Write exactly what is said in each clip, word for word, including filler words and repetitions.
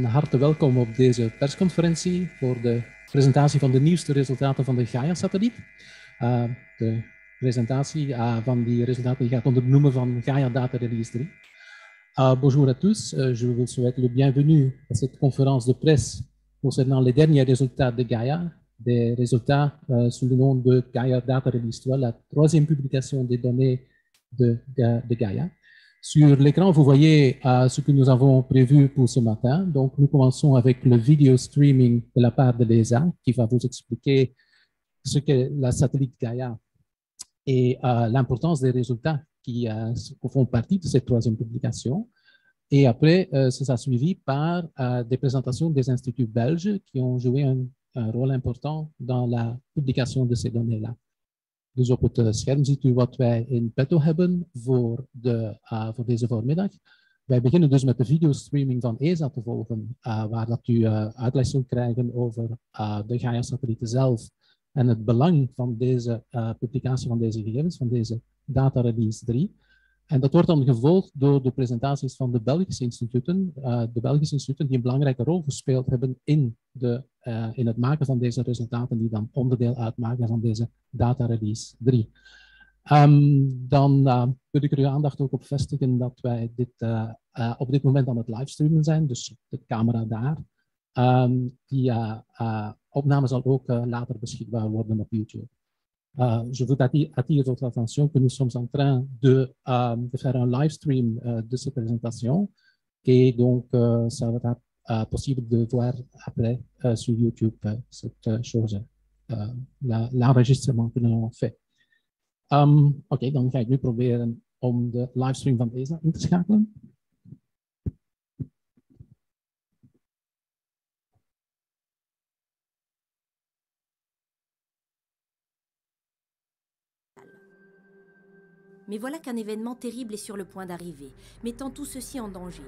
Hartelijk welkom op deze persconferentie voor de presentatie van de nieuwste resultaten van de Gaia-satelliet. Uh, de presentatie uh, van die resultaten gaat onder het noemen van Gaia Data Release drie. Uh, bonjour à tous, uh, je vous souhaite le bienvenue à cette conférence de presse concernant les derniers résultats de Gaia, des résultats euh, sous le nom de Gaia Data Release trois, la troisième publication des données de, de, de Gaia. Sur l'écran, vous voyez uh, ce que nous avons prévu pour ce matin. Donc, nous commençons avec le vidéo streaming de la part de l'E S A, qui va vous expliquer ce qu'est la satellite Gaia et uh, l'importance des résultats qui uh, font partie de cette troisième publication. Et après, uh, ça sera suivi par uh, des présentations des instituts belges qui ont joué un, un rôle important dans la publication de ces données-là. Dus op het scherm ziet u wat wij in petto hebben voor, de, uh, voor deze voormiddag. Wij beginnen dus met de videostreaming van E S A te volgen, uh, waar dat u uh, uitleg zult krijgen over uh, de Gaia-satellieten zelf en het belang van deze uh, publicatie van deze gegevens, van deze Data Release drie. En dat wordt dan gevolgd door de presentaties van de Belgische instituten, uh, de Belgische instituten die een belangrijke rol gespeeld hebben in, de, uh, in het maken van deze resultaten, die dan onderdeel uitmaken van deze Data Release drie. Um, dan uh, wil ik er uw aandacht ook op vestigen dat wij dit, uh, uh, op dit moment aan het livestreamen zijn, dus de camera daar. Um, die uh, uh, opname zal ook uh, later beschikbaar worden op YouTube. Uh, je vous attire votre attention que nous sommes en train de, euh, de faire un live stream euh, de ces présentations et donc euh, ça va être euh, possible de voir après euh, sur YouTube euh, cette euh, chose, euh, l'enregistrement que nous avons fait. Um, Oké, okay, dan ga ik nu proberen om de livestream van E S A in te schakelen. Mais voilà qu'un événement terrible est sur le point d'arriver, mettant tout ceci en danger.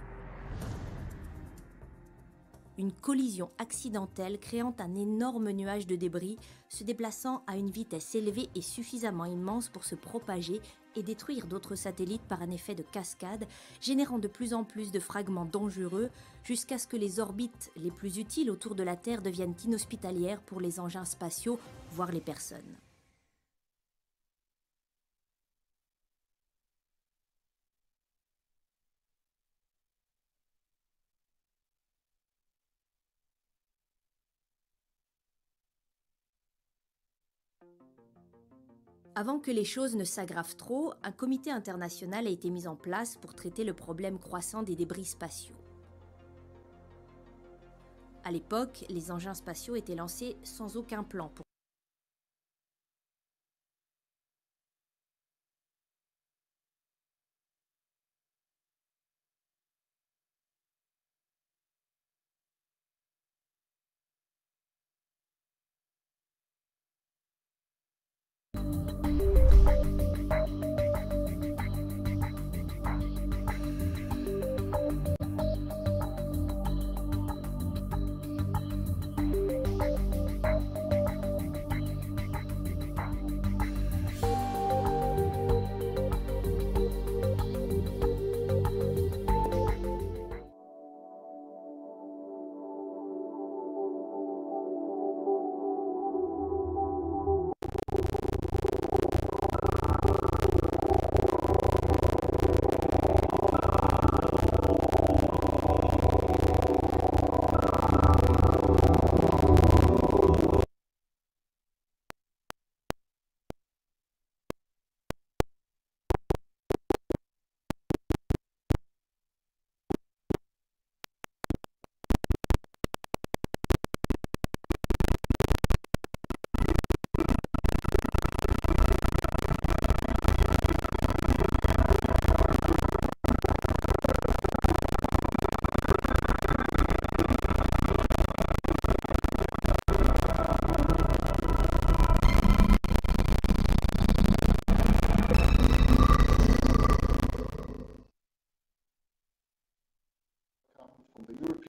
Une collision accidentelle créant un énorme nuage de débris, se déplaçant à une vitesse élevée et suffisamment immense pour se propager et détruire d'autres satellites par un effet de cascade, générant de plus en plus de fragments dangereux, jusqu'à ce que les orbites les plus utiles autour de la Terre deviennent inhospitalières pour les engins spatiaux, voire les personnes. Avant que les choses ne s'aggravent trop, un comité international a été mis en place pour traiter le problème croissant des débris spatiaux. À l'époque, les engins spatiaux étaient lancés sans aucun plan pour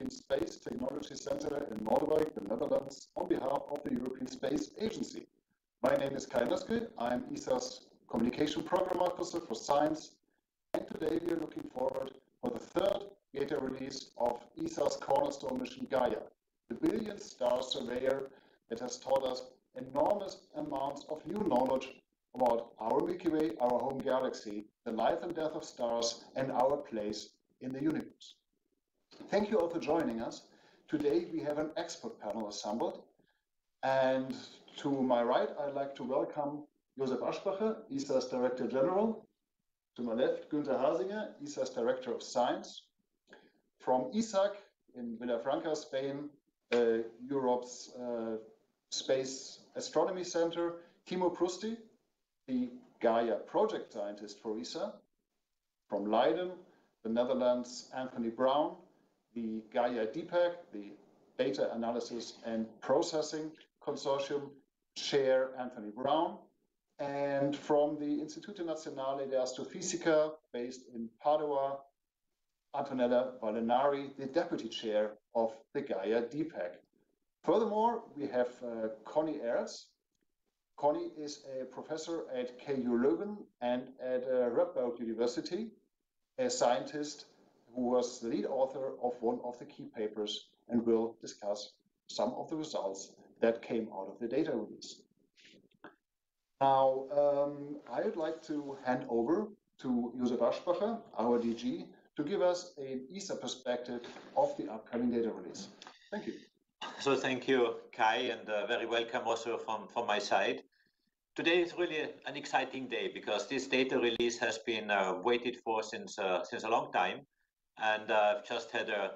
Space Technology Center in Norway, the Netherlands, on behalf of the European Space Agency. My name is Kai Laske. I'm E S A's Communication Program Officer for Science, and today we are looking forward for the third data release of E S A's cornerstone mission Gaia, the billion star surveyor that has taught us enormous amounts of new knowledge about our Milky Way, our home galaxy, the life and death of stars, and our place in the universe. Thank you all for joining us. Today we have an expert panel assembled, and to my right I'd like to welcome Josef Aschbacher, E S A's Director General. To my left, Günther Hasinger, E S A's Director of Science. From E S A C in Villafranca, Spain, uh, Europe's uh, Space Astronomy Center, Timo Prusti, the Gaia Project Scientist for E S A. From Leiden, the Netherlands, Anthony Brown, the Gaia D P A C, the Data Analysis and Processing Consortium Chair, Anthony Brown. And from the Instituto Nazionale di Astrofisica, based in Padua, Antonella Vallenari, the Deputy Chair of the Gaia D P A C. Furthermore, we have uh, Conny Aerts. Conny is a professor at K U Leuven and at uh, Radboud University, a scientist who was the lead author of one of the key papers and will discuss some of the results that came out of the data release. Now, um, I would like to hand over to Josef Aschbacher, our D G, to give us an E S A perspective of the upcoming data release. Thank you. So thank you, Kai, and uh, very welcome also from, from my side. Today is really an exciting day because this data release has been uh, waited for since, uh, since a long time. And uh, I've just had a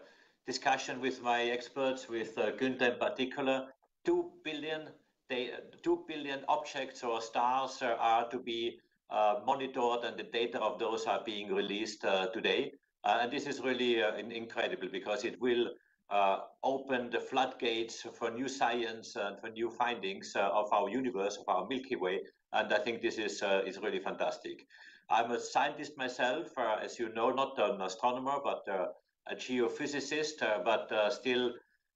discussion with my experts, with uh, Günther in particular. Two billion They, two billion objects or stars uh, are to be uh, monitored, and the data of those are being released uh, today. Uh, and this is really uh, incredible because it will uh, open the floodgates for new science and for new findings uh, of our universe, of our Milky Way. And I think this is, uh, is really fantastic. I'm a scientist myself, uh, as you know, not an astronomer, but uh, a geophysicist, uh, but uh, still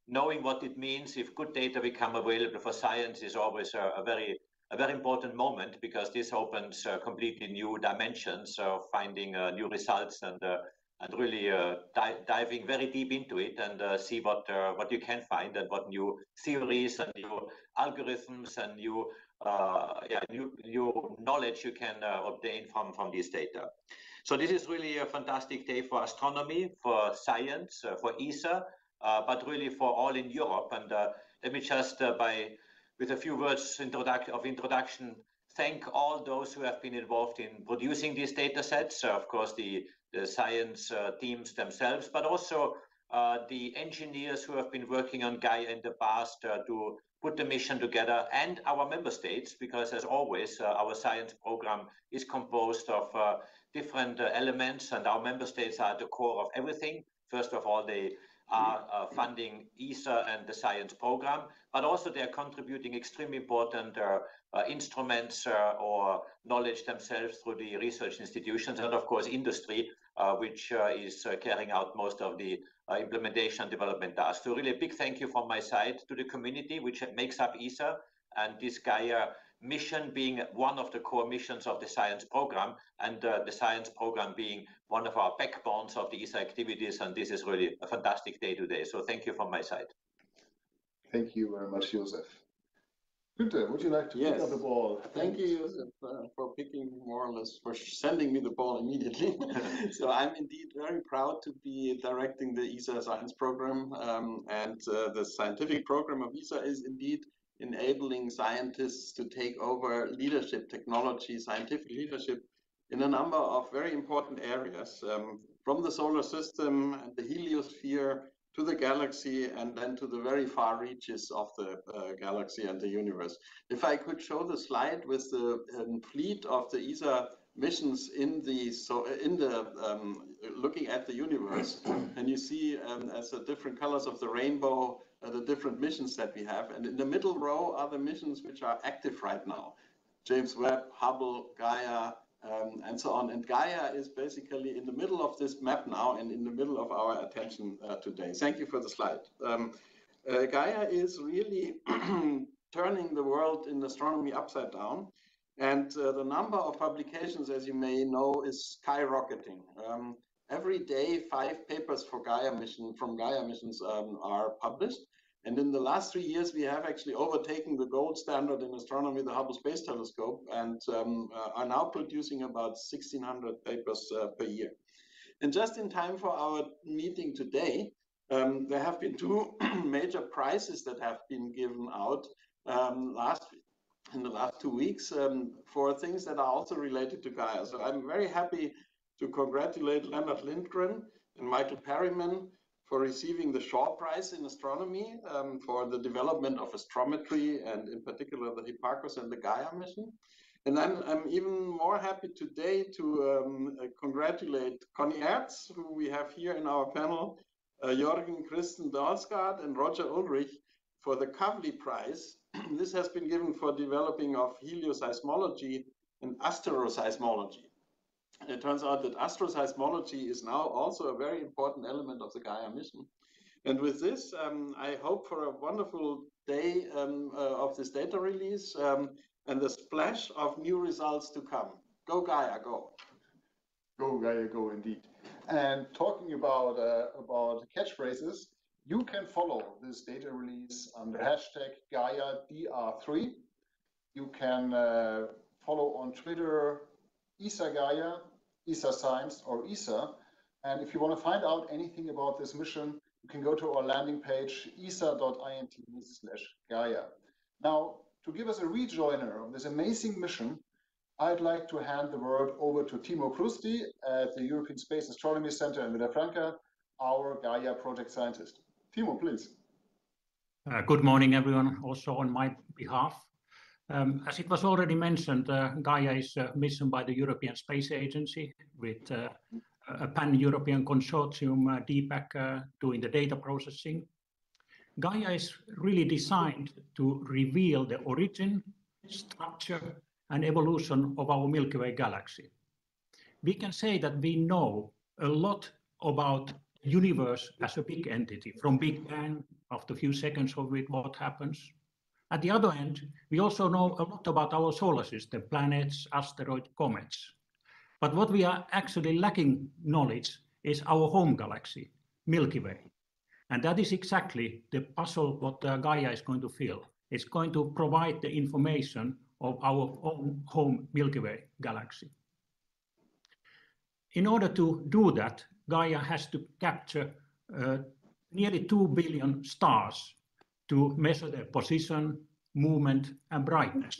knowing what it means if good data become available for science is always a, a very a very important moment, because this opens uh, completely new dimensions of uh, finding uh, new results and uh, and really uh, di diving very deep into it and uh, see what uh, what you can find and what new theories and new algorithms and new uh, yeah new new knowledge you can uh, obtain from from these data. So this is really a fantastic day for astronomy, for science, uh, for E S A. Uh, but really for all in Europe. And uh, let me just, uh, by with a few words introduc of introduction, thank all those who have been involved in producing these data sets. Uh, of course, the, the science uh, teams themselves, but also uh, the engineers who have been working on Gaia in the past uh, to put the mission together, and our member states, because as always, uh, our science program is composed of uh, different uh, elements, and our member states are at the core of everything. First of all, they are uh, funding E S A and the science program, but also they are contributing extremely important uh, uh, instruments uh, or knowledge themselves through the research institutions, and of course industry, uh, which uh, is uh, carrying out most of the uh, implementation and development tasks. So really a big thank you from my side to the community which makes up E S A, and this Gaia mission being one of the core missions of the science program, and uh, the science program being one of our backbones of the E S A activities. And this is really a fantastic day today. So thank you from my side. Thank you very much, Josef. Günther, would you like to yes. pick up the ball? Thank you, Josef, uh, for picking more or less, for sending me the ball immediately. So I'm indeed very proud to be directing the E S A science program. Um, and uh, the scientific program of E S A is indeed enabling scientists to take over leadership, technology, scientific leadership in a number of very important areas, um, from the solar system and the heliosphere to the galaxy, and then to the very far reaches of the uh, galaxy and the universe. If I could show the slide with the um, fleet of the E S A missions in the so in the um, looking at the universe, and you see um, as the different colors of the rainbow the different missions that we have, and in the middle row are the missions which are active right now: James Webb, Hubble, Gaia, um, and so on. And Gaia is basically in the middle of this map now, and in the middle of our attention uh, today. Thank you for the slide. Um, uh, Gaia is really turning the world in astronomy upside down, and uh, the number of publications, as you may know, is skyrocketing. Um, every day five papers for Gaia mission from Gaia missions um, are published. And in the last three years, we have actually overtaken the gold standard in astronomy, the Hubble Space Telescope, and um, uh, are now producing about sixteen hundred papers uh, per year. And just in time for our meeting today, um, there have been two major prizes that have been given out um, last in the last two weeks um, for things that are also related to Gaia. So I'm very happy to congratulate Lennart Lindgren and Michael Perryman for receiving the Shaw Prize in Astronomy um, for the development of astrometry, and in particular the Hipparcos and the Gaia mission. And then I'm even more happy today to um, uh, congratulate Conny Aerts, who we have here in our panel, uh, Jorgen Christen Dalsgaard and Roger Ulrich for the Kavli Prize. This has been given for developing of helioseismology and asteroseismology. And it turns out that astroseismology is now also a very important element of the Gaia mission. And with this, um, I hope for a wonderful day um, uh, of this data release um, and the splash of new results to come. Go Gaia, go! Go Gaia, go indeed. And talking about, uh, about catchphrases, you can follow this data release under hashtag Gaia D R three. You can uh, follow on Twitter, E S A Gaia, E S A Science, or E S A. And if you want to find out anything about this mission, you can go to our landing page, E S A dot I N T slash Gaia. Now, to give us a rejoiner of this amazing mission, I'd like to hand the word over to Timo Prusti at the European Space Astronomy Center in Villafranca, our Gaia project scientist. Timo, please. Uh, good morning, everyone, also on my behalf. Um, as it was already mentioned, uh, Gaia is a mission by the European Space Agency with uh, a pan-European consortium, uh, D P A C, uh, doing the data processing. Gaia is really designed to reveal the origin, structure, and evolution of our Milky Way galaxy. We can say that we know a lot about the universe as a big entity, from Big Bang, after a few seconds of it, what happens. At the other end, we also know a lot about our solar system, planets, asteroids, comets. But what we are actually lacking knowledge is our home galaxy, Milky Way. And that is exactly the puzzle what uh, Gaia is going to fill. It's going to provide the information of our own home Milky Way galaxy. In order to do that, Gaia has to capture uh, nearly two billion stars to measure their position, movement, and brightness.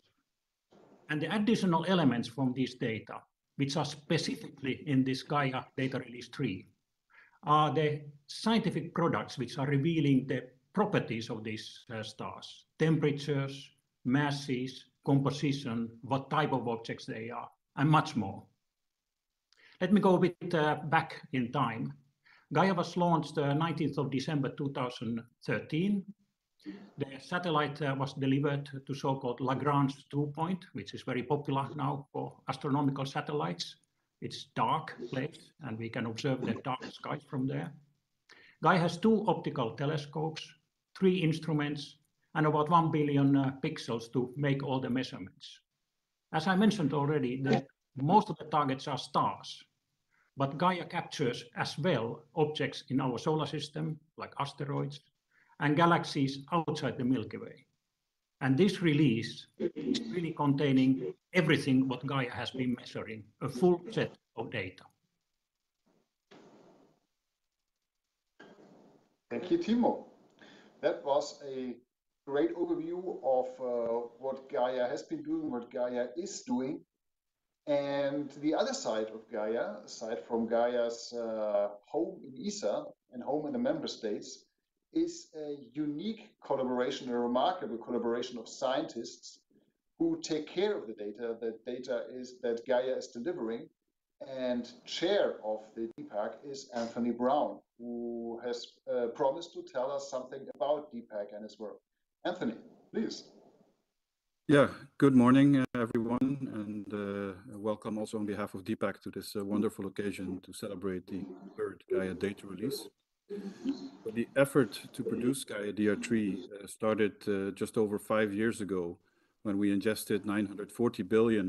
And the additional elements from these data, which are specifically in this Gaia Data Release three, are the scientific products which are revealing the properties of these uh, stars, temperatures, masses, composition, what type of objects they are, and much more. Let me go a bit uh, back in time. Gaia was launched uh, nineteenth of December two thousand thirteen. The satellite uh, was delivered to so-called Lagrange two point, which is very popular now for astronomical satellites. It's dark place, and we can observe the dark sky from there. Gaia has two optical telescopes, three instruments, and about one billion uh, pixels to make all the measurements. As I mentioned already, the, most of the targets are stars, but Gaia captures as well objects in our solar system, like asteroids, and galaxies outside the Milky Way. And this release is really containing everything what Gaia has been measuring, a full set of data. Thank you, Timo. That was a great overview of uh, what Gaia has been doing, what Gaia is doing. And the other side of Gaia, aside from Gaia's uh, home in E S A and home in the member states, is a unique collaboration, a remarkable collaboration of scientists who take care of the data, the data is that Gaia is delivering. And chair of the D P A C is Anthony Brown, who has uh, promised to tell us something about D P A C and his work. Anthony, please. Yeah, good morning, everyone, and uh, welcome also on behalf of D P A C to this uh, wonderful occasion to celebrate the third Gaia data release. The effort to produce Gaia D R three uh, started uh, just over five years ago when we ingested nine hundred forty billion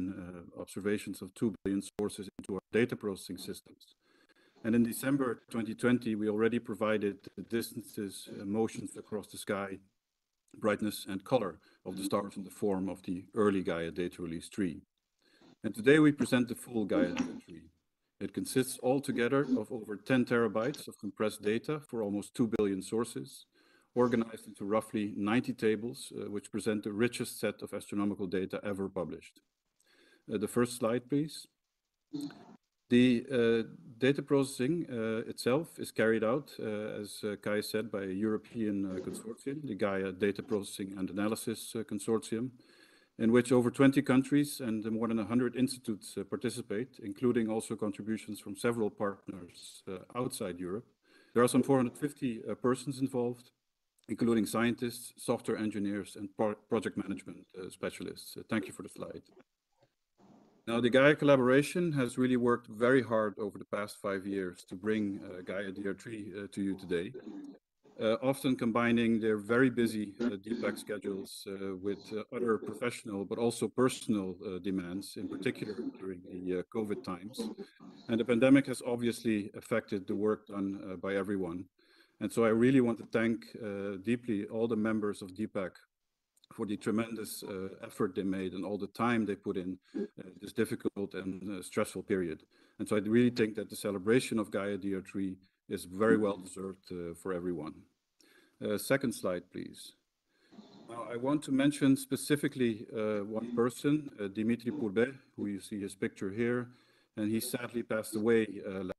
uh, observations of two billion sources into our data processing systems. And in December twenty twenty, we already provided the distances, uh, motions across the sky, brightness and color of the stars in the form of the early Gaia Data Release three. And today we present the full Gaia Data three. It consists altogether of over ten terabytes of compressed data for almost two billion sources, organized into roughly ninety tables, uh, which present the richest set of astronomical data ever published. Uh, the first slide, please. The uh, data processing uh, itself is carried out, uh, as uh, Kai said, by a European uh, consortium, the Gaia Data Processing and Analysis uh, Consortium, in which over twenty countries and more than one hundred institutes uh, participate, including also contributions from several partners uh, outside Europe. There are some four hundred fifty uh, persons involved, including scientists, software engineers, and pro project management uh, specialists. Uh, thank you for the slide. Now, the Gaia collaboration has really worked very hard over the past five years to bring uh, Gaia D R three uh, to you today, uh, often combining their very busy uh, D PAC schedules uh, with uh, other professional but also personal uh, demands, in particular during the uh, COVID times. And the pandemic has obviously affected the work done uh, by everyone. And so I really want to thank uh, deeply all the members of D PAC for the tremendous uh, effort they made and all the time they put in uh, this difficult and uh, stressful period. And so I really think that the celebration of Gaia D R three is very well deserved uh, for everyone. Uh, second slide, please. Now, I want to mention specifically uh, one person, uh, Dimitri Pourbet, who you see his picture here, and he sadly passed away uh, last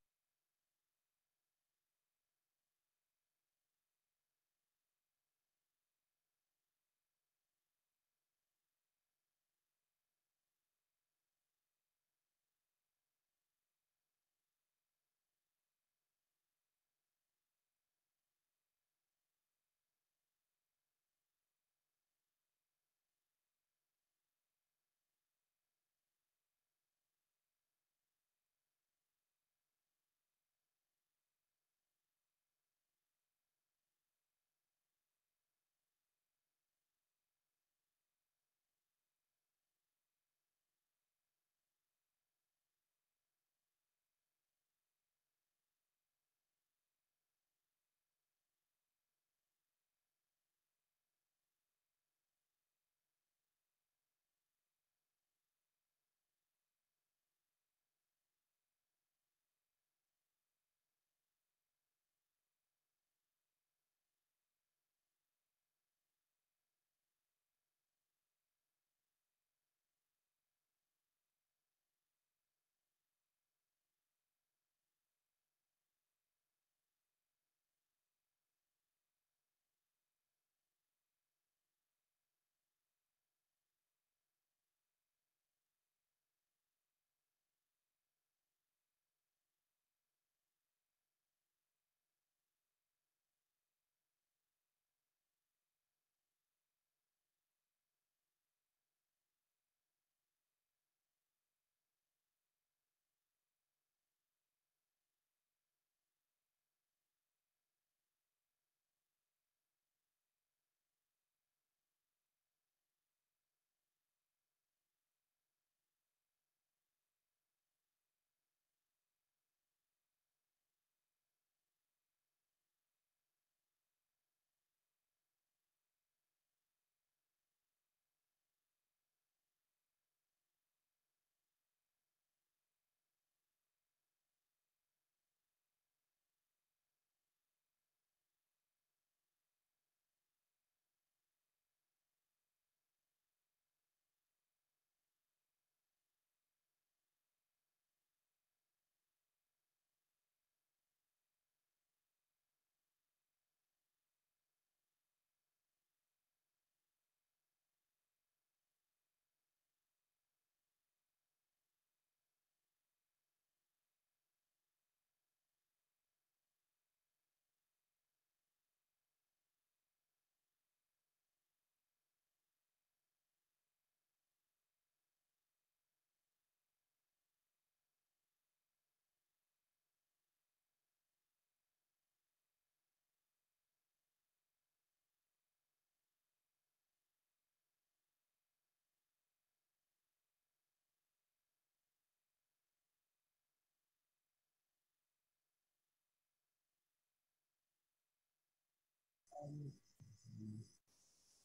and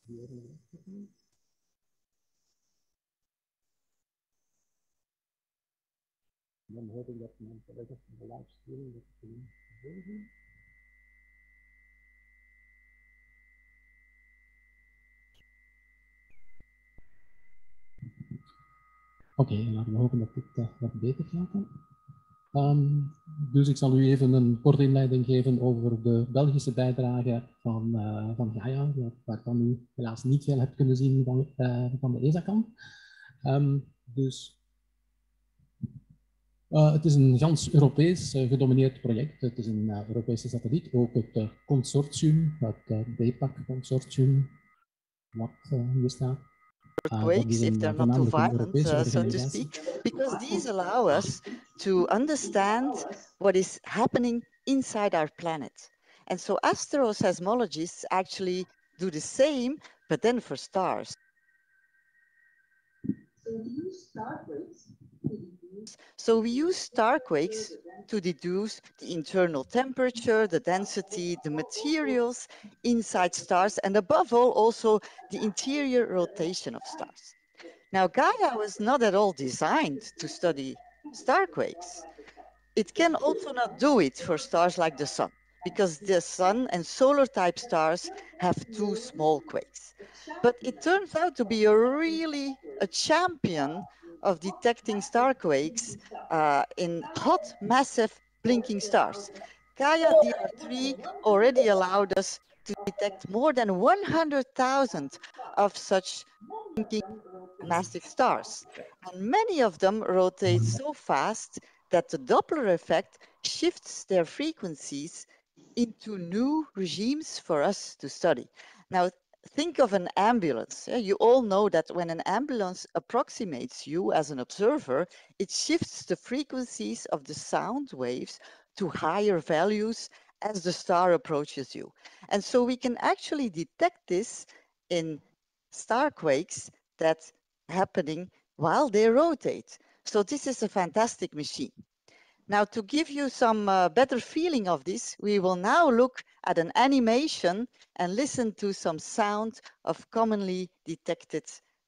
the other. I'm hoping that the later for the live stream will be available. Oké, okay, laten we hopen dat dit uh, wat beter gaat. Um, dus ik zal u even een korte inleiding geven over de Belgische bijdrage van, uh, van Gaia, waarvan u helaas niet veel hebt kunnen zien van, uh, van de E S A-kant. Um, dus Uh, het is een gans Europees uh, gedomineerd project. Het is een uh, Europese satelliet. Ook het uh, consortium, het uh, D PAC-consortium, wat uh, hier staat. Earthquakes, uh, if they're not too violent, uh, so to speak. Because these allow us to understand what is happening inside our planet. And so astroseismologists actually do the same, but then for stars. So do you start with? So we use starquakes to deduce the internal temperature, the density, the materials inside stars, and above all, also the interior rotation of stars. Now, Gaia was not at all designed to study starquakes. It can also not do it for stars like the Sun, because the Sun and solar-type stars have two small quakes. But it turns out to be a really a champion of detecting starquakes uh, in hot, massive, blinking stars. Gaia D R three already allowed us to detect more than one hundred thousand of such blinking, massive stars. And many of them rotate so fast that the Doppler effect shifts their frequencies into new regimes for us to study. Now, think of an ambulance. You all know that when an ambulance approximates you as an observer, it shifts the frequencies of the sound waves to higher values as the star approaches you. And so we can actually detect this in starquakes that's happening while they rotate. So this is a fantastic machine. Now, to give you some uh, better feeling of this, we will now look at an animation and listen to some sound of commonly detected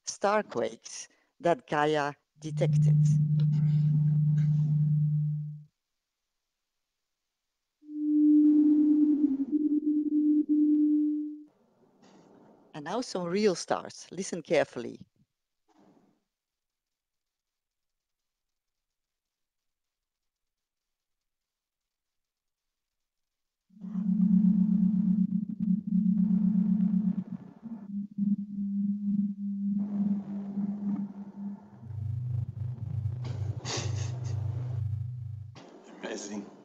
starquakes that Gaia detected. And now some real stars. Listen carefully.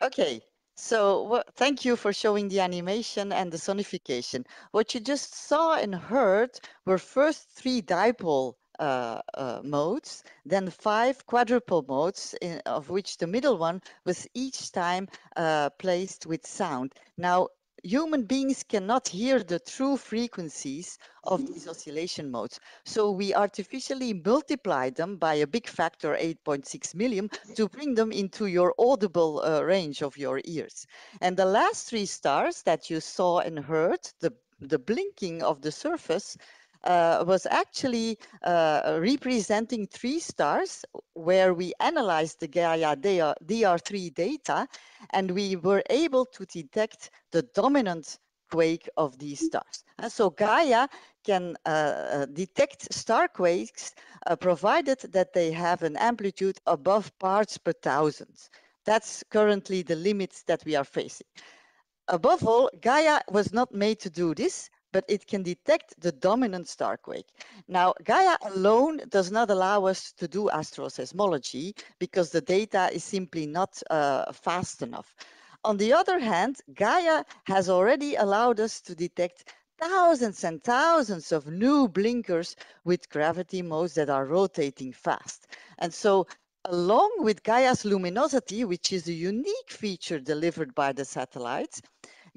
Okay, so well, thank you for showing the animation and the sonification. What you just saw and heard were first three dipole uh, uh, modes, then five quadrupole modes, in, of which the middle one was each time uh, placed with sound. Now, human beings cannot hear the true frequencies of these oscillation modes. So we artificially multiply them by a big factor, eight point six million, to bring them into your audible uh, range of your ears. And the last three stars that you saw and heard, the, the blinking of the surface, uh, was actually uh, representing three stars where we analyzed the Gaia D R three data, and we were able to detect the dominant quake of these stars. And so Gaia can uh, detect star quakes uh, provided that they have an amplitude above parts per thousand. That's currently the limits that we are facing. Above all, Gaia was not made to do this, but it can detect the dominant starquake. Now, Gaia alone does not allow us to do astroseismology because the data is simply not uh, fast enough. On the other hand, Gaia has already allowed us to detect thousands and thousands of new blinkers with gravity modes that are rotating fast. And so, along with Gaia's luminosity, which is a unique feature delivered by the satellites,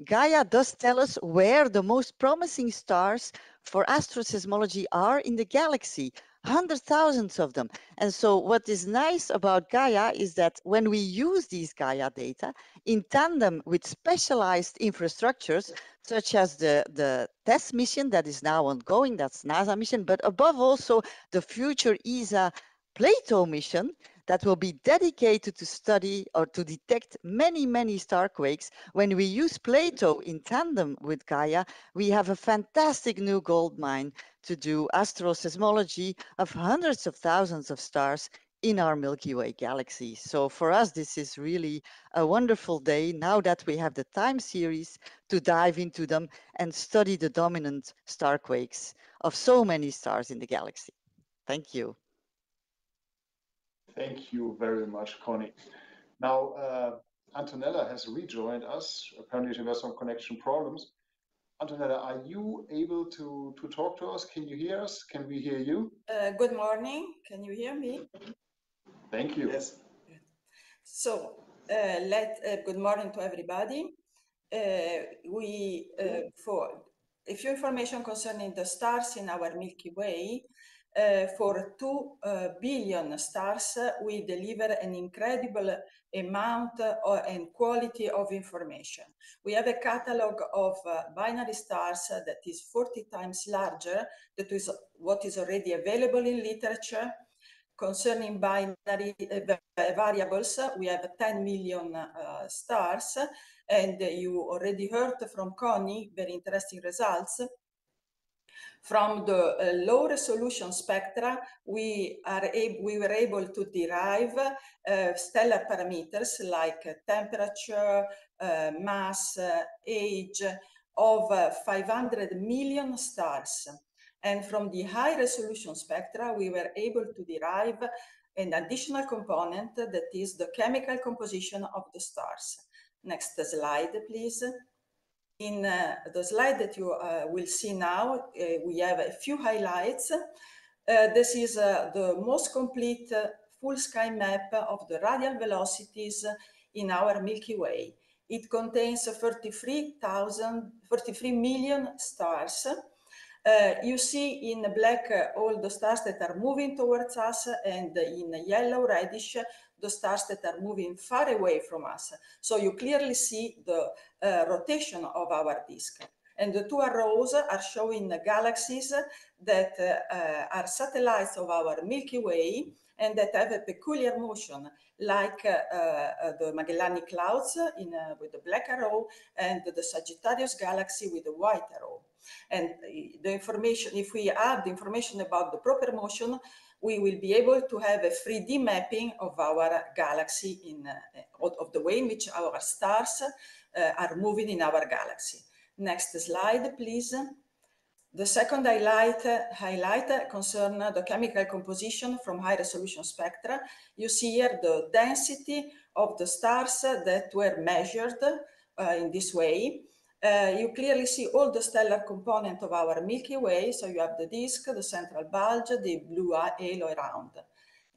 Gaia does tell us where the most promising stars for astroseismology are in the galaxy, hundred thousands of them. And so what is nice about Gaia is that when we use these Gaia data in tandem with specialized infrastructures, such as the, the test mission that is now ongoing, that's NASA mission, but above also the future E S A PLATO mission, that will be dedicated to study or to detect many, many star quakes. When we use PLATO in tandem with Gaia, we have a fantastic new gold mine to do astroseismology of hundreds of thousands of stars in our Milky Way galaxy. So for us, this is really a wonderful day now that we have the time series to dive into them and study the dominant star quakes of so many stars in the galaxy. Thank you. Thank you very much, Conny. Now, uh, Antonella has rejoined us. Apparently, she has some connection problems. Antonella, are you able to, to talk to us? Can you hear us? Can we hear you? Uh, good morning. Can you hear me? Thank you. Yes. So, uh, let uh, good morning to everybody. Uh, we, uh, for a few information concerning the stars in our Milky Way. Uh, for two uh, billion stars, uh, we deliver an incredible amount uh, and quality of information. We have a catalog of uh, binary stars uh, that is forty times larger than what is already available in literature. Concerning binary uh, variables, uh, we have ten million uh, stars, and uh, you already heard from Conny very interesting results. From the uh, low resolution spectra, we, are we were able to derive uh, stellar parameters like temperature, uh, mass, uh, age of uh, five hundred million stars. And from the high resolution spectra, we were able to derive an additional component that is the chemical composition of the stars. Next slide, please. In uh, the slide that you uh, will see now, uh, we have a few highlights. Uh, this is uh, the most complete uh, full sky map of the radial velocities in our Milky Way. It contains thirty-three million stars. Uh, you see in black uh, all the stars that are moving towards us, and in yellow, reddish, the stars that are moving far away from us. So you clearly see the uh, rotation of our disk. And the two arrows are showing the galaxies that uh, are satellites of our Milky Way and that have a peculiar motion, like uh, uh, the Magellanic Clouds in, uh, with the black arrow and the Sagittarius galaxy with the white arrow. And the information, if we add the information about the proper motion, we will be able to have a three D mapping of our galaxy, in uh, of the way in which our stars uh, are moving in our galaxy. Next slide, please. The second highlight, uh, highlight concerns the chemical composition from high resolution spectra. You see here the density of the stars that were measured uh, in this way. Uh, you clearly see all the stellar component of our Milky Way. So you have the disk, the central bulge, the blue halo around.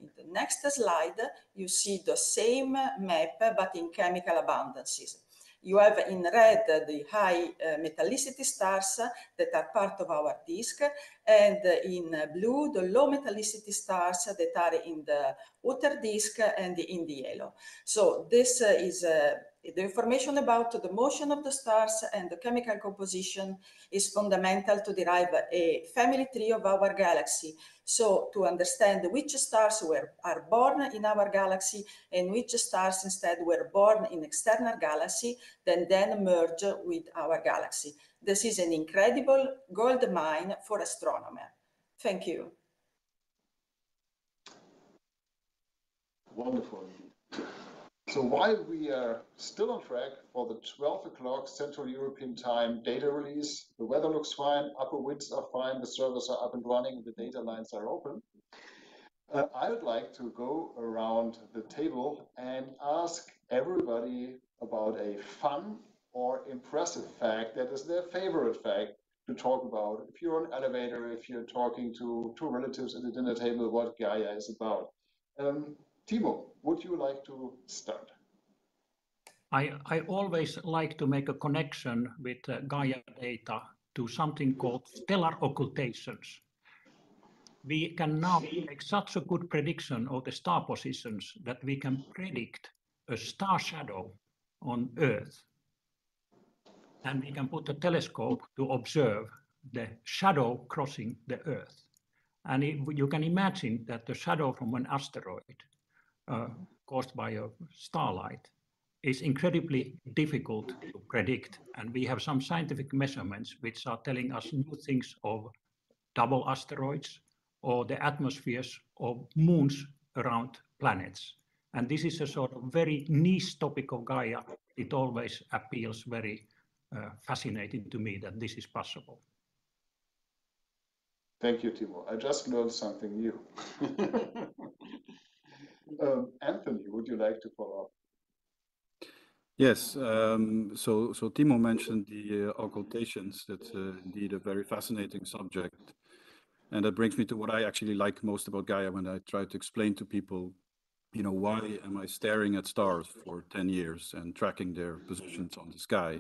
In the next slide, you see the same map, but in chemical abundances. You have in red the high uh, metallicity stars that are part of our disk, and in blue the low metallicity stars that are in the outer disk and in the yellow. So this uh, is uh, the information about the motion of the stars and the chemical composition is fundamental to derive a family tree of our galaxy. So to understand which stars were are born in our galaxy and which stars instead were born in external galaxy, then then merge with our galaxy. This is an incredible gold mine for astronomers. Thank you. Wonderful. So while we are still on track for the twelve o'clock Central European time data release, the weather looks fine, upper winds are fine, the servers are up and running, the data lines are open. Uh, I would like to go around the table and ask everybody about a fun or impressive fact that is their favorite fact to talk about. If you're on an elevator, if you're talking to two relatives at the dinner table, what Gaia is about. Um, Timo, would you like to start? I, I always like to make a connection with uh, Gaia data to something called stellar occultations. we can now make such a good prediction of the star positions that we can predict a star shadow on Earth. And we can put a telescope to observe the shadow crossing the Earth. And it, you can imagine that the shadow from an asteroid uh, caused by a starlight is incredibly difficult to predict. And we have some scientific measurements which are telling us new things of double asteroids or the atmospheres of moons around planets. And this is a sort of very niche topic of Gaia. It always appeals very uh, fascinating to me that this is possible. Thank you, Timo. I just learned something new. um, Anthony, would you like to follow up? Yes. Um, so, so Timo mentioned the uh, occultations. That's uh, indeed a very fascinating subject. And that brings me to what I actually like most about Gaia when I try to explain to people, you know, why am I staring at stars for ten years and tracking their positions on the sky?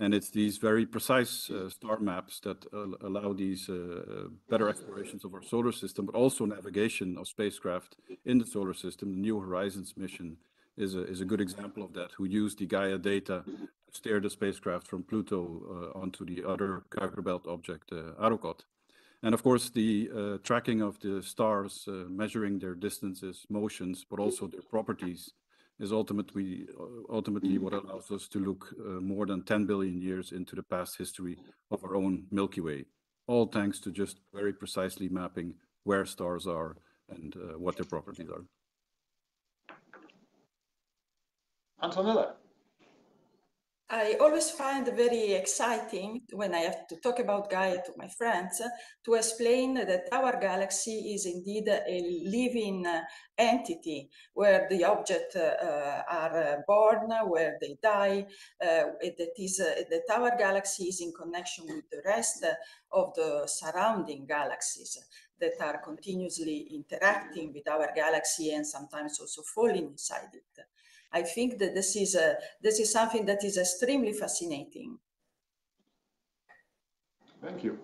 And it's these very precise uh, star maps that uh, allow these uh, better explorations of our solar system, but also navigation of spacecraft in the solar system. The New Horizons mission is a, is a good example of that, who used the Gaia data to steer the spacecraft from Pluto uh, onto the other Kuiper Belt object, uh, Arrokoth. And of course, the uh, tracking of the stars, uh, measuring their distances, motions, but also their properties, is ultimately ultimately what allows us to look uh, more than ten billion years into the past history of our own Milky Way, all thanks to just very precisely mapping where stars are and uh, what their properties are. Antonella. I always find very exciting when I have to talk about Gaia to my friends to explain that our galaxy is indeed a living entity where the objects uh, are born, where they die, uh, that, is, uh, that our galaxy is in connection with the rest of the surrounding galaxies that are continuously interacting with our galaxy and sometimes also falling inside it. I think that this is a, this is something that is extremely fascinating. Thank you.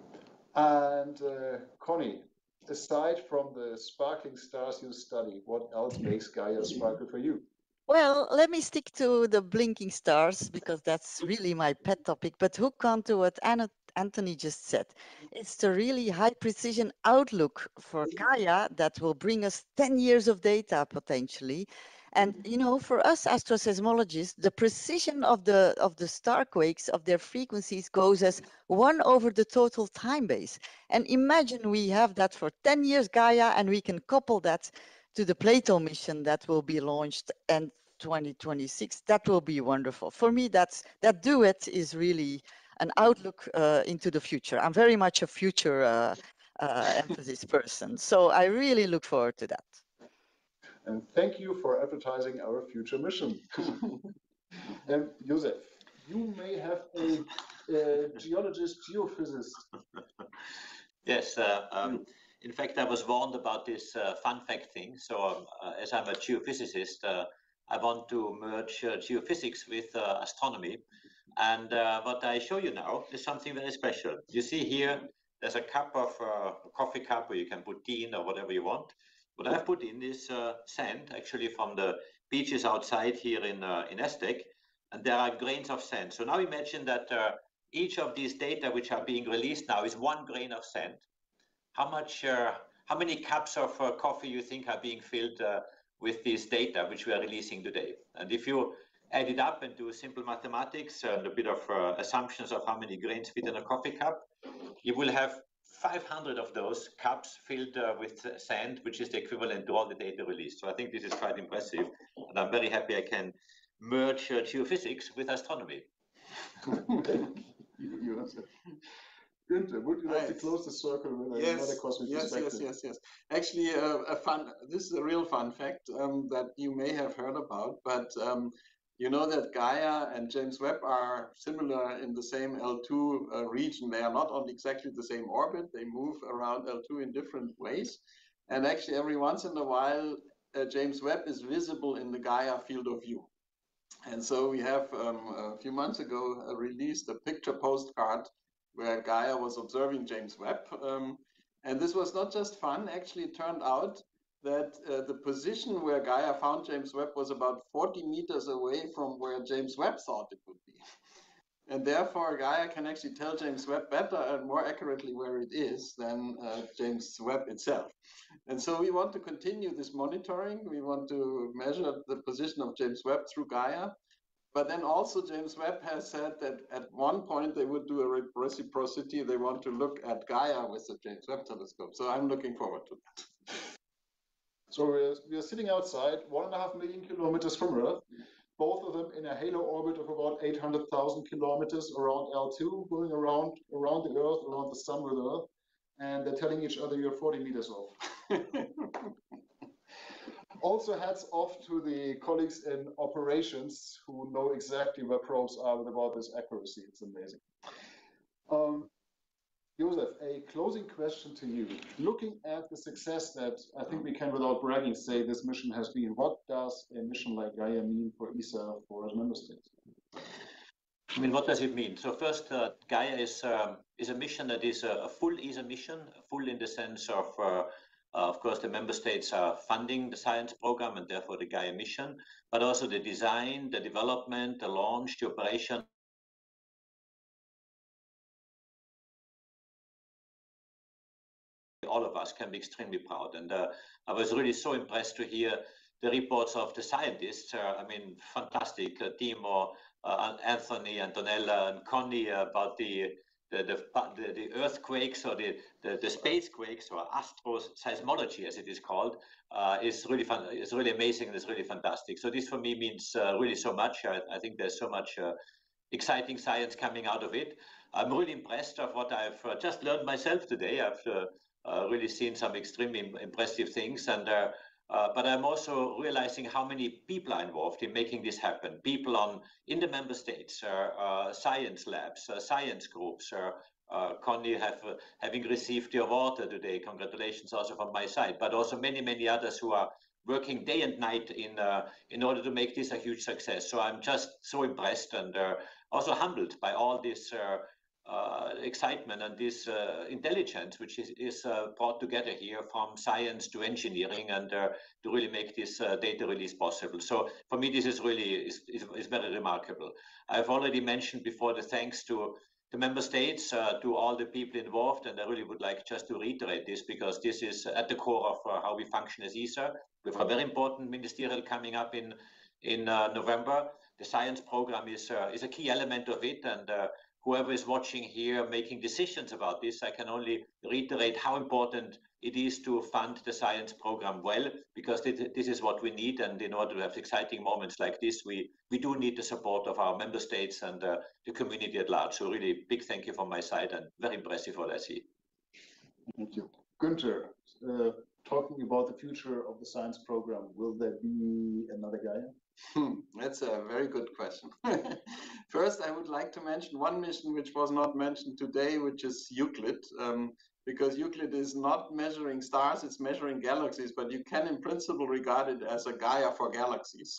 And uh, Conny, aside from the sparkling stars you study, what else makes Gaia sparkle for you? Well, let me stick to the blinking stars because that's really my pet topic. But hook on to what Anthony just said. It's the really high precision outlook for Gaia that will bring us ten years of data potentially. And, you know, for us astroseismologists, the precision of the of the star quakes, of their frequencies, goes as one over the total time base. And imagine we have that for ten years, Gaia, and we can couple that to the PLATO mission that will be launched in twenty twenty-six. That will be wonderful. For me, that's, that duet is really an outlook uh, into the future. I'm very much a future uh, uh, emphasis person. So I really look forward to that. And thank you for advertising our future mission. um, Josef, you may have a, a geologist, geophysicist. Yes, uh, um, in fact, I was warned about this uh, fun fact thing. So um, uh, as I'm a geophysicist, uh, I want to merge uh, geophysics with uh, astronomy. And uh, what I show you now is something very special. You see here, there's a cup of uh, a coffee cup where you can put tea in or whatever you want. What I've put in is uh, sand, actually from the beaches outside here in uh, in Aztec, and there are grains of sand. So now imagine that uh, each of these data which are being released now is one grain of sand. How much, uh, how many cups of uh, coffee you think are being filled uh, with these data which we are releasing today? And if you add it up and do simple mathematics and a bit of uh, assumptions of how many grains fit in a coffee cup, you will have five hundred of those cups filled uh, with sand, which is the equivalent to all the data released. So I think this is quite impressive, and I'm very happy I can merge uh, geophysics with astronomy. Günther, would you like to close the circle with yes, another cosmic yes, perspective? Yes, yes, yes. Actually, uh, a fun. This is a real fun fact um, that you may have heard about, but um, you know that Gaia and James Webb are similar in the same L two uh, region. They are not on exactly the same orbit. They move around L two in different ways. And actually, every once in a while, uh, James Webb is visible in the Gaia field of view. And so we have, um, a few months ago, uh, released a picture postcard where Gaia was observing James Webb. Um, And this was not just fun. Actually, it turned out that uh, the position where Gaia found James Webb was about forty meters away from where James Webb thought it would be. And therefore, Gaia can actually tell James Webb better and more accurately where it is than uh, James Webb itself. And so we want to continue this monitoring. We want to measure the position of James Webb through Gaia. But then also James Webb has said that at one point they would do a reciprocity. They want to look at Gaia with the James Webb telescope. So I'm looking forward to that. So we're, we're sitting outside one and a half million kilometers from Earth, both of them in a halo orbit of about eight hundred thousand kilometers around L two, going around, around the Earth, around the sun with Earth, and they're telling each other you're forty meters off. Also hats off to the colleagues in operations who know exactly where probes are with about this accuracy. It's amazing. Um, Josef, a closing question to you. Looking at the success that I think we can, without bragging, say this mission has been, what does a mission like Gaia mean for E S A, for member states? I mean, what does it mean? So first, uh, Gaia is um, is a mission that is a, a full E S A mission, full in the sense of, uh, uh, of course, the member states are funding the science program and therefore the Gaia mission, but also the design, the development, the launch, the operation. All of us can be extremely proud, and uh, I was really so impressed to hear the reports of the scientists. Uh, I mean, fantastic, uh, Timo, uh, Anthony, Antonella, and Conny uh, about the the, the the the earthquakes or the the, the spacequakes or astro-seismology, as it is called, uh, is really fun. It's really amazing and it's really fantastic. So this for me means uh, really so much. I, I think there's so much uh, exciting science coming out of it. I'm really impressed of what I've uh, just learned myself today. I've uh, Uh, really seen some extremely impressive things, and uh, uh, but I'm also realizing how many people are involved in making this happen. People on in the member states, uh, uh, science labs, uh, science groups. Uh, uh, Conny have uh, having received the award today. Congratulations also from my side, but also many many others who are working day and night in uh, in order to make this a huge success. So I'm just so impressed and uh, also humbled by all this. Uh, Uh, excitement and this uh, intelligence which is, is uh, brought together here from science to engineering and uh, to really make this uh, data release possible. So for me this is really is, is, is very remarkable. I've already mentioned before the thanks to the member states, uh, to all the people involved, and I really would like just to reiterate this because this is at the core of uh, how we function as E S A. We have a very important ministerial coming up in in uh, November. The science program is, uh, is a key element of it, and uh, whoever is watching here making decisions about this, I can only reiterate how important it is to fund the science program well, because this is what we need. And in order to have exciting moments like this, we, we do need the support of our member states and uh, the community at large. So really big thank you from my side, and very impressive what I see. Thank you. Günther, uh, talking about the future of the science program, will there be another Gaia? Hmm, that's a very good question. First, I would like to mention one mission which was not mentioned today, which is Euclid, um, because Euclid is not measuring stars, it's measuring galaxies, but you can in principle regard it as a Gaia for galaxies.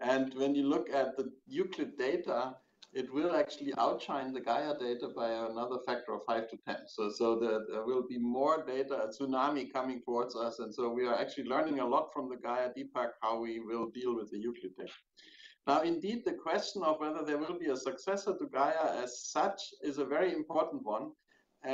And when you look at the Euclid data, it will actually outshine the Gaia data by another factor of five to ten. So, so the, there will be more data, a tsunami coming towards us. And so we are actually learning a lot from the Gaia D PAC, how we will deal with the Euclid data. Now, indeed, the question of whether there will be a successor to Gaia as such is a very important one.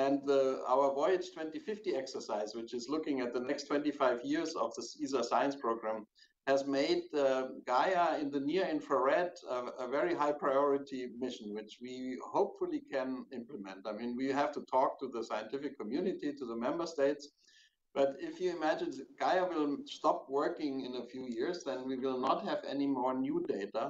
And the, our Voyage twenty fifty exercise, which is looking at the next twenty-five years of the E S A science program, has made uh, Gaia in the near infrared a, a very high priority mission, which we hopefully can implement. I mean, we have to talk to the scientific community, to the member states. But if you imagine Gaia will stop working in a few years, then we will not have any more new data.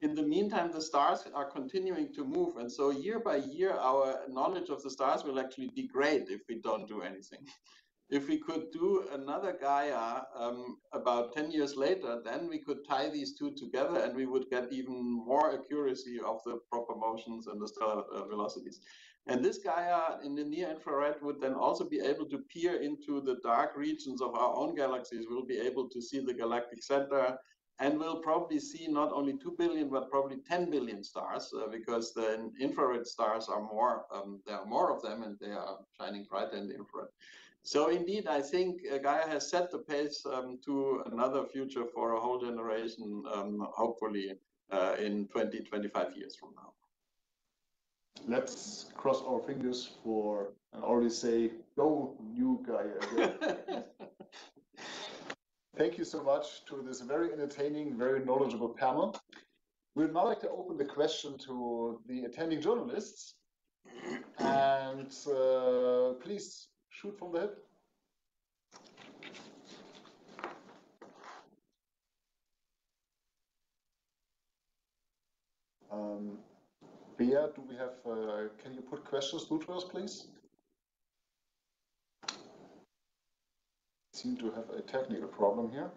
In the meantime, the stars are continuing to move. And so year by year, our knowledge of the stars will actually degrade if we don't do anything. If we could do another Gaia um, about ten years later, then we could tie these two together and we would get even more accuracy of the proper motions and the stellar uh, velocities. And this Gaia in the near infrared would then also be able to peer into the dark regions of our own galaxies. We'll be able to see the galactic center and we'll probably see not only two billion, but probably ten billion stars, uh, because the infrared stars are more, um, there are more of them, and they are shining brighter in the infrared. So indeed, I think uh, Gaia has set the pace um, to another future for a whole generation, um, hopefully uh, in twenty, twenty-five years from now. Let's cross our fingers for, and already say, go new Gaia. Thank you so much to this very entertaining, very knowledgeable panel. We would now like to open the question to the attending journalists. And uh, please shoot from the hip. Um, Bea, do we have, uh, can you put questions through to us, please? Seem to have a technical problem here.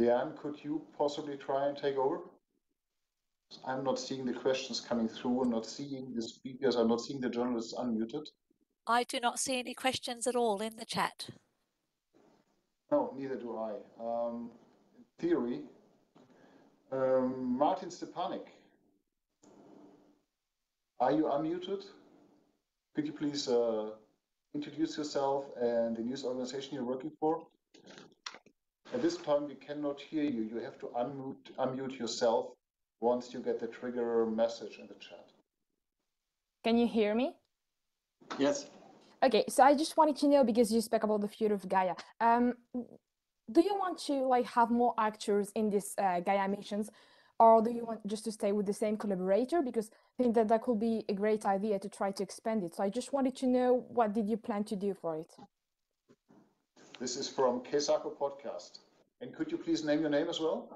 Leanne, could you possibly try and take over? I'm not seeing the questions coming through, I'm not seeing the speakers, I'm not seeing the journalists unmuted. I do not see any questions at all in the chat. No, neither do I. Um, in theory, um, Martin Stepanek, are you unmuted? Could you please uh, introduce yourself and the news organization you're working for? At this time, we cannot hear you. You have to unmute, unmute yourself once you get the trigger message in the chat. Can you hear me? Yes. Okay, so I just wanted to know, because you spoke about the future of Gaia. Um, do you want to like have more actors in these uh, Gaia missions? Or do you want just to stay with the same collaborator? Because I think that that could be a great idea to try to expand it. So I just wanted to know, what did you plan to do for it? This is from Kesako Podcast. And could you please name your name as well?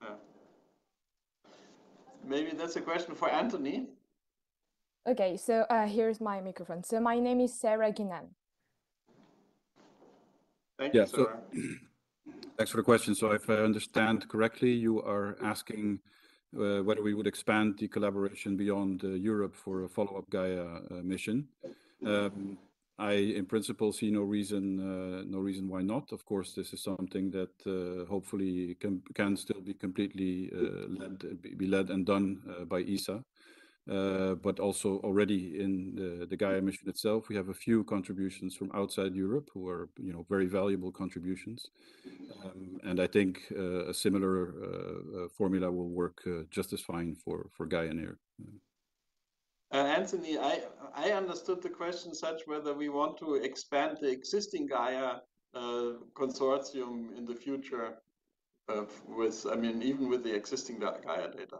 Uh, maybe that's a question for Anthony. Okay, so uh, here's my microphone. So my name is Sarah Guinan. Thank yeah, you, Sarah. So, thanks for the question. So if I understand correctly, you are asking uh, whether we would expand the collaboration beyond uh, Europe for a follow-up Gaia uh, mission. Um, I, in principle, see no reason, uh, no reason why not. Of course, this is something that uh, hopefully can, can still be completely uh, led, be led and done uh, by E S A. Uh, but also already in the, the Gaia mission itself, we have a few contributions from outside Europe who are, you know, very valuable contributions. Um, and I think uh, a similar uh, uh, formula will work uh, just as fine for, for Gaia N I R. Uh, Anthony, I, I understood the question such whether we want to expand the existing Gaia uh, consortium in the future uh, with, I mean, even with the existing Gaia data.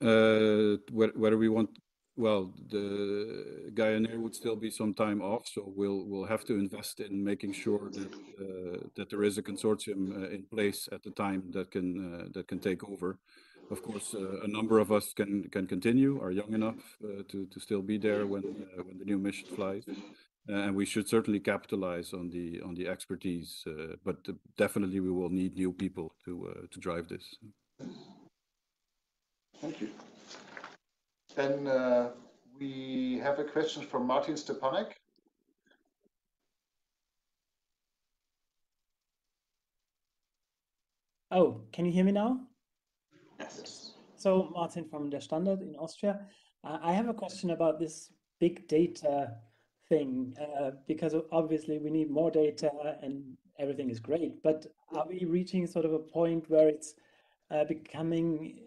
Uh, whether we want, well, the Gaia N I R would still be some time off, so we'll we'll have to invest in making sure that uh, that there is a consortium uh, in place at the time that can uh, that can take over. Of course, uh, a number of us can can continue, are young enough uh, to to still be there when uh, when the new mission flies, uh, and we should certainly capitalize on the on the expertise. Uh, but definitely, we will need new people to uh, to drive this. Thank you. Then uh, we have a question from Martin Stepanek. Oh, can you hear me now? Yes. So Martin from Der Standard in Austria. Uh, I have a question about this big data thing, uh, because obviously we need more data and everything is great, but are we reaching sort of a point where it's uh, becoming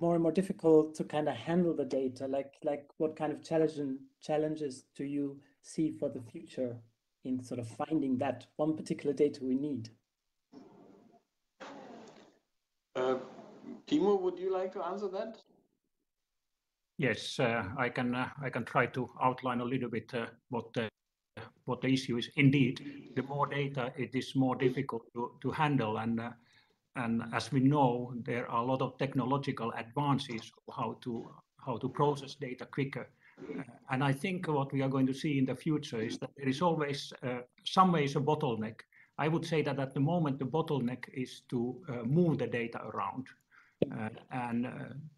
more and more difficult to kind of handle the data? Like, like what kind of challenge and challenges do you see for the future in sort of finding that one particular data we need? Uh, Timo, would you like to answer that? Yes, uh, I can. Uh, I can try to outline a little bit uh, what the uh, what the issue is. Indeed, the more data, it is more difficult to to handle and. Uh, And as we know, there are a lot of technological advances of how to how to process data quicker. Uh, and I think what we are going to see in the future is that there is always, uh, some ways, a bottleneck. I would say that at the moment, the bottleneck is to uh, move the data around. Uh, and uh,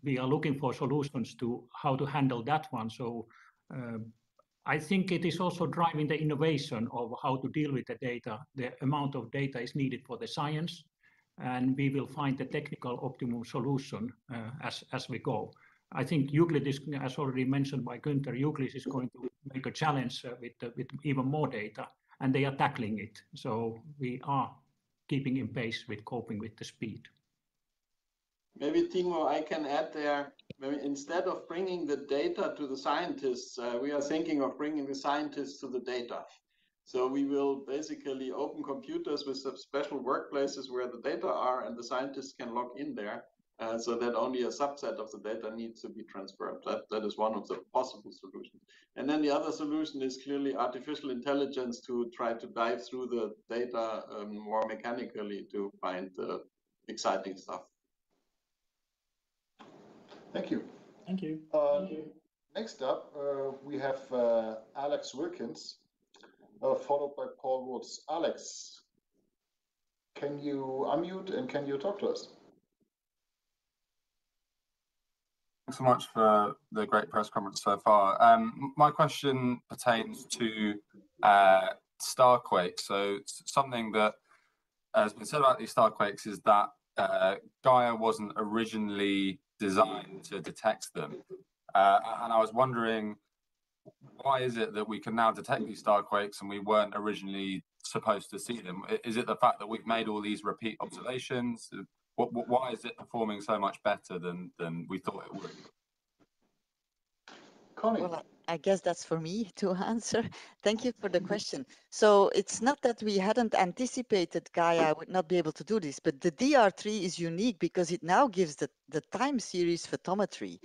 we are looking for solutions to how to handle that one. So uh, I think it is also driving the innovation of how to deal with the data. The amount of data is needed for the science, and we will find the technical optimum solution uh, as, as we go. I think Euclid is, as already mentioned by Günther, Euclid is going to make a challenge uh, with, uh, with even more data, and they are tackling it. So we are keeping in pace with coping with the speed. Maybe, Timo, I can add there, maybe instead of bringing the data to the scientists, uh, we are thinking of bringing the scientists to the data. So we will basically open computers with special workplaces where the data are, and the scientists can log in there, uh, so that only a subset of the data needs to be transferred. That, that is one of the possible solutions. And then the other solution is clearly artificial intelligence to try to dive through the data um, more mechanically to find the uh, exciting stuff. Thank you. Thank you. Uh, Thank you. Next up, uh, we have uh, Alex Wilkins, uh, followed by Paul Woods. Alex, can you unmute and can you talk to us? Thanks so much for the great press conference so far. Um, my question pertains to uh, starquakes. So something that has been said about these starquakes is that uh, Gaia wasn't originally designed to detect them, uh, and I was wondering, why is it that we can now detect these starquakes and we weren't originally supposed to see them? Is it the fact that we've made all these repeat observations? What, what, why is it performing so much better than than we thought it would? Conny. Well, I guess that's for me to answer. Thank you for the question. So it's not that we hadn't anticipated Gaia would not be able to do this, but the D R three is unique because it now gives the, the time series photometry.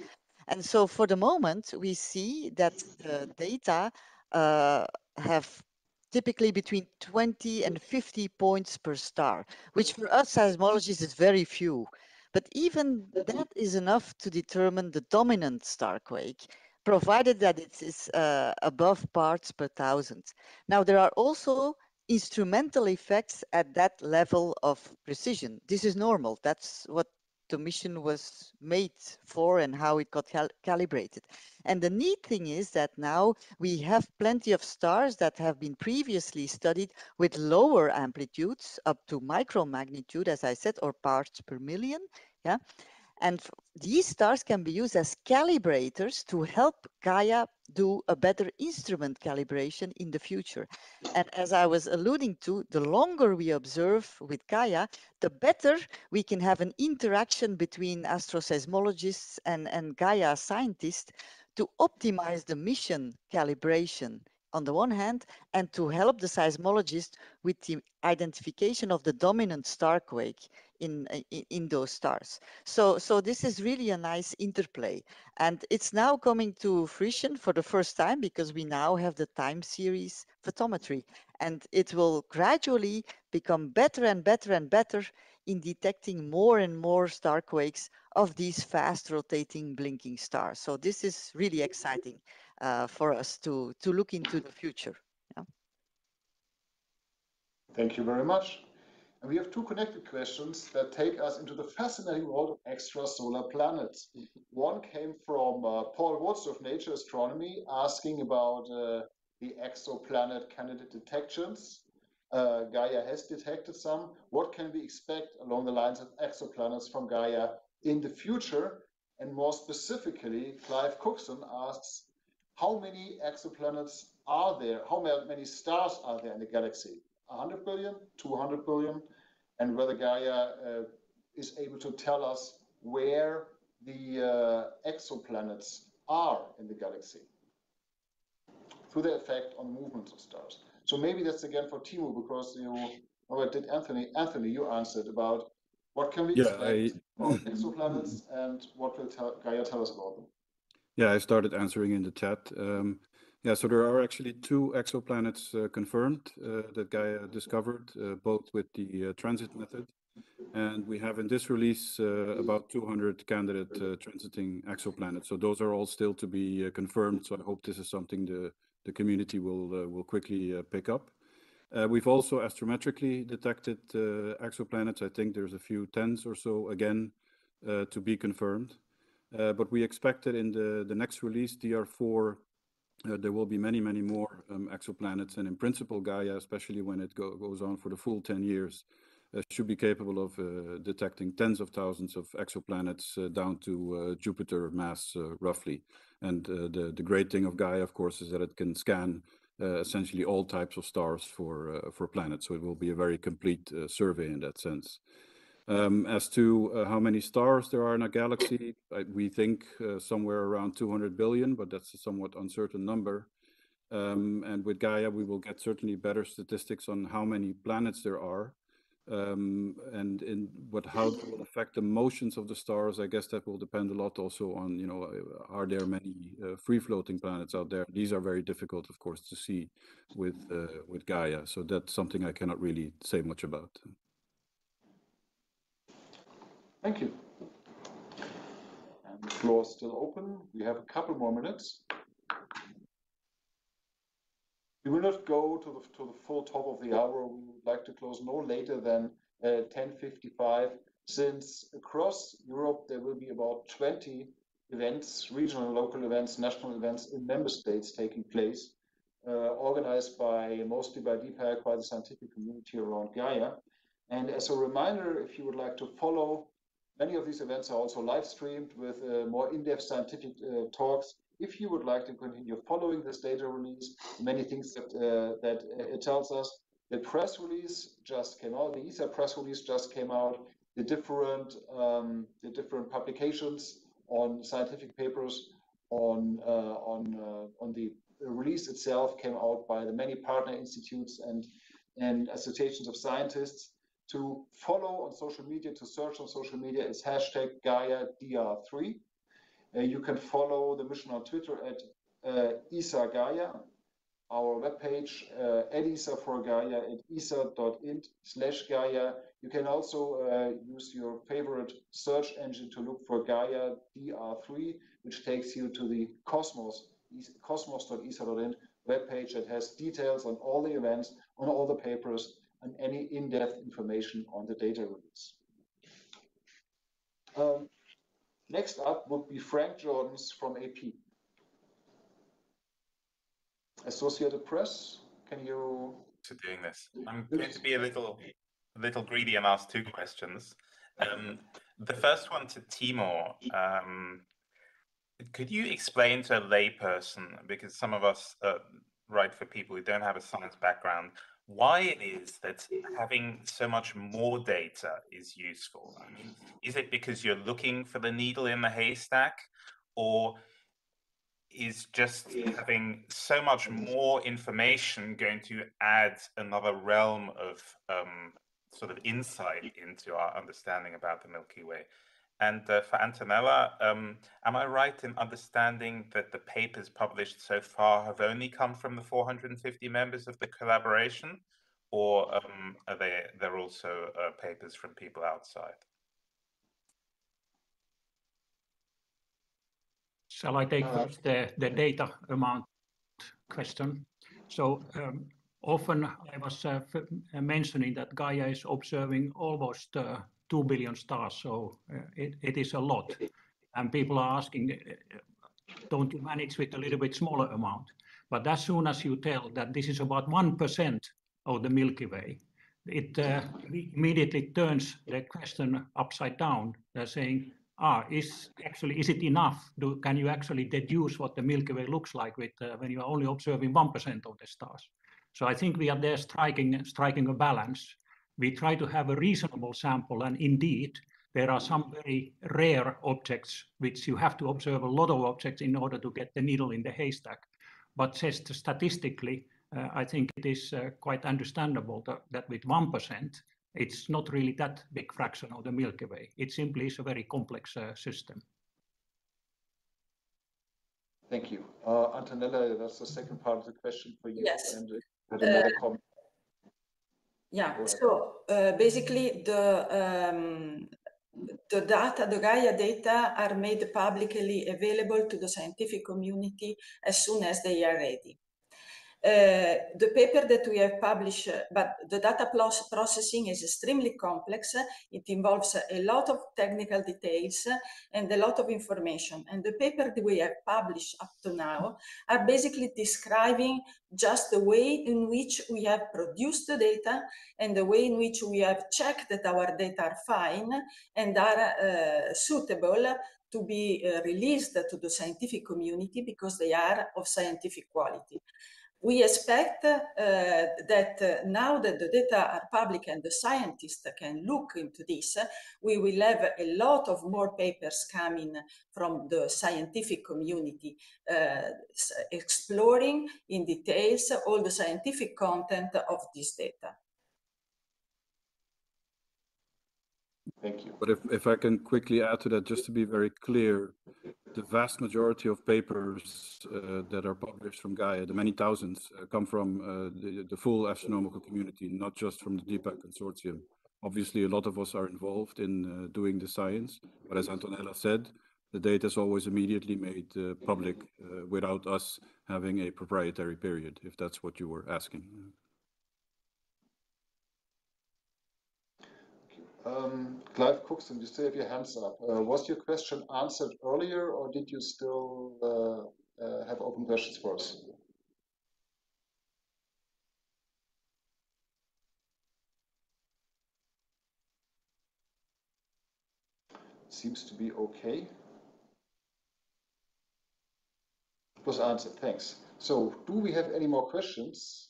And so for the moment, we see that the data uh, have typically between twenty and fifty points per star, which for us seismologists is very few. But even that is enough to determine the dominant starquake, provided that it is uh, above parts per thousand. Now, there are also instrumental effects at that level of precision. This is normal. That's what the mission was made for and how it got cal calibrated. And the neat thing is that now we have plenty of stars that have been previously studied with lower amplitudes, up to micromagnitude, as I said, or parts per million. Yeah. And these stars can be used as calibrators to help Gaia do a better instrument calibration in the future. And as I was alluding to, the longer we observe with Gaia, the better we can have an interaction between astroseismologists and, and Gaia scientists to optimize the mission calibration on the one hand, and to help the seismologist with the identification of the dominant starquake in, in in those stars. So so this is really a nice interplay, and it's now coming to fruition for the first time because we now have the time series photometry, and it will gradually become better and better and better in detecting more and more starquakes of these fast rotating blinking stars. So this is really exciting Uh, for us to, to look into the future. Yeah. Thank you very much. And we have two connected questions that take us into the fascinating world of extrasolar planets. One came from uh, Paul Woods of Nature Astronomy, asking about uh, the exoplanet candidate detections. Uh, Gaia has detected some. What can we expect along the lines of exoplanets from Gaia in the future? And more specifically, Clive Cookson asks, how many exoplanets are there? How many stars are there in the galaxy? one hundred billion, two hundred billion? And whether Gaia uh, is able to tell us where the uh, exoplanets are in the galaxy through the effect on movements of stars. So maybe that's again for Timo, because you, or did Anthony, Anthony, you answered about what can we yeah, expect I... about exoplanets and what will tell, Gaia tell us about them? Yeah, I started answering in the chat. Um, yeah, so there are actually two exoplanets uh, confirmed uh, that Gaia discovered, uh, both with the uh, transit method. And we have in this release uh, about two hundred candidate uh, transiting exoplanets. So those are all still to be uh, confirmed. So I hope this is something the, the community will, uh, will quickly uh, pick up. Uh, we've also astrometrically detected uh, exoplanets. I think there's a few tens or so, again, uh, to be confirmed. Uh, but we expect that in the, the next release, D R four, Uh, there will be many, many more um, exoplanets, and in principle, Gaia, especially when it go, goes on for the full ten years, uh, should be capable of uh, detecting tens of thousands of exoplanets uh, down to uh, Jupiter mass, uh, roughly. And uh, the, the great thing of Gaia, of course, is that it can scan uh, essentially all types of stars for, uh, for planets. So it will be a very complete uh, survey in that sense. Um, as to uh, how many stars there are in a galaxy, I, we think uh, somewhere around two hundred billion, but that's a somewhat uncertain number. Um, and with Gaia, we will get certainly better statistics on how many planets there are, um, and in what how it will affect the motions of the stars. I guess that will depend a lot also on, you know, are there many uh, free-floating planets out there? These are very difficult, of course, to see with uh, with Gaia. So that's something I cannot really say much about. Thank you. And the floor is still open. We have a couple more minutes. We will not go to the to the full top of the hour. We would like to close no later than uh, ten fifty-five, since across Europe there will be about twenty events, regional and local events, national events in member states taking place, uh, organized by mostly by D P A C, by the scientific community around Gaia. And as a reminder, if you would like to follow, many of these events are also live streamed with uh, more in-depth scientific uh, talks. If you would like to continue following this data release, many things that uh, that it tells us. The press release just came out. The E S A press release just came out. The different um, the different publications on scientific papers on uh, on uh, on the release itself came out by the many partner institutes and and associations of scientists. To follow on social media, to search on social media is hashtag Gaia D R three. Uh, you can follow the mission on Twitter at uh, E S A Gaia, our webpage uh, at E S A for Gaia at E S A dot int slash Gaia. You can also uh, use your favorite search engine to look for Gaia D R three, which takes you to the Cosmos, cosmos dot E S A dot int webpage that has details on all the events, on all the papers, and any in-depth information on the data release. Um, next up would be Frank Jordans from A P. Associated Press, can you? To doing this, I'm going to be a little, a little greedy and ask two questions. Um, the first one to Timo. Um, could you explain to a layperson, because some of us uh, write for people who don't have a science background, why it is that having so much more data is useful? I mean, is it because you're looking for the needle in the haystack, or is just having so much more information going to add another realm of um, sort of insight into our understanding about the Milky Way? And uh, for Antonella, um, am I right in understanding that the papers published so far have only come from the four hundred fifty members of the collaboration, or um, are they they're also uh, papers from people outside? Shall I take first the, the data amount question? So um, often I was uh, mentioning that Gaia is observing almost uh, Two billion stars, so uh, it, it is a lot, and people are asking, don't you manage with a little bit smaller amount? But as soon as you tell that this is about one percent of the Milky Way, it uh, immediately turns the question upside down. They're saying, ah, is actually is it enough? Do can you actually deduce what the Milky Way looks like with uh, when you are only observing one percent of the stars? So I think we are there striking striking a balance. We try to have a reasonable sample, and indeed, there are some very rare objects which you have to observe a lot of objects in order to get the needle in the haystack. But just statistically, uh, I think it is uh, quite understandable that, that with one percent, it's not really that big fraction of the Milky Way. It simply is a very complex uh, system. Thank you. Uh, Antonella, that's the second part of the question for you. Yes. And another uh, comment. Yeah, so uh, basically the, um, the data, the Gaia data are made publicly available to the scientific community as soon as they are ready. Uh, the paper that we have published, uh, but the data processing is extremely complex. Uh, it involves uh, a lot of technical details uh, and a lot of information. And the paper that we have published up to now are basically describing just the way in which we have produced the data and the way in which we have checked that our data are fine and are uh, suitable to be uh, released to the scientific community because they are of scientific quality. We expect uh, that uh, now that the data are public and the scientists can look into this, uh, we will have a lot of more papers coming from the scientific community, uh, exploring in details all the scientific content of this data. Thank you. But if, if I can quickly add to that, just to be very clear, the vast majority of papers uh, that are published from Gaia, the many thousands, uh, come from uh, the, the full astronomical community, not just from the D PAC consortium. Obviously, a lot of us are involved in uh, doing the science, but as Antonella said, the data is always immediately made uh, public uh, without us having a proprietary period, if that's what you were asking. Um, Clive Cookson, you still have your hands up. Uh, was your question answered earlier, or did you still uh, uh, have open questions for us? Seems to be okay. It was answered, thanks. So, do we have any more questions?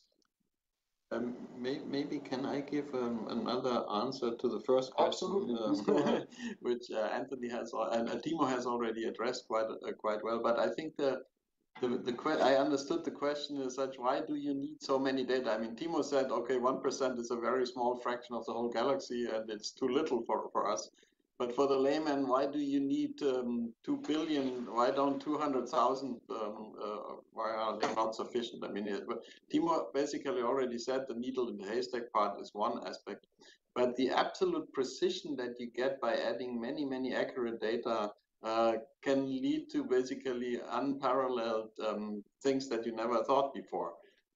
Um, may, maybe can I give um, another answer to the first question, um, which uh, Anthony has and uh, Timo has already addressed quite uh, quite well. But I think the the, the que I understood the question is such: why do you need so many data? I mean, Timo said, okay, one percent is a very small fraction of the whole galaxy, and it's too little for for us. But for the layman, why do you need um, two billion? Why don't two hundred thousand? Um, uh, why are they not sufficient? I mean, it, but Timo basically already said the needle in the haystack part is one aspect, but the absolute precision that you get by adding many, many accurate data uh, can lead to basically unparalleled um, things that you never thought before.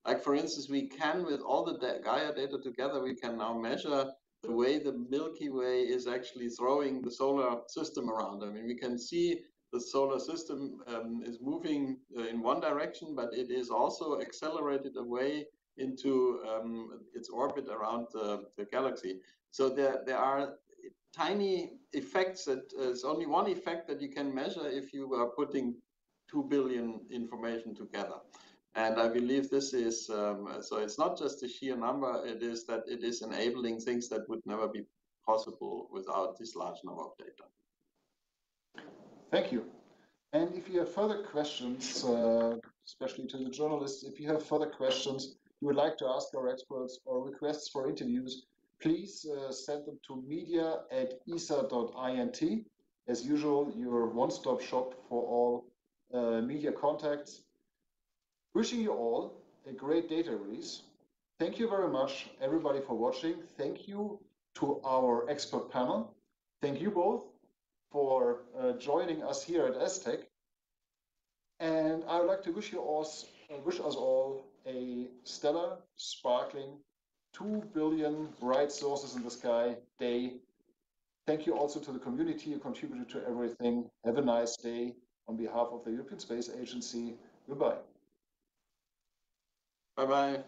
Like for instance, we can with all the da- Gaia data together, we can now measure the way the Milky Way is actually throwing the solar system around. I mean, we can see the solar system um, is moving uh, in one direction, but it is also accelerated away into um, its orbit around the, the galaxy. So there, there are tiny effects that uh, it's only one effect that you can measure if you are putting two billion information together. And I believe this is, um, so it's not just the sheer number, it is that it is enabling things that would never be possible without this large number of data. Thank you. And if you have further questions, uh, especially to the journalists, if you have further questions you would like to ask our experts or requests for interviews, please uh, send them to media at E S A dot I N T. As usual, your one-stop shop for all uh, media contacts. Wishing you all a great data release. Thank you very much, everybody, for watching. Thank you to our expert panel. Thank you both for uh, joining us here at ESTEC. And I would like to wish you all, uh, wish us all a stellar, sparkling, two billion bright sources in the sky day. Thank you also to the community who contributed to everything. Have a nice day on behalf of the European Space Agency. Goodbye. Bye-bye.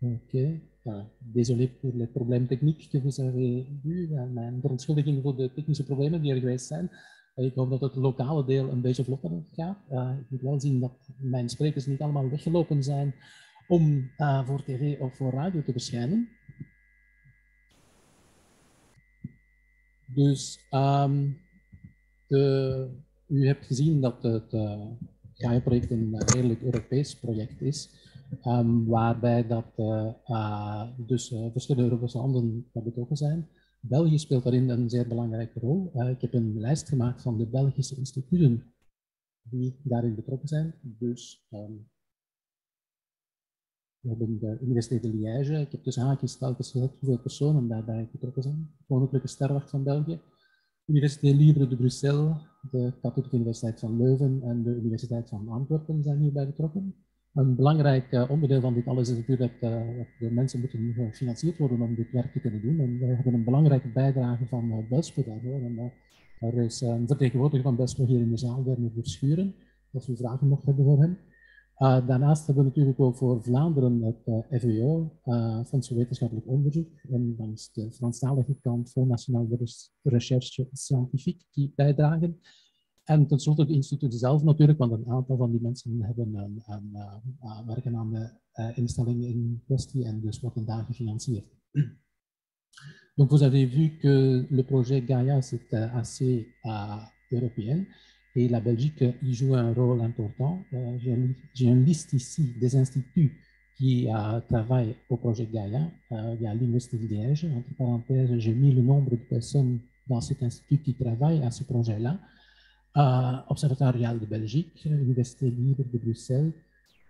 Ok, ah, désolé pour les problèmes techniques que vous avez eus, ah, mijn verontschuldiging voor de technische problemen die er geweest zijn. Ik hoop dat het lokale deel een beetje vlotter gaat. Uh, ik moet wel zien dat mijn sprekers niet allemaal weggelopen zijn om uh, voor tv of voor radio te verschijnen. Dus um, de, u hebt gezien dat het uh, Gaia-project een redelijk Europees project is, um, waarbij dat, uh, uh, dus uh, verschillende Europese landen betrokken zijn. België speelt daarin een zeer belangrijke rol. Uh, ik heb een lijst gemaakt van de Belgische instituten die daarin betrokken zijn. Dus um, we hebben de Université de Liège. Ik heb tussen haakjes telkens gezegd hoeveel personen daarbij betrokken zijn. Koninklijke Sterrenwacht van België, Université Libre de Bruxelles, de Katholieke Universiteit van Leuven en de Universiteit van Antwerpen zijn hierbij betrokken. Een belangrijk uh, onderdeel van dit alles is natuurlijk dat, uh, dat de mensen moeten gefinancierd worden om dit werk te kunnen doen. En wij hebben een belangrijke bijdrage van uh, BESPO daarvoor. En, uh, er is uh, een vertegenwoordiger van BESPO hier in de zaal, Werner Verschuren, als u vragen mocht hebben voor hem. Uh, daarnaast hebben we natuurlijk ook voor Vlaanderen het uh, F W O, uh, Fonds voor Wetenschappelijk Onderzoek, en langs de Franstalige kant Fonds Nationale de Recherche Scientifique die bijdragen. En tenslotte de instituten zelf natuurlijk, want een aantal van die mensen hebben een, een, een, werken aan de uh, instellingen in kwestie en dus worden daar gefinancierd. Donc vous avez vu que le projet Gaia c'est assez uh, européen et la Belgique y joue un rôle important. Uh, J'ai une liste ici des instituts qui uh, travaillent au projet Gaia. Uh, il y a l'Université de Liège. Entre parenthèses, j'ai mis le nombre de personnes dans cet institut qui travaillent à ce projet-là. Uh, Observatoriaal de Belgique, Université Libre de Bruxelles,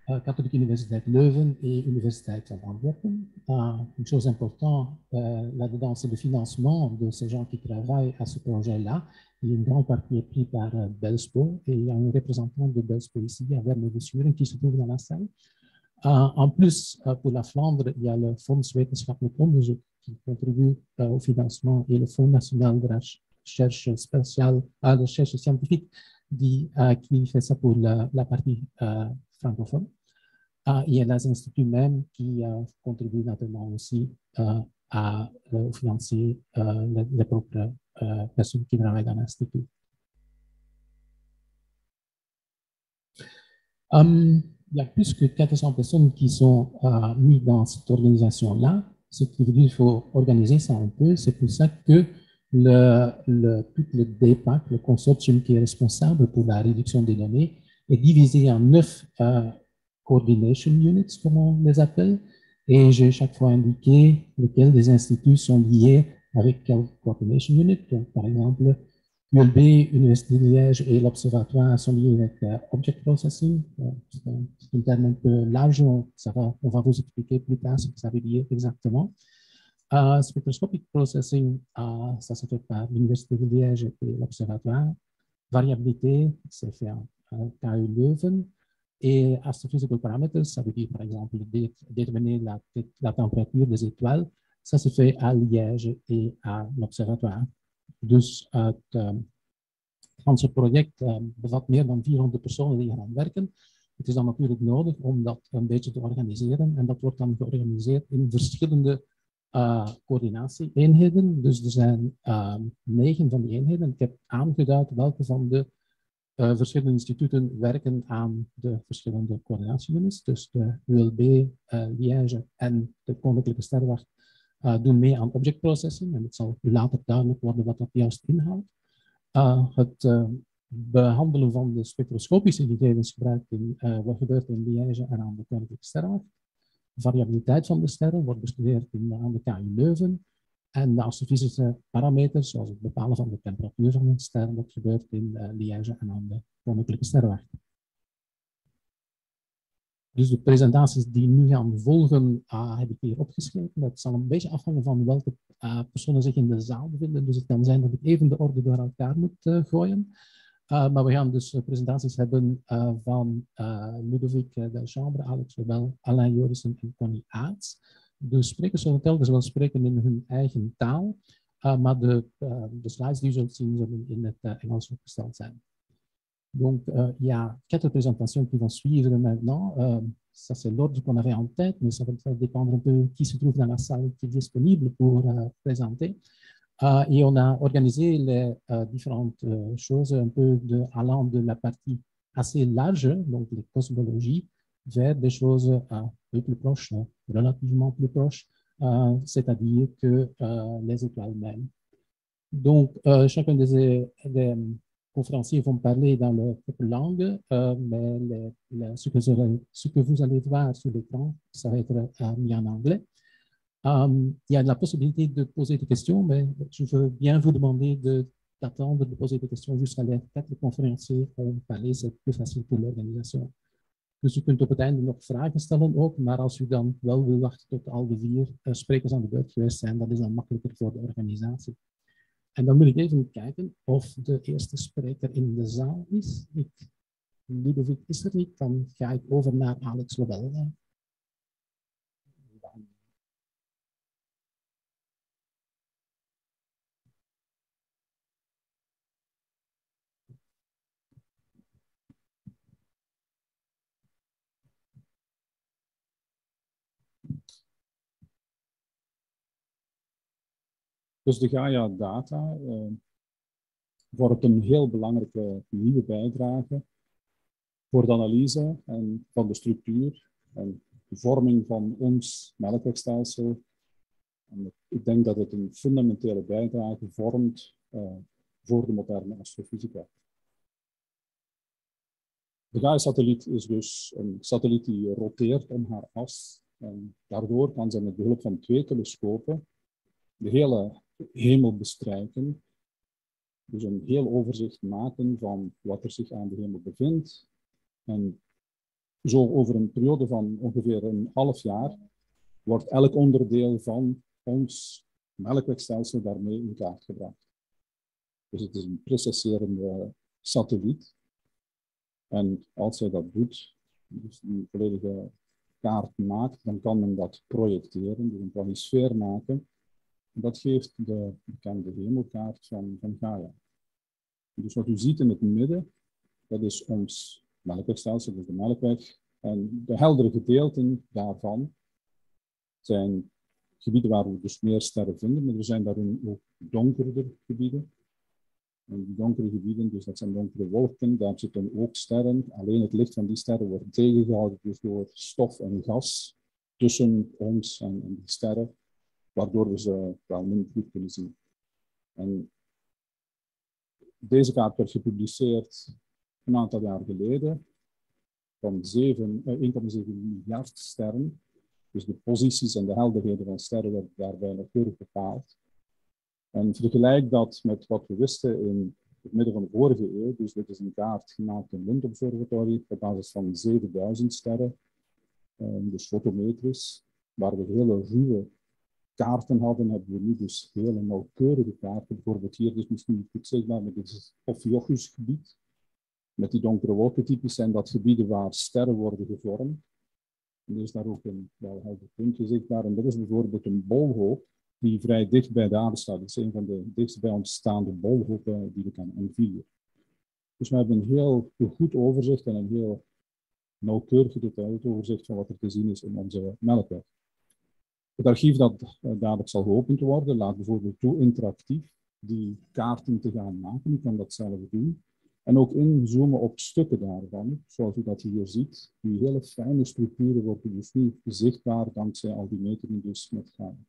uh, Katholieke Universiteit Leuven et Universiteit van Antwerpen. Uh, une chose importante uh, là-dedans, c'est le financement de ces gens qui travaillent à ce projet-là. Une grande partie est prise par uh, BELSPO et il y a un représentant de BELSPO ici, Werner Verschuren, qui se trouve dans la salle. Uh, en plus, uh, pour la Flandre, il y a le Fonds wetenschappelijk onderzoek qui contribue uh, au financement et le Fonds national de la recherche spatiale, à la recherche scientifique dit, uh, qui fait ça pour la, la partie uh, francophone. Uh, il y a les instituts même qui uh, contribuent notamment aussi uh, à uh, financer uh, les, les propres uh, personnes qui travaillent dans l'institut. Um, il y a plus que quatre cents personnes qui sont uh, mises dans cette organisation-là, ce qui veut dire qu'il faut organiser ça un peu. C'est pour ça que Le, le, tout le D P A C, le consortium qui est responsable pour la réduction des données, est divisé en neuf uh, coordination units, comme on les appelle, et j'ai chaque fois indiqué lesquels des instituts sont liés avec quelle coordination unit. Donc, par exemple, U L B, Université de Liège et l'Observatoire sont liés avec uh, Object Processing. Uh, C'est un, un terme un peu large, on, ça va, on va vous expliquer plus tard ce que ça veut dire exactement. Uh, spectroscopic processing, uh, ça se fait par l'Université de Liège et l'Observatoire. Variabilité, c'est fait à K U Leuven. Et astrophysical parameters, ça veut dire par exemple dé déterminer la, la température des étoiles. Ça se fait à Liège et à l'Observatoire. Dus het uh, onze project uh, bevat meer dan vierhonderd personen die eraan werken. Het is dan natuurlijk nodig om dat een beetje te organiseren. En dat wordt dan georganiseerd in verschillende Uh, coördinatie-eenheden. Dus er zijn uh, negen van die eenheden. Ik heb aangeduid welke van de uh, verschillende instituten werken aan de verschillende coördinatie-units. Dus de U L B, uh, Liège en de Koninklijke Sterrenwacht uh, doen mee aan objectprocessing. En het zal u later duidelijk worden wat dat juist inhoudt. Uh, het uh, behandelen van de spectroscopische gegevens gebruikt in, uh, wat gebeurt in Liège en aan de Koninklijke Sterrenwacht. Variabiliteit van de sterren wordt bestudeerd in, aan de K U Leuven. En de astrofysische parameters, zoals het bepalen van de temperatuur van een ster, dat gebeurt in uh, Liège en aan de Koninklijke Sterrenwacht. Dus de presentaties die nu gaan volgen, uh, heb ik hier opgeschreven. Dat zal een beetje afhangen van welke uh, personen zich in de zaal bevinden. Dus het kan zijn dat ik even de orde door elkaar moet uh, gooien. Uh, maar we gaan dus uh, presentaties hebben uh, van uh, Ludovic de Chambre, Alex Webel, Alain Jorissen en Conny Aerts. De sprekers zullen telkens wel spreken in hun eigen taal, uh, maar de, uh, de slides die u zult zien zullen in het uh, Engels opgesteld zijn. Donc, uh, il y a quatre présentations qui vont suivre maintenant. Uh, ça, c'est l'ordre qu'on avait en tête, mais ça va dépendre un peu qui se trouve dans la salle qui est disponible pour uh, présenter. Euh, et on a organisé les euh, différentes euh, choses un peu de, allant de la partie assez large, donc les cosmologies, vers des choses un peu plus proches, relativement plus proches, euh, c'est-à-dire que euh, les étoiles mêmes. Donc, euh, chacun des, des conférenciers vont parler dans leur propre langue, euh, mais les, les, ce, que je, ce que vous allez voir sur l'écran, ça va être euh, mis en anglais. Um, il y a la possibilité de poser des questions, mais je veux bien vous demander d'attendre de, de poser des questions jusqu'à l'heure quatre conférenciers vont parler, c'est plus facile voor de organisatie. Dus u kunt op het einde nog vragen stellen ook, maar als u dan wel wil wachten tot al de vier uh, sprekers aan de beurt geweest zijn, dat is dan makkelijker voor de organisatie. En dan moet ik even kijken of de eerste spreker in de zaal is. Ik, Ludovic is er niet, dan ga ik over naar Alex Lobel. Dus de Gaia Data eh, wordt een heel belangrijke nieuwe bijdrage voor de analyse en van de structuur en de vorming van ons melkwegstelsel. En ik denk dat het een fundamentele bijdrage vormt eh, voor de moderne astrofysica. De Gaia-satelliet is dus een satelliet die roteert om haar as. En daardoor kan ze met behulp van twee telescopen de hele hemel bestrijken, dus een heel overzicht maken van wat er zich aan de hemel bevindt. En zo over een periode van ongeveer een half jaar wordt elk onderdeel van ons melkwegstelsel daarmee in kaart gebracht. Dus het is een precesserende satelliet. En als hij dat doet, dus een volledige kaart maakt, dan kan men dat projecteren, dus een planisfeer maken. Dat geeft de bekende hemelkaart van, van Gaia. Dus wat u ziet in het midden, dat is ons melkwegstelsel, dus de melkweg. En de heldere gedeelten daarvan zijn gebieden waar we dus meer sterren vinden, maar er zijn daarin ook donkerder gebieden. En die donkere gebieden, dus dat zijn donkere wolken, daar zitten ook sterren. Alleen het licht van die sterren wordt tegengehouden dus door stof en gas tussen ons en, en die sterren, waardoor we ze wel minder goed kunnen zien. En deze kaart werd gepubliceerd een aantal jaar geleden van één komma zeven miljard sterren. Dus de posities en de helderheden van sterren werden daarbij nauwkeurig bepaald. En vergelijk dat met wat we wisten in het midden van de vorige eeuw. Dus dit is een kaart gemaakt in Lund Observatory op basis van zevenduizend sterren, dus fotometrisch, waar we hele ruwe kaarten hadden, hebben we nu dus hele nauwkeurige kaarten. Bijvoorbeeld hier, dus misschien niet goed zichtbaar, maar dit is het Ophiuchus-gebied. Met die donkere wolkentypes zijn dat gebieden waar sterren worden gevormd. En er is daar ook een wel helder puntje zichtbaar. En dat is bijvoorbeeld een bolhoop die vrij dicht bij de aarde staat. Dat is een van de dichtstbij ontstaande bolhopen die we kunnen aanvliegen. Dus we hebben een heel goed overzicht en een heel nauwkeurig detail overzicht van wat er te zien is in onze melkweg. Het archief dat dadelijk zal geopend worden, laat bijvoorbeeld toe interactief die kaarten te gaan maken. U kan dat zelf doen. En ook inzoomen op stukken daarvan, zoals u dat hier ziet. Die hele fijne structuren worden dus nu zichtbaar dankzij al die metingen dus met gaan.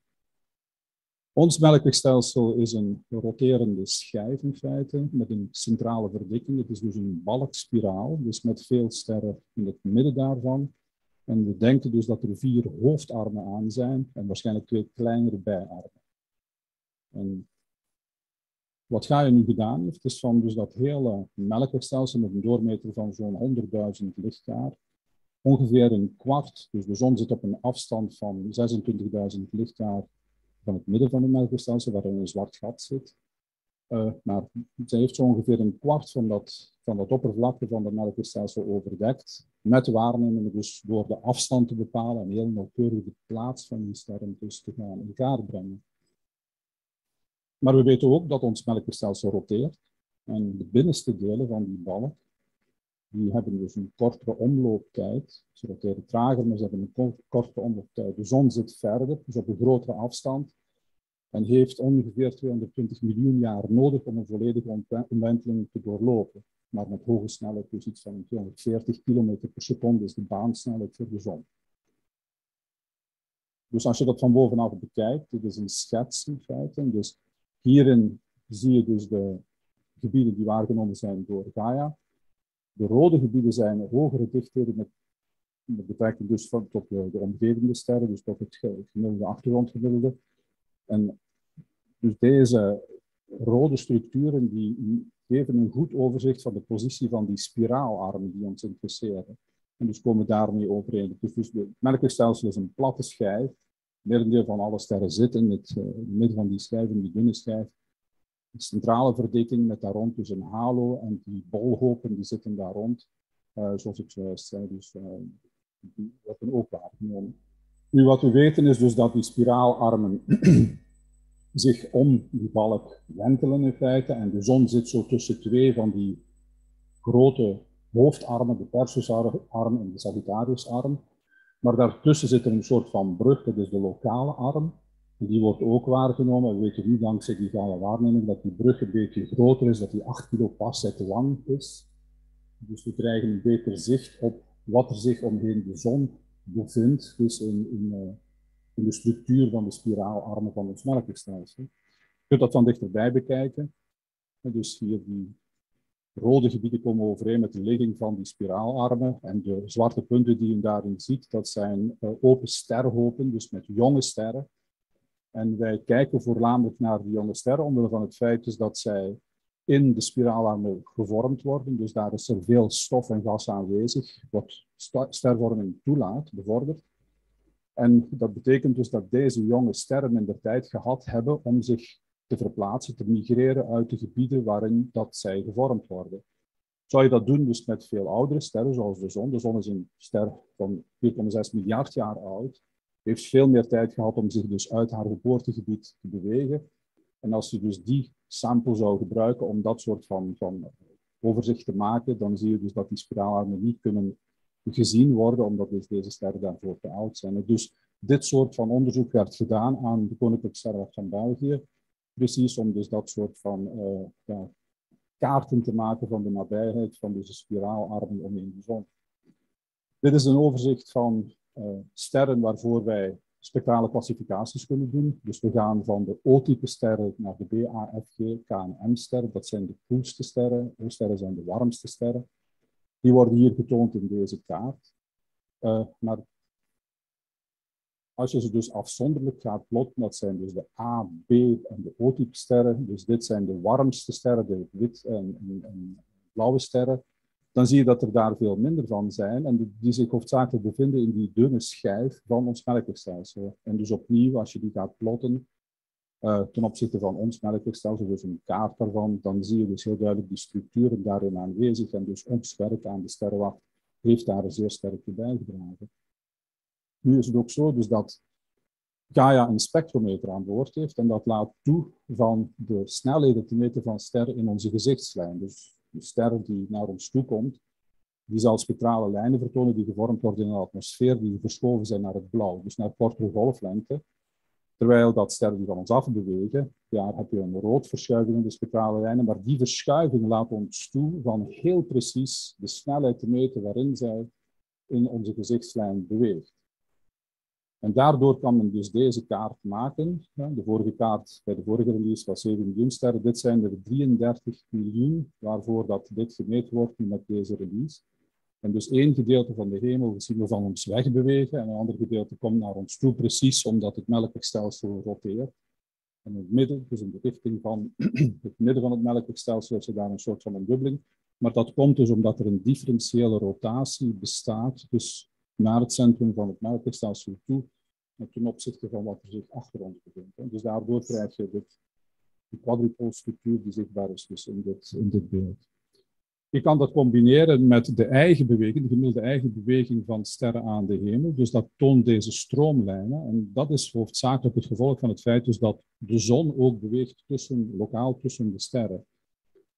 Ons melkwegstelsel is een roterende schijf in feite, met een centrale verdikking. Het is dus een balkspiraal, dus met veel sterren in het midden daarvan. En we denken dus dat er vier hoofdarmen aan zijn en waarschijnlijk twee kleinere bijarmen. En wat Gaia nu gedaan heeft, is van dus dat hele melkwegstelsel met een doormeter van zo'n honderdduizend lichtjaar, ongeveer een kwart, dus de zon zit op een afstand van zesentwintigduizend lichtjaar van het midden van het melkwegstelsel, waarin een zwart gat zit. Uh, maar zij heeft zo ongeveer een kwart van dat, van dat oppervlakte van het melkwegstelsel overdekt, met waarnemingen dus door de afstand te bepalen en heel nauwkeurig de plaats van die sterren dus te gaan in kaart brengen. Maar we weten ook dat ons melkwegstelsel roteert en de binnenste delen van die balk, die hebben dus een kortere omlooptijd. Ze roteren trager, maar ze hebben een kortere omlooptijd. De zon zit verder, dus op een grotere afstand. En heeft ongeveer tweehonderdtwintig miljoen jaar nodig om een volledige omwenteling te doorlopen. Maar met hoge snelheid, dus iets van tweehonderdveertig kilometer per seconde, is de baansnelheid voor de zon. Dus als je dat van bovenaf bekijkt, dit is een schets in feite. Dus hierin zie je dus de gebieden die waargenomen zijn door Gaia. De rode gebieden zijn hogere dichtheden met, met betrekking dus van, tot de, de omgevende sterren, dus tot het gemiddelde achtergrondgemiddelde. En dus deze rode structuren die geven een goed overzicht van de positie van die spiraalarmen die ons interesseren. En dus komen daarmee overeen. Dus het melkwegstelsel is een platte schijf. Merendeel van alle sterren zit in het uh, midden van die schijf, in die dunne schijf. De centrale verdikking met daar rond dus een halo en die bolhopen die zitten daar rond. Uh, zoals ik zojuist zei, dus uh, die worden ook waargenomen. Nu, wat we weten is dus dat die spiraalarmen zich om die balk wentelen in feite. En de zon zit zo tussen twee van die grote hoofdarmen, de Perseusarm en de Sagittarius arm. Maar daartussen zit er een soort van brug, dat is de lokale arm. En die wordt ook waargenomen. We weten nu dankzij die Gaia waarneming dat die brug een beetje groter is, dat die acht kilopasset lang is. Dus we krijgen een beter zicht op wat er zich omheen de zon bevindt, dus in, in, in de structuur van de spiraalarmen van ons melkwegstelsel. Je kunt dat van dichterbij bekijken. Dus hier die rode gebieden komen overeen met de ligging van die spiraalarmen. En de zwarte punten die je daarin ziet, dat zijn open sterhopen, dus met jonge sterren. En wij kijken voornamelijk naar die jonge sterren, omwille van het feit dus dat zij in de spiraalarmen gevormd worden. Dus daar is er veel stof en gas aanwezig, wat stervorming toelaat, bevordert. En dat betekent dus dat deze jonge sterren minder tijd gehad hebben om zich te verplaatsen, te migreren uit de gebieden waarin dat zij gevormd worden. Zou je dat doen dus met veel oudere sterren, zoals de zon? De zon is een ster van vier komma zes miljard jaar oud, heeft veel meer tijd gehad om zich dus uit haar geboortegebied te bewegen. En als je dus die sample zou gebruiken om dat soort van, van overzicht te maken, dan zie je dus dat die spiraalarmen niet kunnen gezien worden, omdat dus deze sterren daarvoor te oud zijn. Dus dit soort van onderzoek werd gedaan aan de Koninklijke Sterrenwacht van België, precies om dus dat soort van uh, ja, kaarten te maken van de nabijheid van deze spiraalarmen omheen de zon. Dit is een overzicht van uh, sterren waarvoor wij spectrale klassificaties kunnen doen. Dus we gaan van de O-type sterren naar de B, A, F, G, K en M sterren. Dat zijn de koelste sterren. O-sterren zijn de warmste sterren. Die worden hier getoond in deze kaart. Uh, maar als je ze dus afzonderlijk gaat plotten, dat zijn dus de A, B en de O-type sterren. Dus dit zijn de warmste sterren, de wit en, en, en blauwe sterren. Dan zie je dat er daar veel minder van zijn en die zich hoofdzakelijk bevinden in die dunne schijf van ons melkwegstelsel. En dus opnieuw, als je die gaat plotten uh, ten opzichte van ons melkwegstelsel, dus een kaart daarvan, dan zie je dus heel duidelijk die structuren daarin aanwezig. En dus ons werk aan de sterrenwacht heeft daar zeer sterk toe bijgedragen. Nu is het ook zo dus dat Gaia een spectrometer aan boord heeft en dat laat toe van de snelheden te meten van sterren in onze gezichtslijn. Dus de ster die naar ons toe komt, die zal spectrale lijnen vertonen die gevormd worden in de atmosfeer, die verschoven zijn naar het blauw, dus naar kortere golflengte. Terwijl dat sterren die van ons afbewegen, daar heb je een rood verschuiving in de spectrale lijnen, maar die verschuiving laat ons toe van heel precies de snelheid te meten waarin zij in onze gezichtslijn beweegt. En daardoor kan men dus deze kaart maken. De vorige kaart bij de vorige release was zeven miljoen sterren. Dit zijn er drieëndertig miljoen waarvoor dat dit gemeten wordt nu met deze release. En dus één gedeelte van de hemel zien we van ons wegbewegen en een ander gedeelte komt naar ons toe, precies omdat het melkwegstelsel roteert. En in het midden, dus in de richting van het midden van het melkwegstelsel, is er daar een soort van ondubbeling. Maar dat komt dus omdat er een differentiële rotatie bestaat, dus naar het centrum van het melkwegstelsel toe, ten opzichte van wat er zich achter ons bevindt. Dus daardoor krijg je dit, die quadrupoolstructuur die zichtbaar is dus in, dit, in dit beeld. Je kan dat combineren met de eigen beweging, de gemiddelde eigen beweging van sterren aan de hemel. Dus dat toont deze stroomlijnen. En dat is hoofdzakelijk het gevolg van het feit dus dat de zon ook beweegt tussen, lokaal tussen de sterren.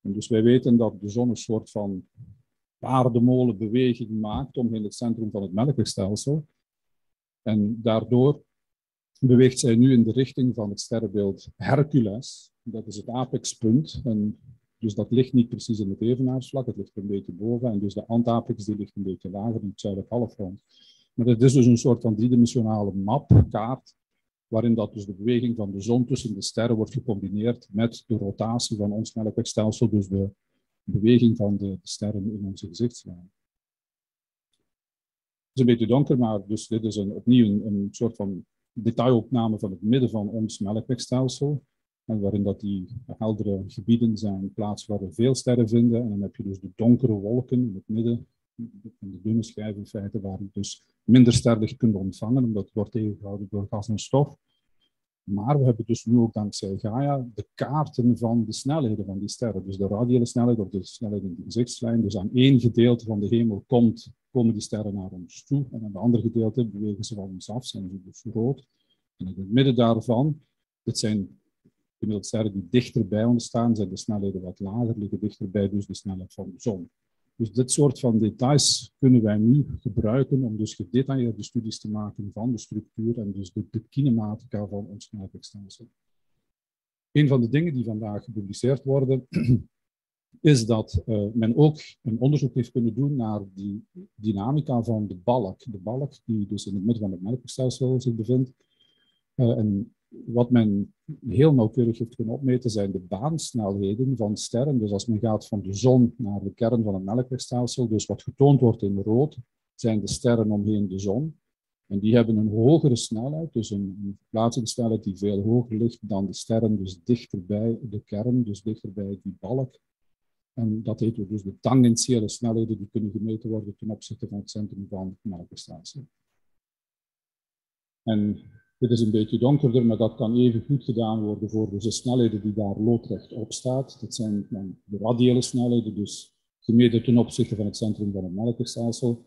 En dus wij weten dat de zon een soort van paardenmolen beweging maakt omheen het centrum van het melkwegstelsel. En daardoor beweegt zij nu in de richting van het sterrenbeeld Hercules. Dat is het apexpunt. En dus dat ligt niet precies in het evenaarsvlak, het ligt een beetje boven. En dus de antapex die ligt een beetje lager in het zuidelijk halfrond. Maar het is dus een soort van driedimensionale map, kaart, waarin dat dus de beweging van de zon tussen de sterren wordt gecombineerd met de rotatie van ons melkwegstelsel, dus de beweging van de sterren in onze gezichtslijn. Het is een beetje donker, maar dus dit is een, opnieuw een, een soort van detailopname van het midden van ons melkwegstelsel. En waarin dat die heldere gebieden zijn, plaats waar we veel sterren vinden. En dan heb je dus de donkere wolken in het midden. En de dunne schijf in feite, waar je dus minder sterrenlicht kunt ontvangen, omdat het wordt tegengehouden door gas en stof. Maar we hebben dus nu ook dankzij Gaia de kaarten van de snelheden van die sterren. Dus de radiale snelheid of de snelheid in de gezichtslijn. Dus aan één gedeelte van de hemel komt, komen die sterren naar ons toe. En aan de andere gedeelte bewegen ze van ons af, zijn ze dus rood. En in het midden daarvan, dit zijn gemiddeld sterren die dichter bij ons staan, zijn de snelheden wat lager, liggen dichterbij dus de snelheid van de zon. Dus dit soort van details kunnen wij nu gebruiken om dus gedetailleerde studies te maken van de structuur en dus de, de kinematica van ons melkwegstelsel. Een van de dingen die vandaag gepubliceerd worden, is dat uh, men ook een onderzoek heeft kunnen doen naar die dynamica van de balk. De balk die dus in het midden van het melkwegstelsel zich bevindt. Uh, en wat men heel nauwkeurig heeft kunnen opmeten zijn de baansnelheden van sterren. Dus als men gaat van de zon naar de kern van het melkwegstelsel, dus wat getoond wordt in rood, zijn de sterren omheen de zon. En die hebben een hogere snelheid, dus een verplaatsingssnelheid die veel hoger ligt dan de sterren, dus dichter bij de kern, dus dichter bij die balk. En dat heet dus de tangentiële snelheden die kunnen gemeten worden ten opzichte van het centrum van het melkwegstelsel. En dit is een beetje donkerder, maar dat kan even goed gedaan worden voor dus de snelheden die daar loodrecht op staat. Dat zijn dan de radiale snelheden, dus gemeten ten opzichte van het centrum van het melkwegstelsel.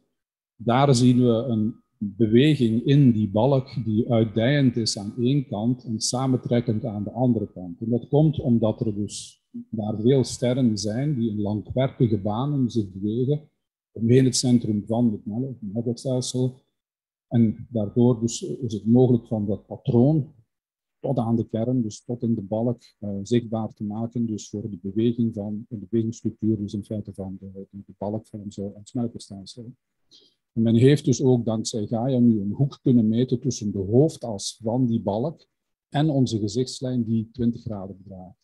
Daar zien we een beweging in die balk die uitdijend is aan één kant en samentrekkend aan de andere kant. En dat komt omdat er dus daar veel sterren zijn die in langwerpige banen zich bewegen omheen het centrum van het melkwegstelsel. En daardoor dus is het mogelijk van dat patroon tot aan de kern, dus tot in de balk, uh, zichtbaar te maken. Dus voor de beweging van de bewegingsstructuur, dus in feite van de, de balk van onze melkwegstelsel. En men heeft dus ook dankzij Gaia nu een hoek kunnen meten tussen de hoofdas van die balk en onze gezichtslijn die twintig graden bedraagt.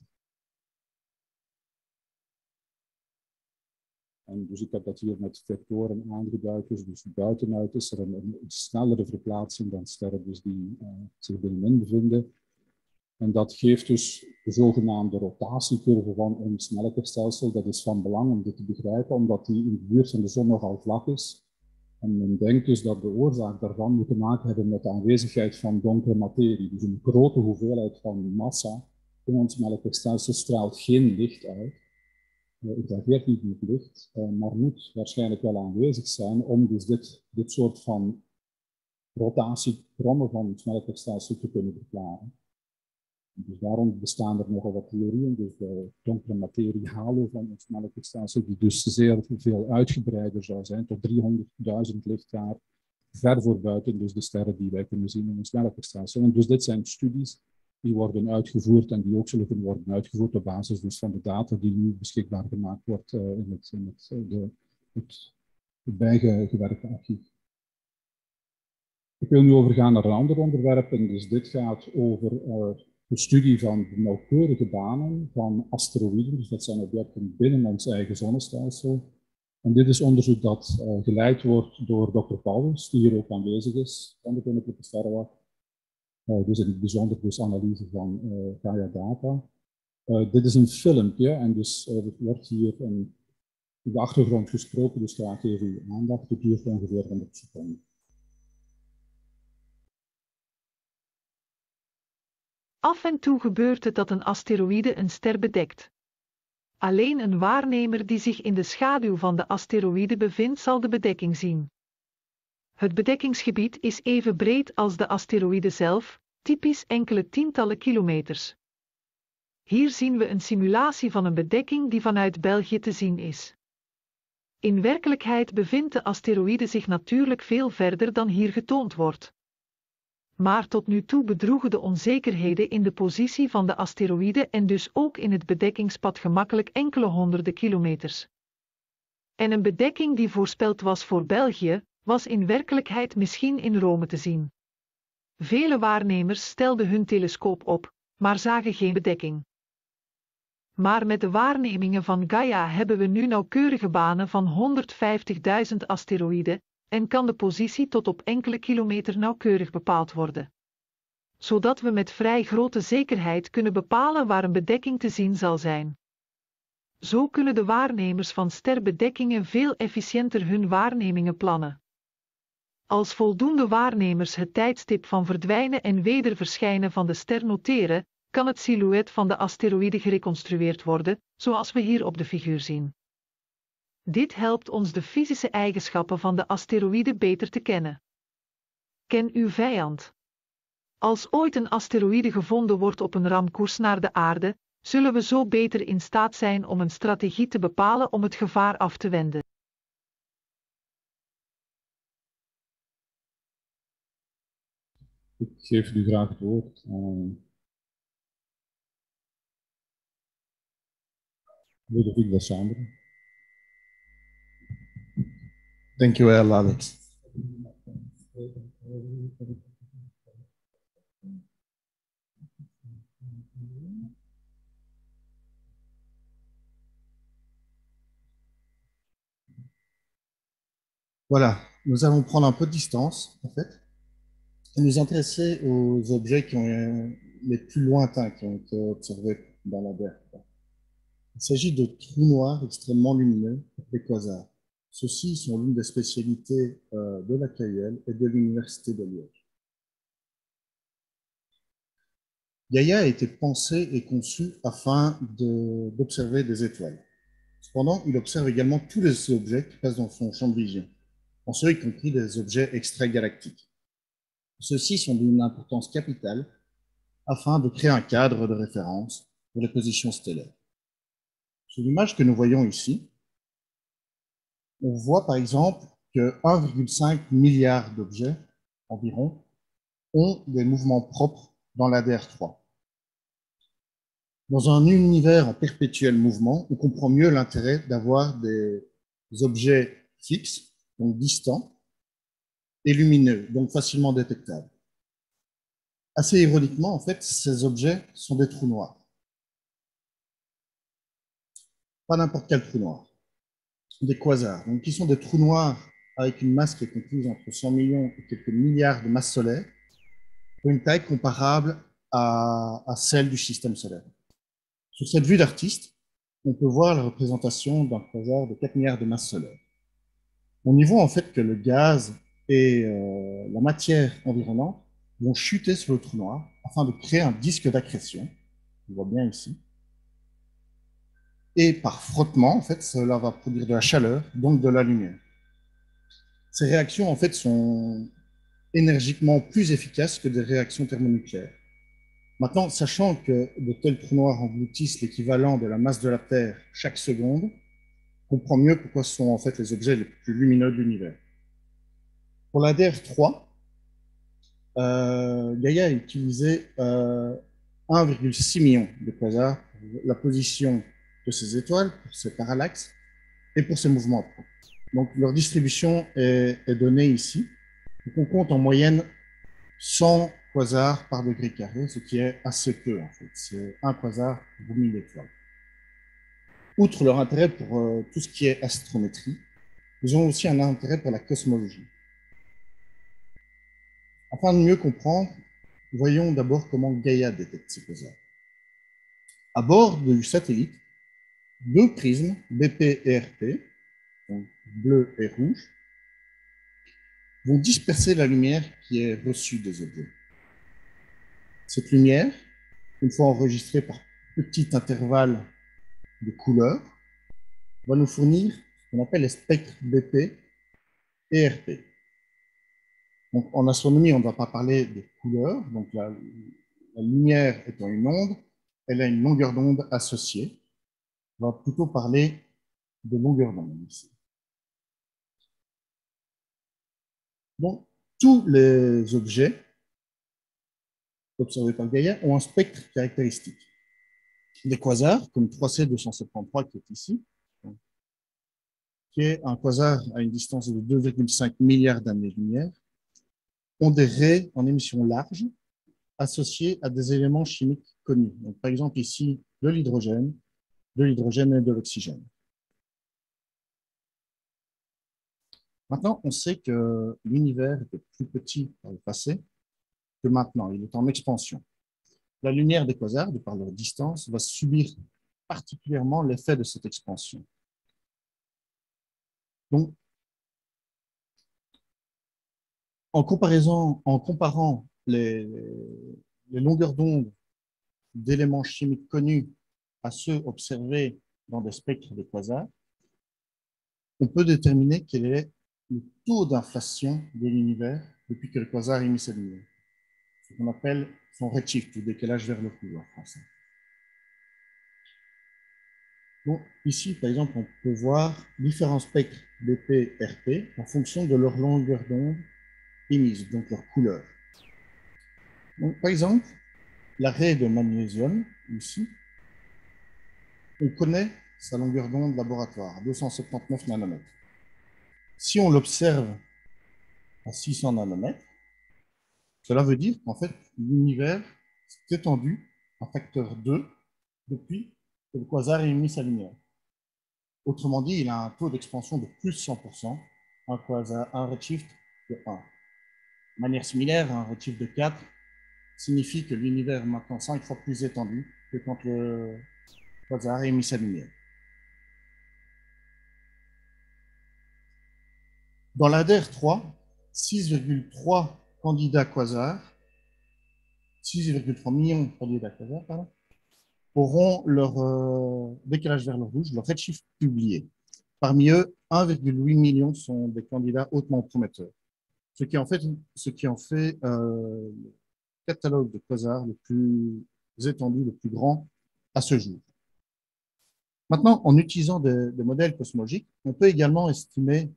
En dus ik heb dat hier met vectoren aangeduid, dus buitenuit is er een, een snellere verplaatsing dan sterren dus die uh, zich binnenin bevinden. En dat geeft dus de zogenaamde rotatiecurve van ons melkwegstelsel. Dat is van belang om dit te begrijpen, omdat die in de buurt van de zon nogal vlak is. En men denkt dus dat de oorzaak daarvan moet te maken hebben met de aanwezigheid van donkere materie. Dus een grote hoeveelheid van massa in ons melkwegstelsel straalt geen licht uit. Het interageert niet met licht, maar moet waarschijnlijk wel aanwezig zijn om dus dit, dit soort van rotatiekrommen van het melkwegstelsel te kunnen verklaren. Dus daarom bestaan er nogal wat theorieën, dus de donkere materie halo van ons melkwegstelsel, die dus zeer veel uitgebreider zou zijn, tot driehonderdduizend lichtjaar, ver voor buiten dus de sterren die wij kunnen zien in ons melkwegstelsel. En dus dit zijn studies die worden uitgevoerd en die ook zullen kunnen worden uitgevoerd op basis dus van de data die nu beschikbaar gemaakt wordt uh, in het, in het, de, het, het bijgewerkte archief. Ik wil nu overgaan naar een ander onderwerp en dus dit gaat over uh, de studie van de nauwkeurige banen van asteroïden, dus dat zijn objecten binnen ons eigen zonnestelsel. En dit is onderzoek dat uh, geleid wordt door dokter Pauwels, die hier ook aanwezig is van de Koninklijke Sterrenwacht. Uh, dus in het bijzonder dus analyse van uh, Gaia Data. Uh, dit is een filmpje en dus uh, wordt hier een, in de achtergrond gesproken, dus graag even uw aandacht. Het duurt ongeveer honderd seconden. Af en toe gebeurt het dat een asteroïde een ster bedekt. Alleen een waarnemer die zich in de schaduw van de asteroïde bevindt zal de bedekking zien. Het bedekkingsgebied is even breed als de asteroïde zelf, typisch enkele tientallen kilometers. Hier zien we een simulatie van een bedekking die vanuit België te zien is. In werkelijkheid bevindt de asteroïde zich natuurlijk veel verder dan hier getoond wordt. maar tot nu toe bedroegen de onzekerheden in de positie van de asteroïde en dus ook in het bedekkingspad gemakkelijk enkele honderden kilometers. En een bedekking die voorspeld was voor België, was in werkelijkheid misschien in Rome te zien. Vele waarnemers stelden hun telescoop op, maar zagen geen bedekking. Maar met de waarnemingen van Gaia hebben we nu nauwkeurige banen van honderdvijftigduizend asteroïden en kan de positie tot op enkele kilometer nauwkeurig bepaald worden. Zodat we met vrij grote zekerheid kunnen bepalen waar een bedekking te zien zal zijn. Zo kunnen de waarnemers van sterbedekkingen veel efficiënter hun waarnemingen plannen. Als voldoende waarnemers het tijdstip van verdwijnen en wederverschijnen van de ster noteren, kan het silhouet van de asteroïde gereconstrueerd worden, zoals we hier op de figuur zien. Dit helpt ons de fysische eigenschappen van de asteroïde beter te kennen. Ken uw vijand. Als ooit een asteroïde gevonden wordt op een ramkoers naar de aarde, zullen we zo beter in staat zijn om een strategie te bepalen om het gevaar af te wenden. Ik geef u graag het woord aan Ludovic de Chambre. Thank you, Alex. Voilà, nous allons prendre un peu de distance, en fait, et nous intéresser aux objets qui ont les plus lointains qui ont été observés dans la Terre. Il s'agit de trous noirs extrêmement lumineux, les quasars. Ceux-ci sont l'une des spécialités de la K U L et de l'Université de Liège. Gaia a été pensée et conçue afin d'observer de, des étoiles. Cependant, il observe également tous les objets qui passent dans son champ de vision, en ce y compris des objets extragalactiques. Ceux-ci sont d'une importance capitale afin de créer un cadre de référence pour les positions stellaires. Sur l'image que nous voyons ici, on voit par exemple que un virgule cinq milliard d'objets environ ont des mouvements propres dans la D R trois. Dans un univers en perpétuel mouvement, on comprend mieux l'intérêt d'avoir des objets fixes, donc distants, et lumineux, donc facilement détectables. Assez ironiquement, en fait, ces objets sont des trous noirs. Pas n'importe quel trou noir. Des quasars, donc qui sont des trous noirs avec une masse qui est comprise entre cent millions et quelques milliards de masses solaires, pour une taille comparable à, à celle du système solaire. Sur cette vue d'artiste, on peut voir la représentation d'un quasar de quatre milliards de masses solaires. On y voit en fait que le gaz et euh, la matière environnante vont chuter sur le trou noir afin de créer un disque d'accrétion, on voit bien ici. Et par frottement, en fait, cela va produire de la chaleur, donc de la lumière. Ces réactions, en fait, sont énergiquement plus efficaces que des réactions thermonucléaires. Maintenant, sachant que de tels trous noirs engloutissent l'équivalent de la masse de la Terre chaque seconde, on comprend mieux pourquoi ce sont en fait les objets les plus lumineux de l'univers. Pour la D R trois, euh, Gaia a utilisé euh, un virgule six million de quasars pour la position de ces étoiles, pour ces parallaxes et pour ces mouvements propres. Donc leur distribution est, est donnée ici. Donc, on compte en moyenne cent quasars par degré carré, ce qui est assez peu en fait. C'est un quasar pour mille étoiles. Outre leur intérêt pour euh, tout ce qui est astrométrie, ils ont aussi un intérêt pour la cosmologie. Afin de mieux comprendre, voyons d'abord comment Gaia détecte ces quasars. À bord du satellite, deux prismes, B P et R P, donc bleu et rouge, vont disperser la lumière qui est reçue des objets. Cette lumière, une fois enregistrée par petit intervalle de couleurs, va nous fournir ce qu'on appelle les spectres B P et R P. Donc, en astronomie, on ne va pas parler de couleurs, donc la, la lumière étant une onde, elle a une longueur d'onde associée. On va plutôt parler de longueur d'onde ici. Donc, tous les objets observés par Gaia ont un spectre caractéristique. Des quasars, comme trois C deux cent soixante-treize qui est ici, qui est un quasar à une distance de deux virgule cinq milliards d'années-lumière, ont des raies en émission large associées à des éléments chimiques connus. Donc, par exemple, ici, de l'hydrogène, de l'hydrogène et de l'oxygène. Maintenant, on sait que l'univers était plus petit par le passé que maintenant. Il est en expansion. La lumière des quasars, de par leur distance, va subir particulièrement l'effet de cette expansion. Donc, en, comparaison, en comparant les, les longueurs d'onde d'éléments chimiques connus à ceux observés dans des spectres de quasars, on peut déterminer quel est le taux d'inflation de l'univers depuis que le quasar émet sa lumière. Ce qu'on appelle son redshift, ou décalage vers le couloir français. Donc, ici, par exemple, on peut voir différents spectres D P R P en fonction de leur longueur d'onde émise, donc leur couleur. Donc, par exemple, la raie de magnésium, ici, on connaît sa longueur d'onde laboratoire, deux cent soixante-dix-neuf nanomètres. Si on l'observe à six cents nanomètres, cela veut dire qu'en fait, l'univers s'est étendu en facteur deux depuis que le quasar a émis sa lumière. Autrement dit, il a un taux d'expansion de plus de cent pour cent, un quasar, un redshift de un. De manière similaire, un redshift de quatre signifie que l'univers est maintenant cinq fois plus étendu que quand le quasar a émis sa lumière. Dans l'A D R trois, six virgule trois candidats quasars, six virgule trois millions de candidats quasars, pardon, auront leur euh, décalage vers le rouge, leur redshift publié. Parmi eux, un virgule huit million sont des candidats hautement prometteurs, ce qui en fait, ce qui en fait euh, le catalogue de quasars le plus étendu, le plus grand à ce jour. Maintenant, en utilisant des, des modèles cosmologiques, on peut également estimer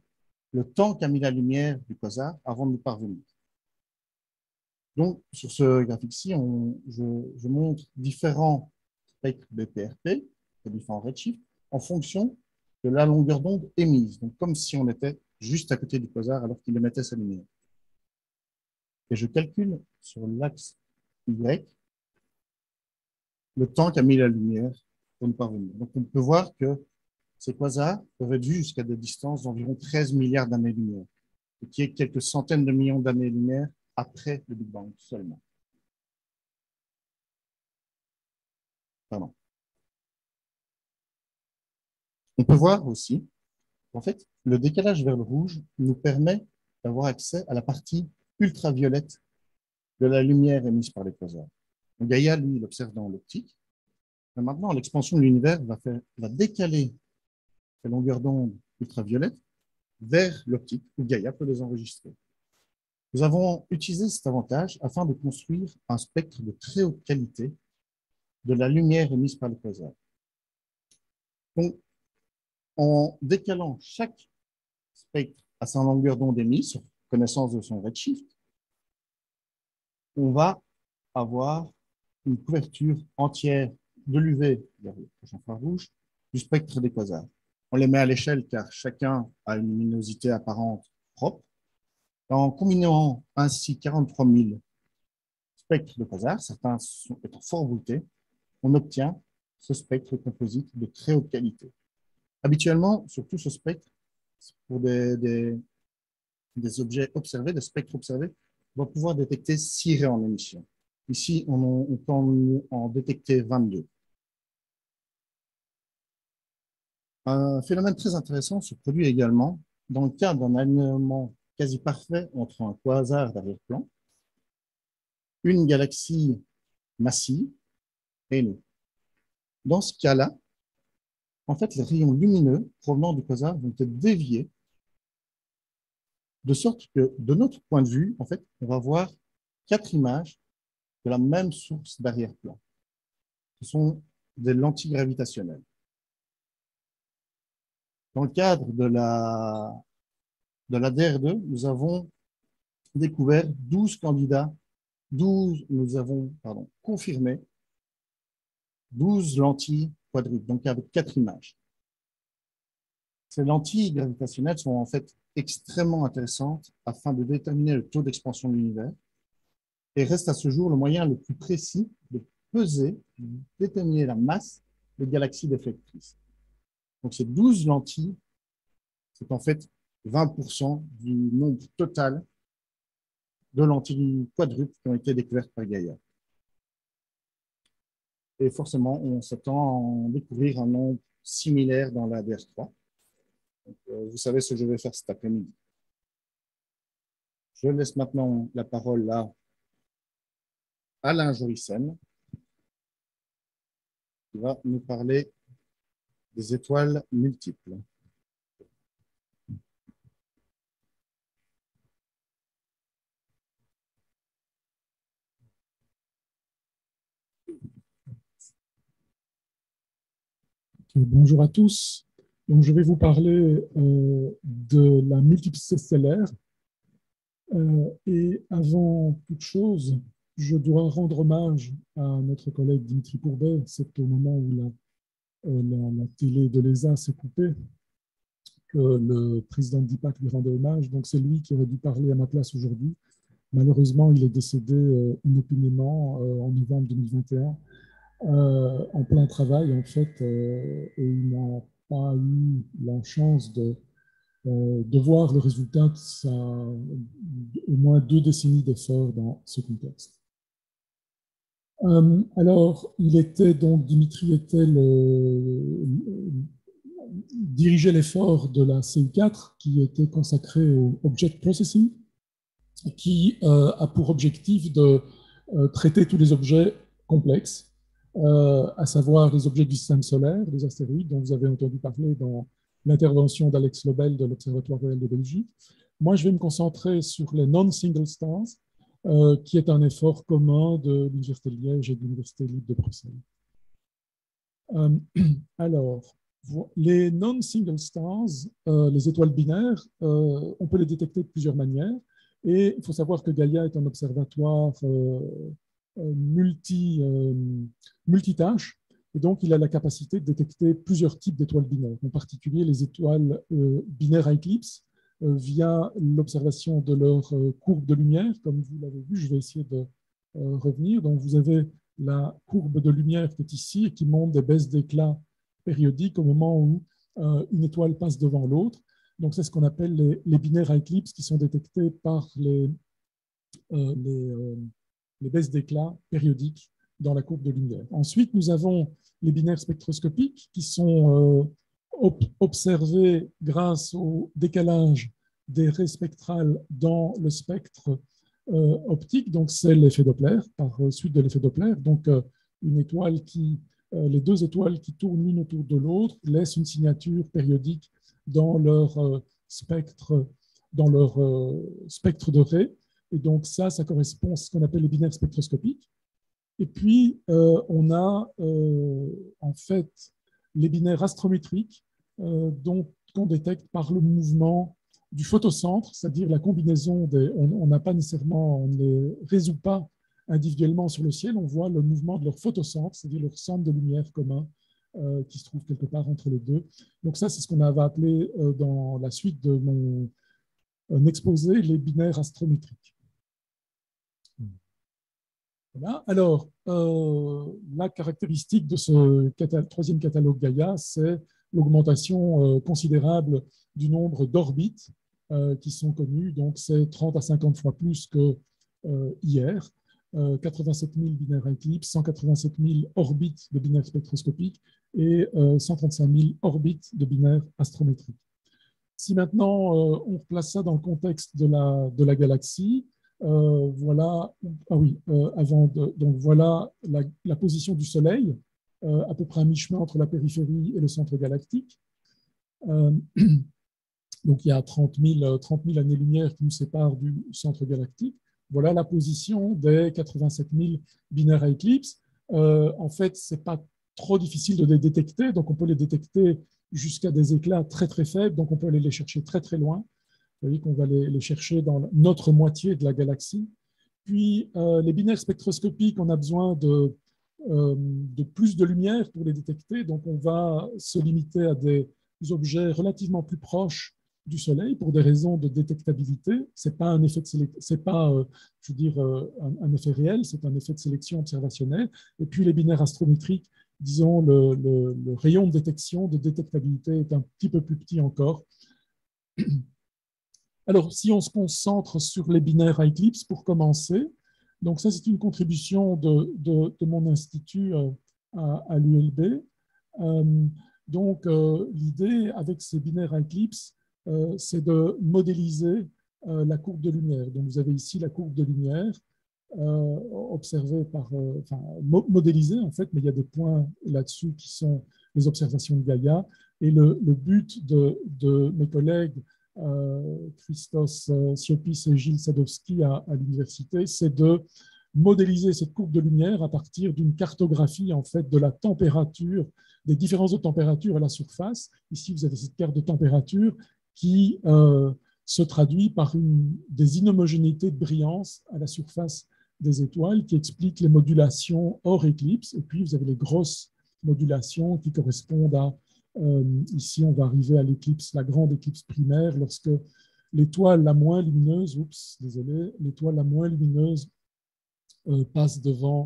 le temps qu'a mis la lumière du quasar avant de nous parvenir. Donc, sur ce graphique-ci, je, je montre différents spectres B P R P, différents redshifts, en fonction de la longueur d'onde émise, donc comme si on était juste à côté du quasar alors qu'il émettait sa lumière. Et je calcule sur l'axe Y le temps qu'a mis la lumière pour nous parvenir. Donc, on peut voir que ces quasars peuvent être vus jusqu'à des distances d'environ treize milliards d'années-lumière, ce qui est quelques centaines de millions d'années-lumière après le Big Bang seulement. Pardon. On peut voir aussi, en fait, le décalage vers le rouge nous permet d'avoir accès à la partie ultraviolette de la lumière émise par les quasars. Donc, Gaïa, lui, il observe dans l'optique. Maintenant, l'expansion de l'univers va, va décaler la longueur d'onde ultraviolette vers l'optique où Gaïa peut les enregistrer. Nous avons utilisé cet avantage afin de construire un spectre de très haute qualité de la lumière émise par le quasar. Donc, en décalant chaque spectre à sa longueur d'onde émise, sur connaissance de son redshift, on va avoir une couverture entière de l'U V vers le prochain infrarouge du spectre des quasars. On les met à l'échelle car chacun a une luminosité apparente propre. En combinant ainsi quarante-trois mille spectres de quasars, certains sont fort bruités, on obtient ce spectre composite de très haute qualité. Habituellement, surtout ce spectre, pour des, des, des objets observés, des spectres observés, on va pouvoir détecter six raies en émission. Ici, on, on peut en, en détecter vingt-deux. Un phénomène très intéressant se produit également dans le cas d'un alignement quasi parfait entre un quasar d'arrière-plan, une galaxie massive et nous. Dans ce cas-là, en fait, les rayons lumineux provenant du quasar vont être déviés de sorte que, de notre point de vue, en fait, on va voir quatre images de la même source d'arrière-plan. Ce sont des lentilles gravitationnelles. Dans le cadre de la de la D R deux, nous avons découvert douze candidats douze, nous avons pardon, confirmé douze lentilles quadruples, donc avec quatre images. Ces lentilles gravitationnelles sont en fait extrêmement intéressantes afin de déterminer le taux d'expansion de l'univers et reste à ce jour le moyen le plus précis de peser, de déterminer la masse des galaxies déflectrices. Donc ces douze lentilles, c'est en fait vingt pour cent du nombre total de lentilles quadruples qui ont été découvertes par Gaia. Et forcément, on s'attend à en découvrir un nombre similaire dans la D R trois. Donc, euh, vous savez ce que je vais faire cet après-midi. Je laisse maintenant la parole à Alain Jorissen, qui va nous parler des étoiles multiples. Bonjour à tous. Donc, je vais vous parler euh, de la multiplicité stellaire. Euh, et avant toute chose, je dois rendre hommage à notre collègue Dimitri Pourbet. C'est au moment où la, euh, la, la télé de l'E S A s'est coupée que le président de D P A C lui rendait hommage. Donc, c'est lui qui aurait dû parler à ma place aujourd'hui. Malheureusement, il est décédé euh, inopinément euh, en novembre deux mille vingt et un. Euh, en plein travail, en fait, euh, et il n'a pas eu la chance de, euh, de voir le résultat de sa, au moins deux décennies d'efforts dans ce contexte. Euh, alors, il était donc, Dimitri était le, dirigeait l'effort de la C U quatre qui était consacrée au Object Processing, qui euh, a pour objectif de euh, traiter tous les objets complexes. Euh, à savoir les objets du système solaire, les astéroïdes, dont vous avez entendu parler dans l'intervention d'Alex Lebel de l'Observatoire royal de Belgique. Moi, je vais me concentrer sur les non-single stars, euh, qui est un effort commun de l'Université de Liège et de l'Université Libre de Bruxelles. Euh, alors, les non-single stars, euh, les étoiles binaires, euh, on peut les détecter de plusieurs manières. Et il faut savoir que Gaia est un observatoire euh, multi, euh, multitâche, et donc il a la capacité de détecter plusieurs types d'étoiles binaires, en particulier les étoiles euh, binaires à éclipse, euh, via l'observation de leur euh, courbe de lumière. Comme vous l'avez vu, je vais essayer de euh, revenir. Donc vous avez la courbe de lumière qui est ici et qui montre des baisses d'éclat périodiques au moment où euh, une étoile passe devant l'autre. Donc c'est ce qu'on appelle les, les binaires à éclipse qui sont détectés par les... Euh, les euh, les baisses d'éclat périodiques dans la courbe de lumière. Ensuite, nous avons les binaires spectroscopiques qui sont euh, observés grâce au décalage des raies spectrales dans le spectre euh, optique. Donc, c'est l'effet Doppler, par suite de l'effet Doppler. Donc, euh, une étoile qui, euh, les deux étoiles qui tournent l'une autour de l'autre laissent une signature périodique dans leur euh, spectre, dans leur euh, spectre de raies. Et donc ça, ça correspond à ce qu'on appelle les binaires spectroscopiques. Et puis, euh, on a euh, en fait les binaires astrométriques euh, dont qu'on détecte par le mouvement du photocentre, c'est-à-dire la combinaison des... On n'a pas nécessairement, on ne les résout pas individuellement sur le ciel, on voit le mouvement de leur photocentre, c'est-à-dire leur centre de lumière commun euh, qui se trouve quelque part entre les deux. Donc ça, c'est ce qu'on avait appelé euh, dans la suite de mon euh, exposé, les binaires astrométriques. Voilà. Alors, euh, la caractéristique de ce cata- troisième catalogue Gaia, c'est l'augmentation euh, considérable du nombre d'orbites euh, qui sont connues. Donc, c'est trente à cinquante fois plus que euh, hier. Euh, quatre-vingt-sept mille binaires à éclipse, cent quatre-vingt-sept mille orbites de binaires spectroscopiques et euh, cent trente-cinq mille orbites de binaires astrométriques. Si maintenant euh, on replace ça dans le contexte de la, de la galaxie, Euh, voilà, ah oui, euh, avant de, donc voilà la, la position du Soleil, euh, à peu près à mi-chemin entre la périphérie et le centre galactique. Euh, donc il y a trente mille, trente mille années-lumière qui nous séparent du centre galactique. Voilà la position des quatre-vingt-sept mille binaires à éclipse. Euh, en fait, ce n'est pas trop difficile de les détecter, donc on peut les détecter jusqu'à des éclats très très faibles, donc on peut aller les chercher très très loin. Vous voyez qu'on va les chercher dans notre moitié de la galaxie. Puis euh, les binaires spectroscopiques, on a besoin de, euh, de plus de lumière pour les détecter, donc on va se limiter à des objets relativement plus proches du Soleil pour des raisons de détectabilité. Ce n'est pas un effet de sélection, pas, euh, je veux dire, euh, un, un effet réel, c'est un effet de sélection observationnelle. Et puis les binaires astrométriques, disons, le, le, le rayon de détection, de détectabilité est un petit peu plus petit encore. Alors, si on se concentre sur les binaires à éclipse, pour commencer, donc ça, c'est une contribution de, de, de mon institut à, à l'U L B. Euh, donc, euh, l'idée avec ces binaires à éclipse, euh, c'est de modéliser euh, la courbe de lumière. Donc, vous avez ici la courbe de lumière euh, observée par, euh, enfin, mo modélisée en fait, mais il y a des points là-dessus qui sont les observations de Gaïa. Et le, le but de, de mes collègues, Euh, Christos euh, Siopis et Gilles Sadowski à, à l'université, c'est de modéliser cette courbe de lumière à partir d'une cartographie en fait, de la température, des différences de température à la surface. Ici, vous avez cette carte de température qui euh, se traduit par une, des inhomogénéités de brillance à la surface des étoiles qui expliquent les modulations hors éclipse. Et puis, vous avez les grosses modulations qui correspondent à Euh, ici, on va arriver à l'éclipse, la grande éclipse primaire, lorsque l'étoile la moins lumineuse, oups, désolé, l'étoile la moins lumineuse euh, passe devant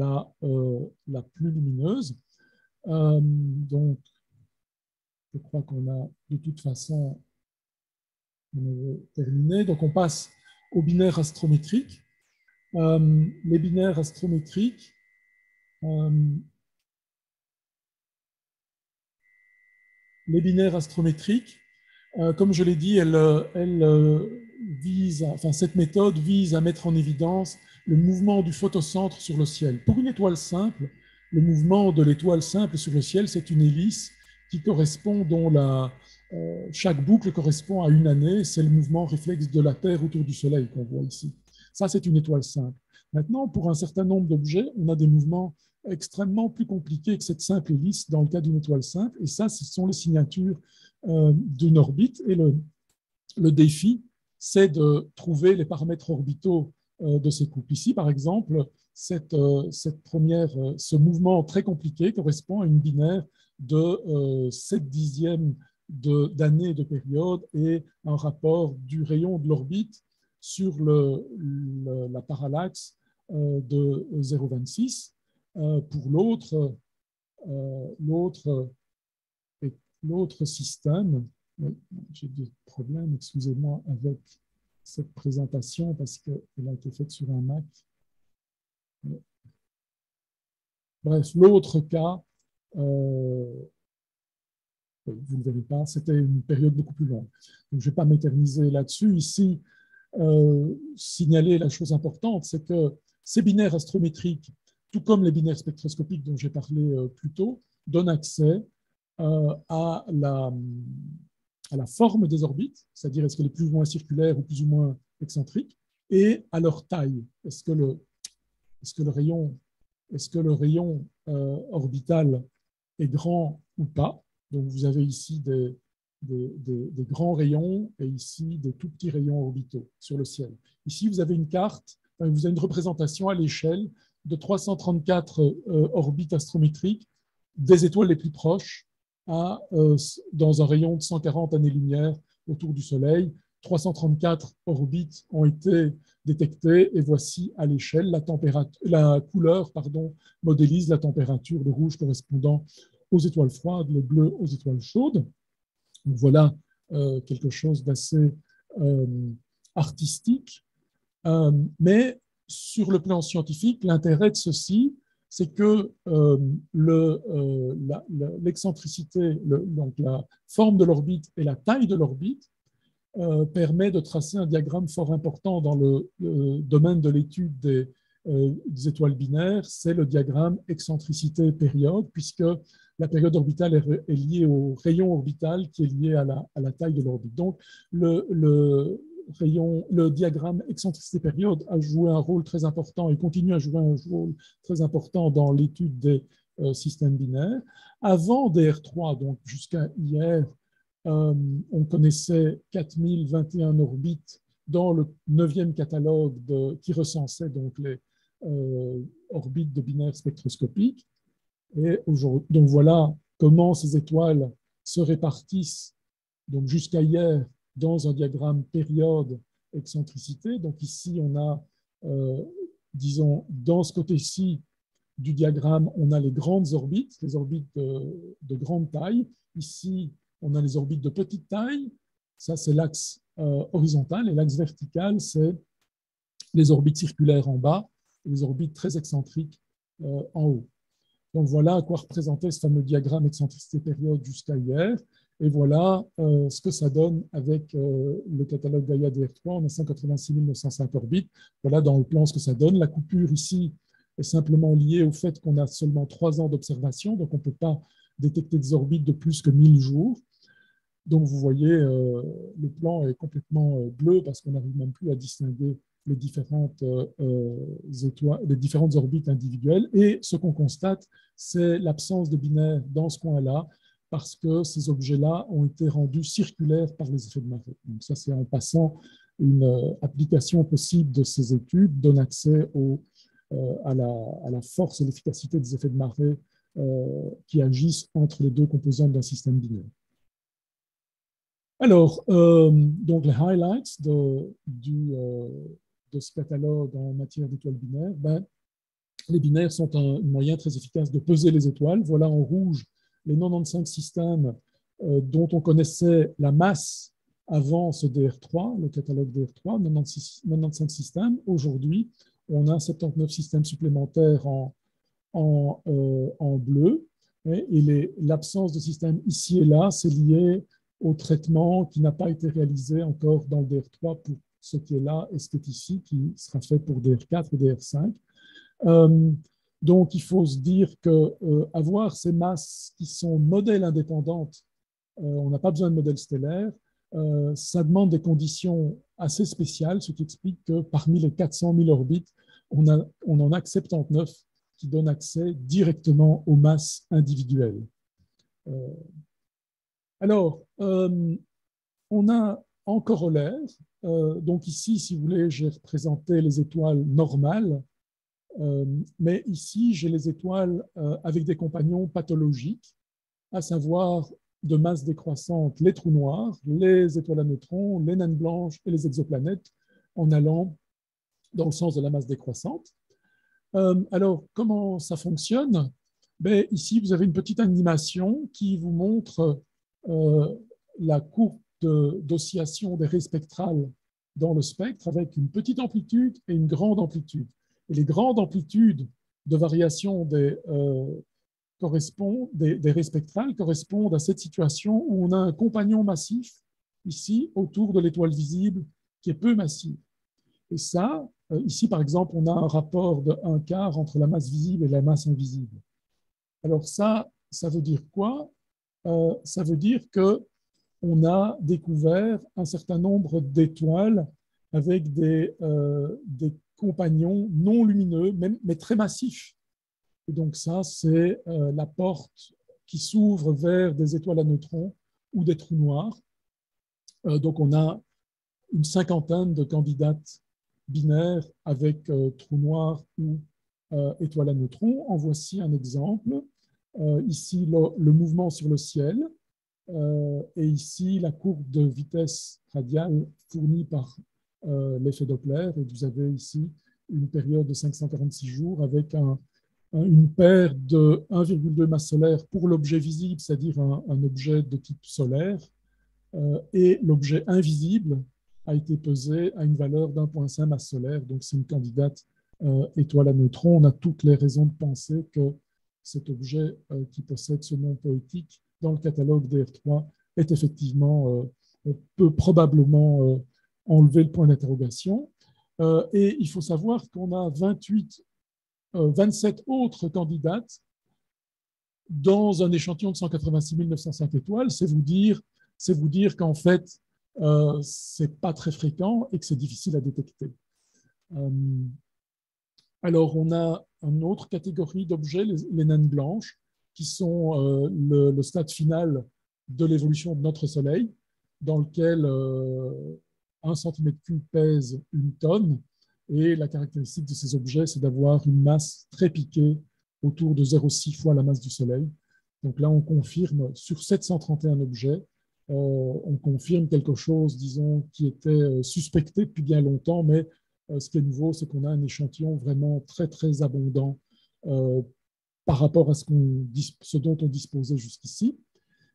la, euh, la plus lumineuse. Euh, donc, je crois qu'on a de toute façon terminé. Donc, on passe aux binaires astrométriques. Euh, les binaires astrométriques. Euh, Les binaires astrométriques, euh, comme je l'ai dit, elle, elle, euh, vise à, enfin, cette méthode vise à mettre en évidence le mouvement du photocentre sur le ciel. Pour une étoile simple, le mouvement de l'étoile simple sur le ciel, c'est une hélice qui correspond, dont la, euh, chaque boucle correspond à une année. C'est le mouvement réflexe de la Terre autour du Soleil qu'on voit ici. Ça, c'est une étoile simple. Maintenant, pour un certain nombre d'objets, on a des mouvements extrêmement plus compliqué que cette simple hélice dans le cas d'une étoile simple. Et ça, ce sont les signatures euh, d'une orbite. Et le, le défi, c'est de trouver les paramètres orbitaux euh, de ces couples. Ici, par exemple, cette, euh, cette première, euh, ce mouvement très compliqué correspond à une binaire de euh, sept dixièmes d'années de, de période et un rapport du rayon de l'orbite sur le, le, la parallaxe euh, de zéro virgule vingt-six. Euh, pour l'autre euh, l'autre système. Oui, j'ai des problèmes, excusez-moi, avec cette présentation parce qu'elle a été faite sur un Mac. Oui. Bref, l'autre cas, euh, vous ne verrez pas, c'était une période beaucoup plus longue. Donc, je ne vais pas m'éterniser là-dessus. Ici, euh, signaler la chose importante, c'est que ces binaires astrométriques, tout comme les binaires spectroscopiques dont j'ai parlé plus tôt, donnent accès euh, à, la, à la forme des orbites, c'est-à-dire est-ce qu'elle est plus ou moins circulaire ou plus ou moins excentrique, et à leur taille. Est-ce que le, est-ce que le rayon, est-ce que le rayon euh, orbital est grand ou pas? Donc vous avez ici des, des, des, des grands rayons et ici des tout petits rayons orbitaux sur le ciel. Ici, vous avez une carte, vous avez une représentation à l'échelle de trois cent trente-quatre euh, orbites astrométriques des étoiles les plus proches à, euh, dans un rayon de cent quarante années-lumière autour du Soleil. trois cent trente-quatre orbites ont été détectées et voici à l'échelle la, la couleur pardon, modélise la température, le rouge correspondant aux étoiles froides, le bleu aux étoiles chaudes. Donc voilà euh, quelque chose d'assez euh, artistique. Euh, mais sur le plan scientifique, l'intérêt de ceci, c'est que euh, l'excentricité, le, euh, donc la forme de l'orbite et la taille de l'orbite euh, permet de tracer un diagramme fort important dans le euh, domaine de l'étude des, euh, des étoiles binaires, c'est le diagramme excentricité-période, puisque la période orbitale est, est liée au rayon orbital qui est lié à la, à la taille de l'orbite. Donc, le, le Rayon, le diagramme excentricité-période a joué un rôle très important et continue à jouer un rôle très important dans l'étude des euh, systèmes binaires. Avant D R trois, donc jusqu'à hier, euh, on connaissait quatre mille vingt et un orbites dans le neuvième catalogue de, qui recensait donc les euh, orbites de binaire spectroscopique. Et donc voilà comment ces étoiles se répartissent jusqu'à hier dans un diagramme période-excentricité. Donc ici, on a, euh, disons, dans ce côté-ci du diagramme, on a les grandes orbites, les orbites de, de grande taille. Ici, on a les orbites de petite taille. Ça, c'est l'axe euh, horizontal. Et l'axe vertical, c'est les orbites circulaires en bas et les orbites très excentriques euh, en haut. Donc voilà à quoi représentait ce fameux diagramme excentricité-période jusqu'à hier. Et voilà euh, ce que ça donne avec euh, le catalogue Gaia D R trois. On a cent quatre-vingt-six mille neuf cent cinq orbites. Voilà dans le plan ce que ça donne. La coupure ici est simplement liée au fait qu'on a seulement trois ans d'observation. Donc on ne peut pas détecter des orbites de plus que mille jours. Donc vous voyez, euh, le plan est complètement bleu parce qu'on n'arrive même plus à distinguer les différentes, euh, étoiles, les différentes orbites individuelles. Et ce qu'on constate, c'est l'absence de binaire dans ce coin-là, parce que ces objets-là ont été rendus circulaires par les effets de marée. Donc ça, c'est en passant une application possible de ces études, donne accès au, euh, à, la, à la force et l'efficacité des effets de marée euh, qui agissent entre les deux composantes d'un système binaire. Alors, euh, donc les highlights de, du... Euh, de ce catalogue en matière d'étoiles binaires, ben, les binaires sont un moyen très efficace de peser les étoiles. Voilà en rouge les quatre-vingt-quinze systèmes euh, dont on connaissait la masse avant ce D R trois, le catalogue D R trois, quatre-vingt-quinze systèmes. Aujourd'hui, on a soixante-dix-neuf systèmes supplémentaires en, en, euh, en bleu. Et l'absence de systèmes ici et là, c'est lié au traitement qui n'a pas été réalisé encore dans le D R trois pour ce qui est là et ce qui est ici, qui sera fait pour D R quatre et D R cinq. Euh, donc, il faut se dire qu'avoir euh, ces masses qui sont modèles indépendantes, euh, on n'a pas besoin de modèles stellaires, euh, ça demande des conditions assez spéciales, ce qui explique que parmi les quatre cent mille orbites, on, a, on en a que soixante-dix-neuf qui donnent accès directement aux masses individuelles. Euh, alors, euh, on a en corollaire, Euh, donc ici, si vous voulez, j'ai représenté les étoiles normales, euh, mais ici, j'ai les étoiles euh, avec des compagnons pathologiques, à savoir de masse décroissante, les trous noirs, les étoiles à neutrons, les naines blanches et les exoplanètes, en allant dans le sens de la masse décroissante. Euh, alors, comment ça fonctionne? Ben, ici, vous avez une petite animation qui vous montre euh, la courbe d'oscillation des raies spectrales dans le spectre avec une petite amplitude et une grande amplitude. Et les grandes amplitudes de variation des, euh, des, des raies spectrales correspondent à cette situation où on a un compagnon massif ici autour de l'étoile visible qui est peu massive. Et ça, ici par exemple, on a un rapport de un quart entre la masse visible et la masse invisible. Alors ça, ça veut dire quoi? euh, Ça veut dire que on a découvert un certain nombre d'étoiles avec des, euh, des compagnons non lumineux, mais, mais très massifs. Et donc ça, c'est euh, la porte qui s'ouvre vers des étoiles à neutrons ou des trous noirs. Euh, donc on a une cinquantaine de candidates binaires avec euh, trous noirs ou euh, étoiles à neutrons. En voici un exemple. Euh, ici, le, le mouvement sur le ciel. Euh, et ici, la courbe de vitesse radiale fournie par euh, l'effet Doppler. Et vous avez ici une période de cinq cent quarante-six jours avec un, un, une paire de un virgule deux masse solaire pour l'objet visible, c'est-à-dire un, un objet de type solaire. Euh, et l'objet invisible a été pesé à une valeur d'un virgule cinq masse solaire. Donc, c'est une candidate euh, étoile à neutrons. On a toutes les raisons de penser que cet objet euh, qui possède ce nom poétique dans le catalogue D R trois est effectivement, euh, on peut probablement euh, enlever le point d'interrogation. Euh, et il faut savoir qu'on a vingt-huit, euh, vingt-sept autres candidates dans un échantillon de cent quatre-vingt-six mille neuf cent cinq étoiles. C'est vous dire, c'est vous dire qu'en fait, euh, c'est pas très fréquent et que c'est difficile à détecter. Euh, alors, on a une autre catégorie d'objets, les, les naines blanches, qui sont euh, le, le stade final de l'évolution de notre Soleil, dans lequel euh, un centimètre cube pèse une tonne, et la caractéristique de ces objets, c'est d'avoir une masse très piquée, autour de zéro virgule six fois la masse du Soleil. Donc là, on confirme, sur sept cent trente et un objets, euh, on confirme quelque chose, disons, qui était suspecté depuis bien longtemps, mais euh, ce qui est nouveau, c'est qu'on a un échantillon vraiment très, très abondant euh, par rapport à ce, qu'on, ce dont on disposait jusqu'ici.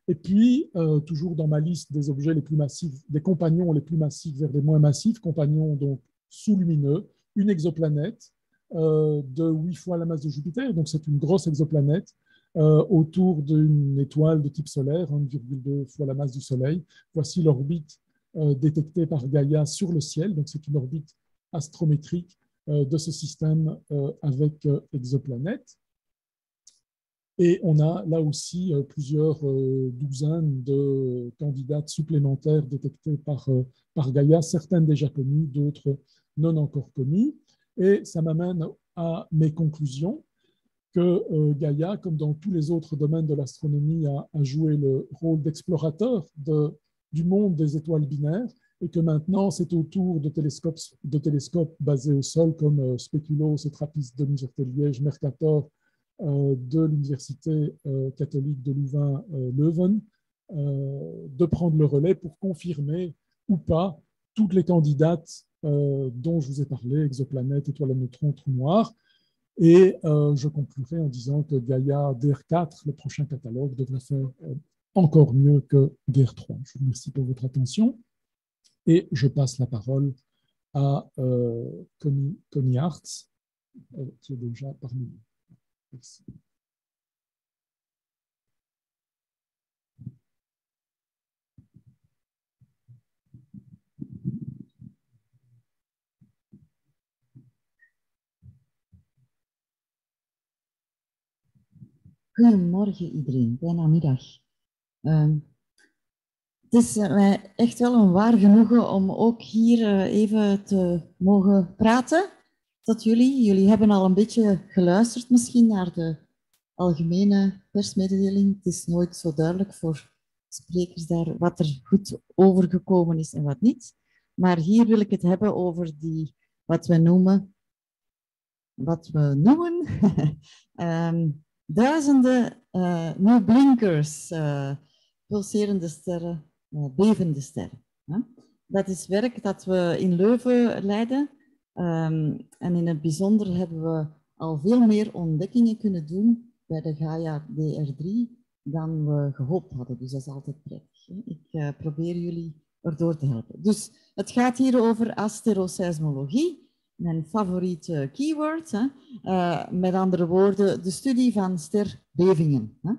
Et puis, euh, toujours dans ma liste des objets les plus massifs, des compagnons les plus massifs vers les moins massifs, compagnons donc sous-lumineux, une exoplanète euh, de huit fois la masse de Jupiter, donc c'est une grosse exoplanète euh, autour d'une étoile de type solaire, un virgule deux fois la masse du Soleil. Voici l'orbite euh, détectée par Gaïa sur le ciel, donc c'est une orbite astrométrique euh, de ce système euh, avec euh, exoplanète. Et on a là aussi plusieurs douzaines de candidates supplémentaires détectées par, par Gaïa, certaines déjà connues, d'autres non encore connues. Et ça m'amène à mes conclusions que Gaïa, comme dans tous les autres domaines de l'astronomie, a, a joué le rôle d'explorateur de, du monde des étoiles binaires et que maintenant c'est autour de télescopes, de télescopes basés au sol comme Speculoos et Trappist de l'Université de Liège, Mercator, de l'Université catholique de Louvain Leuven de prendre le relais pour confirmer ou pas toutes les candidates dont je vous ai parlé, exoplanètes, étoiles à neutrons, trous noirs. Et je conclurai en disant que Gaia D R quatre, le prochain catalogue, devrait faire encore mieux que D R trois. Je vous remercie pour votre attention et je passe la parole à Conny Aerts, qui est déjà parmi nous. Merci. Goedemorgen iedereen, bijna middag. Uh, het is mij echt wel een waar genoegen om ook hier even te mogen praten. Dat jullie, jullie hebben al een beetje geluisterd misschien naar de algemene persmededeling. Het is nooit zo duidelijk voor sprekers daar wat er goed overgekomen is en wat niet. Maar hier wil ik het hebben over die, wat we noemen, wat we noemen um, duizenden uh, new blinkers, uh, pulserende sterren, uh, bevende sterren. Huh? Dat is werk dat we in Leuven leiden. Um, en in het bijzonder hebben we al veel meer ontdekkingen kunnen doen bij de Gaia D R drie dan we gehoopt hadden. Dus dat is altijd prettig. Hè? Ik uh, probeer jullie erdoor te helpen. Dus het gaat hier over asteroseismologie, mijn favoriete keyword. Hè? Uh, met andere woorden, de studie van sterbevingen. Hè?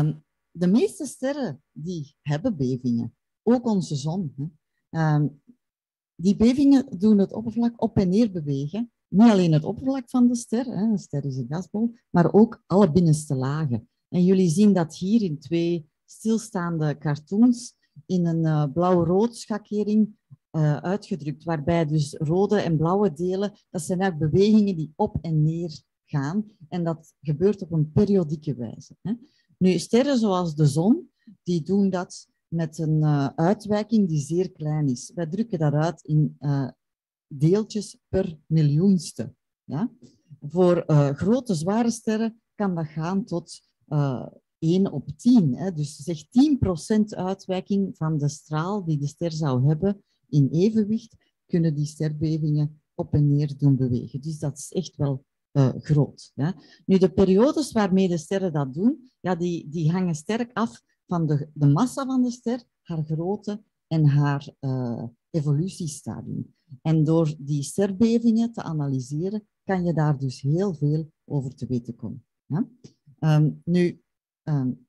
Um, de meeste sterren die hebben bevingen, ook onze zon. Hè? Um, Die bevingen doen het oppervlak op en neer bewegen. Niet alleen het oppervlak van de ster, hè, de ster is een gasbol, maar ook alle binnenste lagen. En jullie zien dat hier in twee stilstaande cartoons in een uh, blauw-rood schakering uh, uitgedrukt, waarbij dus rode en blauwe delen, dat zijn uit bewegingen die op en neer gaan. En dat gebeurt op een periodieke wijze. Hè. Nu, sterren zoals de zon, die doen dat met een uh, uitwijking die zeer klein is. Wij drukken dat uit in uh, deeltjes per miljoenste. Ja? Voor uh, grote, zware sterren kan dat gaan tot uh, één op tien. Hè? Dus zeg tien procent uitwijking van de straal die de ster zou hebben in evenwicht, kunnen die sterbevingen op en neer doen bewegen. Dus dat is echt wel uh, groot. Ja? Nu, de periodes waarmee de sterren dat doen, ja, die, die hangen sterk af van de, de massa van de ster, haar grootte en haar uh, evolutiestadium. En door die sterbevingen te analyseren, kan je daar dus heel veel over te weten komen. Ja? Um, nu, um,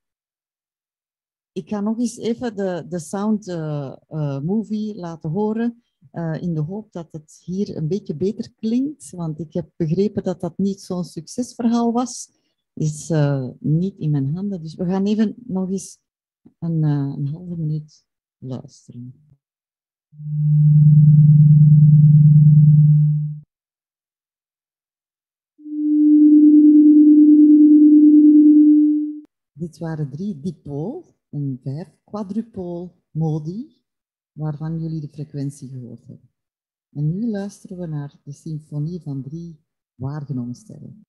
ik ga nog eens even de, de sound uh, uh, movie laten horen, uh, in de hoop dat het hier een beetje beter klinkt, want ik heb begrepen dat dat niet zo'n succesverhaal was. Is uh, niet in mijn handen, dus we gaan even nog eens een, uh, een halve minuut luisteren. Dit waren drie dipool en vijf quadrupool modi waarvan jullie de frequentie gehoord hebben. En nu luisteren we naar de symfonie van drie waargenomen sterren.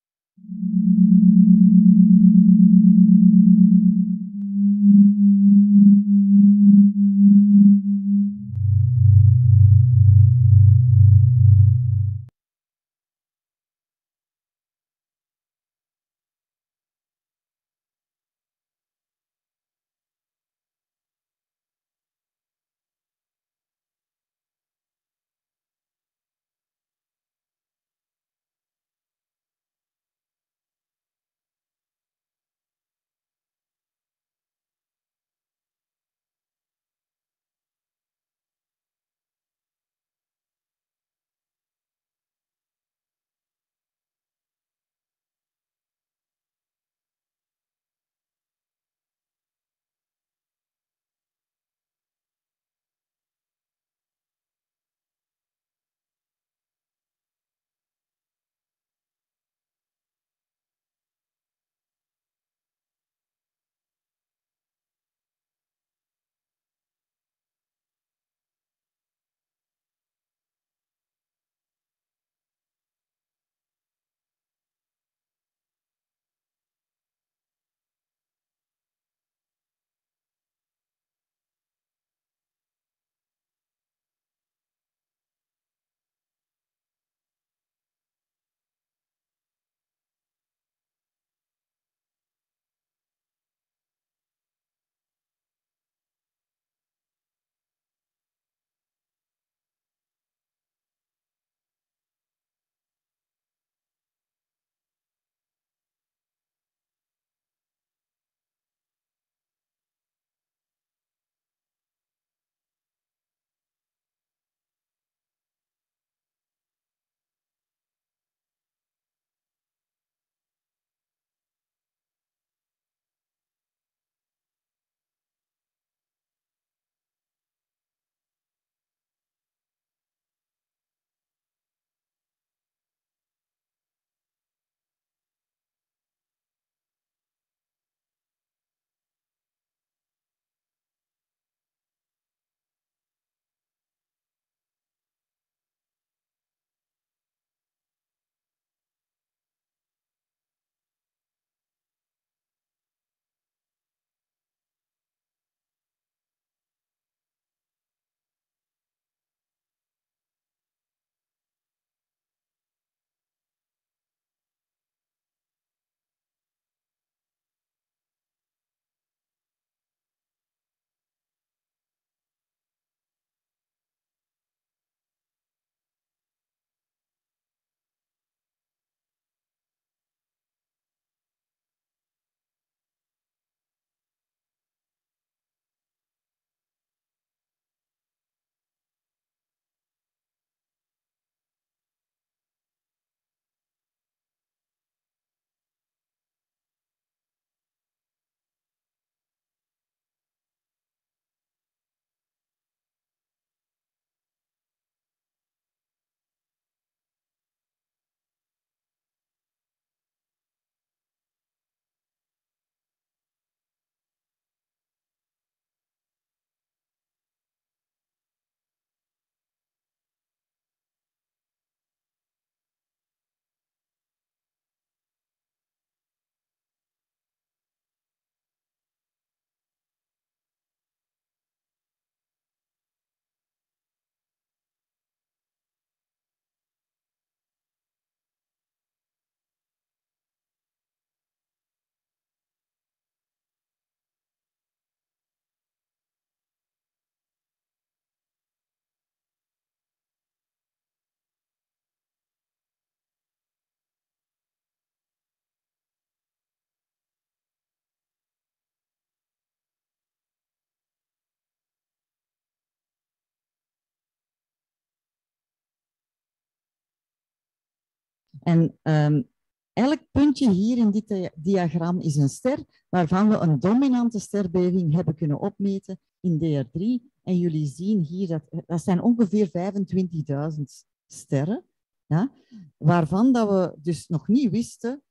En um, elk puntje hier in dit diagram is een ster waarvan we een dominante sterbeving hebben kunnen opmeten in D R drie. En jullie zien hier, dat, dat zijn ongeveer vijfentwintigduizend sterren, ja, waarvan dat we dus nog niet wisten,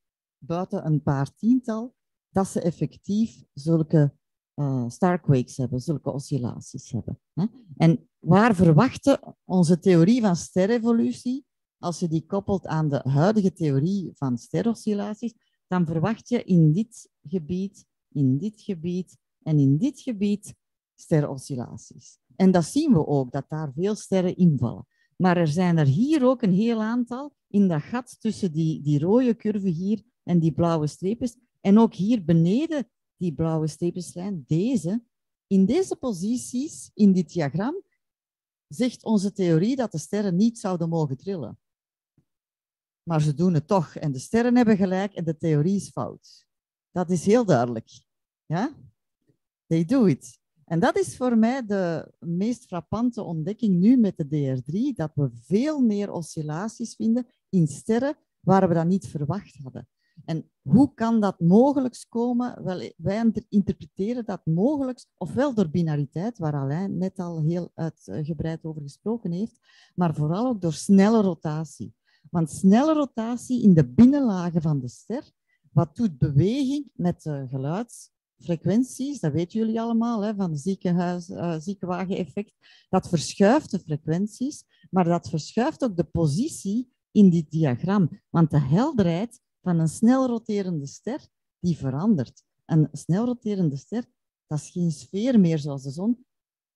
buiten een paar tiental, dat ze effectief zulke uh, starquakes hebben, zulke oscillaties hebben. Hè? En waar verwachten onze theorie van sterrevolutie, als je die koppelt aan de huidige theorie van steroscillaties, dan verwacht je in dit gebied, in dit gebied en in dit gebied steroscillaties. En dat zien we ook, dat daar veel sterren invallen. Maar er zijn er hier ook een heel aantal in dat gat tussen die, die rode curve hier en die blauwe streepjes. En ook hier beneden die blauwe streepjeslijn, deze. In deze posities, in dit diagram, zegt onze theorie dat de sterren niet zouden mogen trillen. Maar ze doen het toch. En de sterren hebben gelijk en de theorie is fout. Dat is heel duidelijk. Ja? They do it. En dat is voor mij de meest frappante ontdekking nu met de D R drie, dat we veel meer oscillaties vinden in sterren waar we dat niet verwacht hadden. En hoe kan dat mogelijk komen? Wel, wij interpreteren dat mogelijk, ofwel door binariteit, waar Alain net al heel uitgebreid over gesproken heeft, maar vooral ook door snelle rotatie. Want snelle rotatie in de binnenlagen van de ster, wat doet beweging met de geluids... frequenties, dat weten jullie allemaal, hè, van ziekenhuis, uh, ziekenwagen-effect, dat verschuift de frequenties, maar dat verschuift ook de positie in dit diagram. Want de helderheid van een snel roterende ster, die verandert. Een snel roterende ster, dat is geen sfeer meer zoals de zon,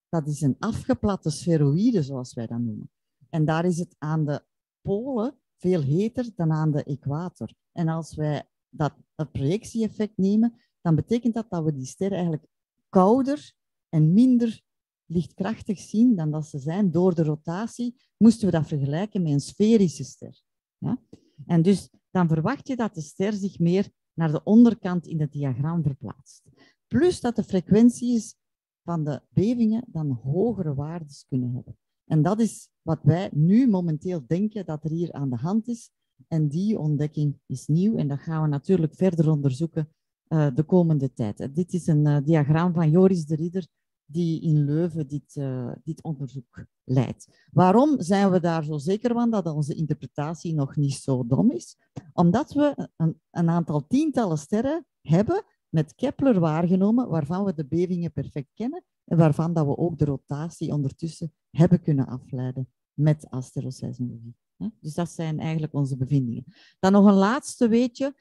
dat is een afgeplatte sferoïde, zoals wij dat noemen. En daar is het aan de polen veel heter dan aan de equator. En als wij dat projectie-effect nemen, dan betekent dat dat we die sterren eigenlijk kouder en minder lichtkrachtig zien dan dat ze zijn. Door de rotatie moesten we dat vergelijken met een sferische ster. Ja? En dus dan verwacht je dat de ster zich meer naar de onderkant in het diagram verplaatst. Plus dat de frequenties van de bevingen dan hogere waardes kunnen hebben. En dat is wat wij nu momenteel denken dat er hier aan de hand is. En die ontdekking is nieuw en dat gaan we natuurlijk verder onderzoeken de komende tijd. Dit is een uh, diagram van Joris de Ridder die in Leuven dit, uh, dit onderzoek leidt. Waarom zijn we daar zo zeker van dat onze interpretatie nog niet zo dom is? Omdat we een, een aantal tientallen sterren hebben met Kepler waargenomen, waarvan we de bevingen perfect kennen en waarvan dat we ook de rotatie ondertussen hebben kunnen afleiden met asteroseismologie. Dus dat zijn eigenlijk onze bevindingen. Dan nog een laatste weetje.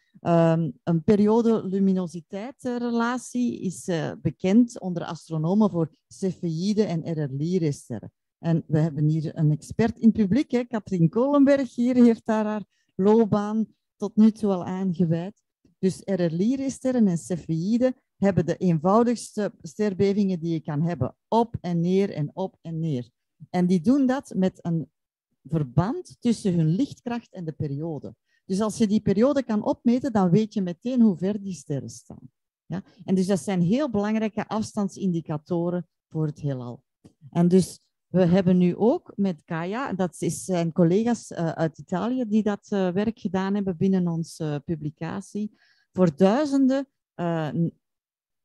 Een periode-luminositeit-relatie is bekend onder astronomen voor Cepheïden en R R Lyrae sterren. En we hebben hier een expert in het publiek, hè? Katrien Kolenberg hier heeft daar haar loopbaan tot nu toe al aan gewijd. Dus R R Lyrae sterren en Cepheïden hebben de eenvoudigste sterbevingen die je kan hebben. Op en neer en op en neer. En die doen dat met een verband tussen hun lichtkracht en de periode. Dus als je die periode kan opmeten, dan weet je meteen hoe ver die sterren staan. Ja? En dus dat zijn heel belangrijke afstandsindicatoren voor het heelal. En dus we hebben nu ook met Gaia, dat zijn collega's uit Italië die dat werk gedaan hebben binnen onze publicatie, voor duizenden uh,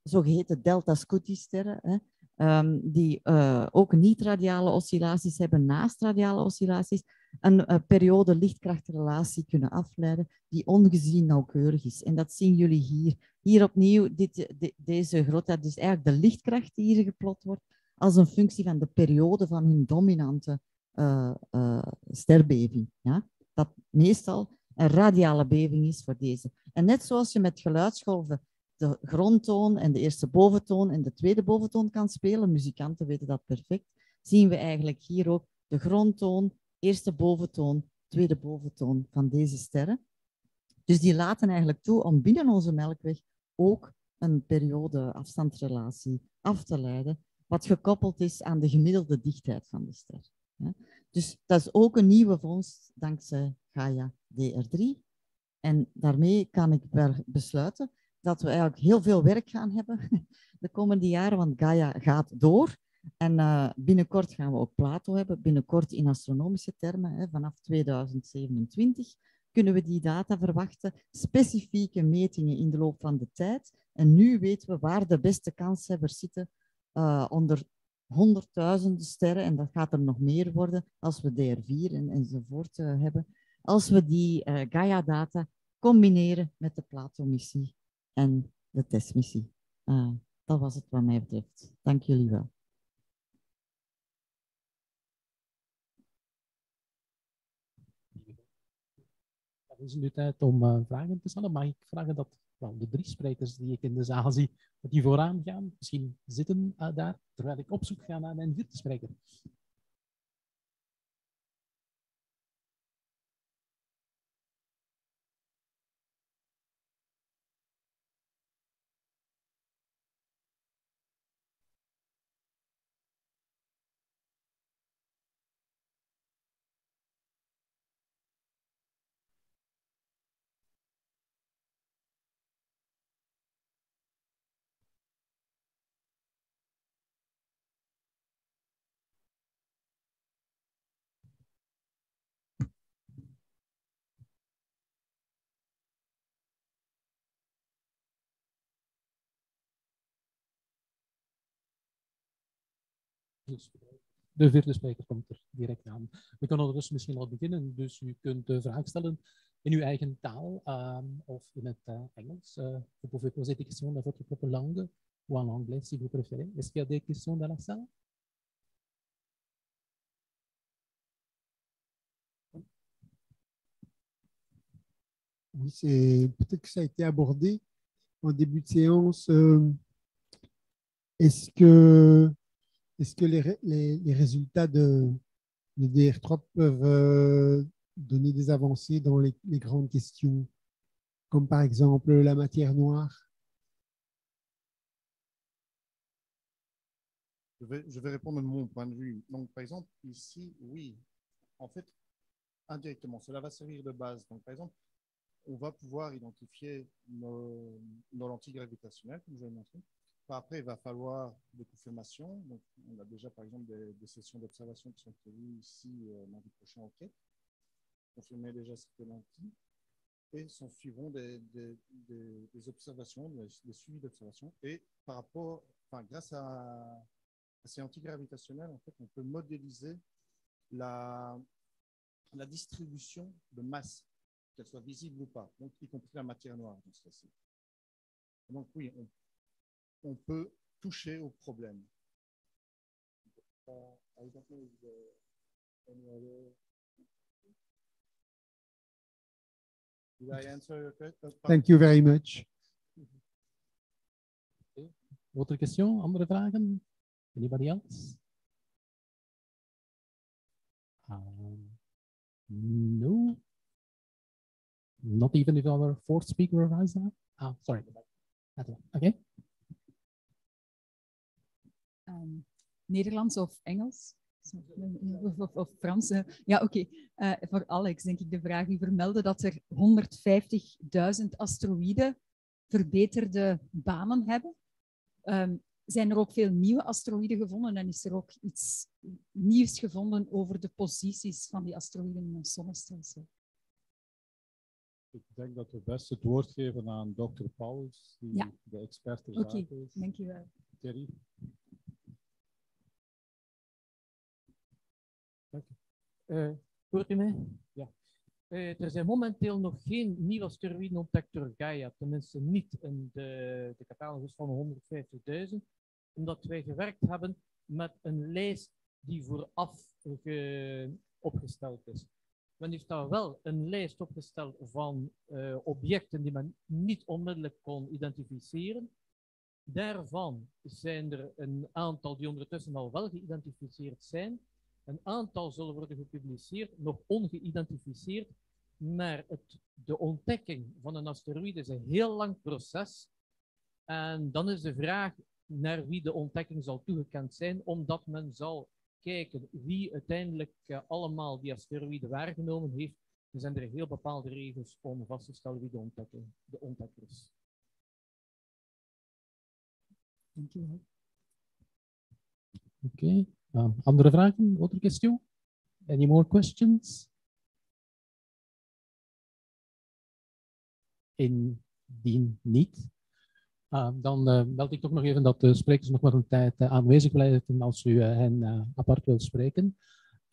zogeheten delta Scuti-sterren, hè, Um, die uh, ook niet-radiale oscillaties hebben naast radiale oscillaties, een uh, periode lichtkrachtrelatie kunnen afleiden die ongezien nauwkeurig is. En dat zien jullie hier. Hier opnieuw, dit, de, deze grootheid, dus eigenlijk de lichtkracht die hier geplot wordt, als een functie van de periode van hun dominante uh, uh, sterbeving. Ja? Dat meestal een radiale beving is voor deze. En net zoals je met geluidsgolven de grondtoon en de eerste boventoon en de tweede boventoon kan spelen, muzikanten weten dat perfect, zien we eigenlijk hier ook de grondtoon, eerste boventoon, tweede boventoon van deze sterren. Dus die laten eigenlijk toe om binnen onze melkweg ook een periode-afstandsrelatie af te leiden, wat gekoppeld is aan de gemiddelde dichtheid van de ster. Dus dat is ook een nieuwe vondst dankzij Gaia D R drie. En daarmee kan ik besluiten dat we eigenlijk heel veel werk gaan hebben de komende jaren, want Gaia gaat door. En uh, binnenkort gaan we ook PLATO hebben, binnenkort in astronomische termen, hè, vanaf tweeduizend zevenentwintig kunnen we die data verwachten, specifieke metingen in de loop van de tijd. En nu weten we waar de beste kanshebbers zitten uh, onder honderdduizenden sterren, en dat gaat er nog meer worden als we D R vier en, enzovoort uh, hebben, als we die uh, Gaia-data combineren met de PLATO-missie en de testmissie. Uh, Dat was het wat mij betreft. Dank jullie wel. Het is nu tijd om uh, vragen te stellen. Mag ik vragen dat nou, de drie sprekers die ik in de zaal zie, dat die vooraan gaan? Misschien zitten uh, daar, terwijl ik op zoek ga naar mijn vierde spreker. De vierde spreker komt er direct aan. We kunnen dus misschien al beginnen. Dus u kunt de vraag stellen in uw eigen taal uh, of in het uh, Engels. Uh, vous pouvez poser des questions dans votre propre langue ou en anglais si vous préférez. Est-ce qu'il y a des questions dans la salle? Oui, peut-être que ça a été abordé en début de séance. Euh, Est-ce que Est-ce que les, les, les résultats de, de D R trois peuvent euh, donner des avancées dans les, les grandes questions, comme par exemple la matière noire? Je vais, je vais répondre de mon point de vue. Donc, par exemple, ici, oui, en fait, indirectement, cela va servir de base. Donc, par exemple, on va pouvoir identifier nos, nos lentilles gravitationnelles, comme je l'ai montré. Après, il va falloir des confirmations. Donc, on a déjà, par exemple, des, des sessions d'observation qui sont prévues ici euh, mardi prochain en quête. Confirmer déjà certaines lentilles. Et s'en suivront des, des, des, des observations, des, des suivis d'observations. Et par rapport, enfin, grâce à, à ces antigravitationnels, en fait, on peut modéliser la, la distribution de masse, qu'elle soit visible ou pas, donc y compris la matière noire dans ce cas-ci. Donc, oui, on peut. on peut toucher au problème. Uh, I don't know if there any other... Did I answer your question? Thank you very much. Okay. Autre question? Andere vragen? Anybody else? Um, no? Not even if our fourth speaker arrives now? Ah, sorry. Okay. Um, Nederlands of Engels? Of, of, of Frans? Ja, oké. Okay. Uh, voor Alex, denk ik, de vraag. U vermeldde dat er honderdvijftigduizend asteroïden verbeterde banen hebben. Um, zijn er ook veel nieuwe asteroïden gevonden? En is er ook iets nieuws gevonden over de posities van die asteroïden in ons zonnestelsel? Ik denk dat we best het woord geven aan dokter Pauls, die ja. de expert is. Oké, dank je wel. Thierry? Uh, hoort u mij? Ja. Uh, er zijn momenteel nog geen nieuwe asteroïden ontdekt door Gaia, tenminste niet in de, de catalogus van honderdvijftigduizend, omdat wij gewerkt hebben met een lijst die vooraf ge, opgesteld is. Men heeft daar wel een lijst opgesteld van uh, objecten die men niet onmiddellijk kon identificeren. Daarvan zijn er een aantal die ondertussen al wel geïdentificeerd zijn. Een aantal zullen worden gepubliceerd, nog ongeïdentificeerd, maar het, de ontdekking van een asteroïde is een heel lang proces. En dan is de vraag naar wie de ontdekking zal toegekend zijn, omdat men zal kijken wie uiteindelijk uh, allemaal die asteroïden waargenomen heeft. Er zijn er heel bepaalde regels om vast te stellen wie de ontdekker, de ontdekker is. Dank u wel. Oké. Okay. Um, andere vragen? Andere question? Any more questions? Indien niet, uh, dan uh, meld ik toch nog even dat de sprekers nog maar een tijd uh, aanwezig blijven als u uh, hen uh, apart wilt spreken.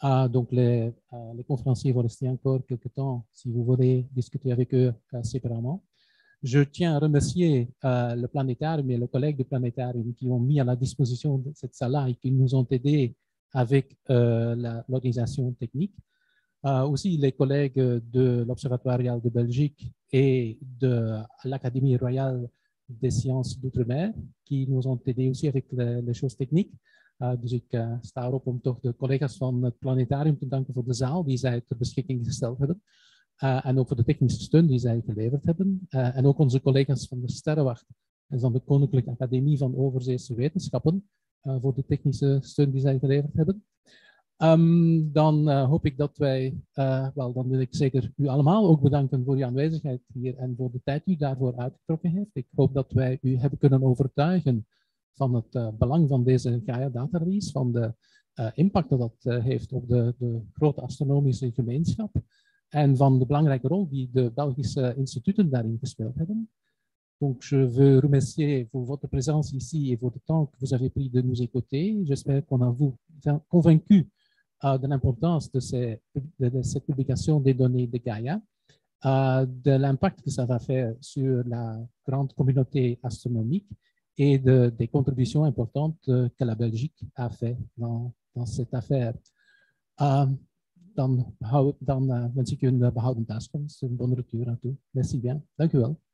Uh, donc, les, uh, les conférenciers vont rester encore quelques temps si vous voulez discuter avec eux uh, séparément. Je tiens à remercier euh, le planétarium et les collègues du planétarium qui ont mis à la disposition de cette salle-là et qui nous ont aidés avec euh, l'organisation technique. Euh, aussi les collègues de l'Observatoire royal de Belgique et de l'Académie royale des sciences d'outre-mer qui nous ont aidés aussi avec les, les choses techniques. Uh, dus ik uh, sta erop om toch de collega's van het planetarium te danken voor de zaal die zij ter beschikking gesteld hebben. Uh, en ook voor de technische steun die zij geleverd hebben. Uh, en ook onze collega's van de Sterrenwacht en van de Koninklijke Academie van Overzeese Wetenschappen uh, voor de technische steun die zij geleverd hebben. Um, dan uh, hoop ik dat wij, uh, wel, dan wil ik zeker u allemaal ook bedanken voor uw aanwezigheid hier en voor de tijd die u daarvoor uitgetrokken heeft. Ik hoop dat wij u hebben kunnen overtuigen van het uh, belang van deze Gaia Data Release, van de uh, impact dat dat uh, heeft op de, de grote astronomische gemeenschap en van de belangrijke rol die de Belgische instituten daarin gespeeld hebben. Donc, je veux remercier pour votre présence ici et votre temps que vous avez pris de nous écouter. J'espère qu'on a vous convaincu uh, de l'importance de, de, de cette publication des données de Gaia, uh, de l'impact que ça va faire sur la grande communauté astronomique et de, des contributions importantes que la Belgique a fait dans, dans cette affaire. Uh, dan, dan uh, wens ik u een behoudend thuiskomst, een bonne retour aan toe. Merci bien. Dank u wel.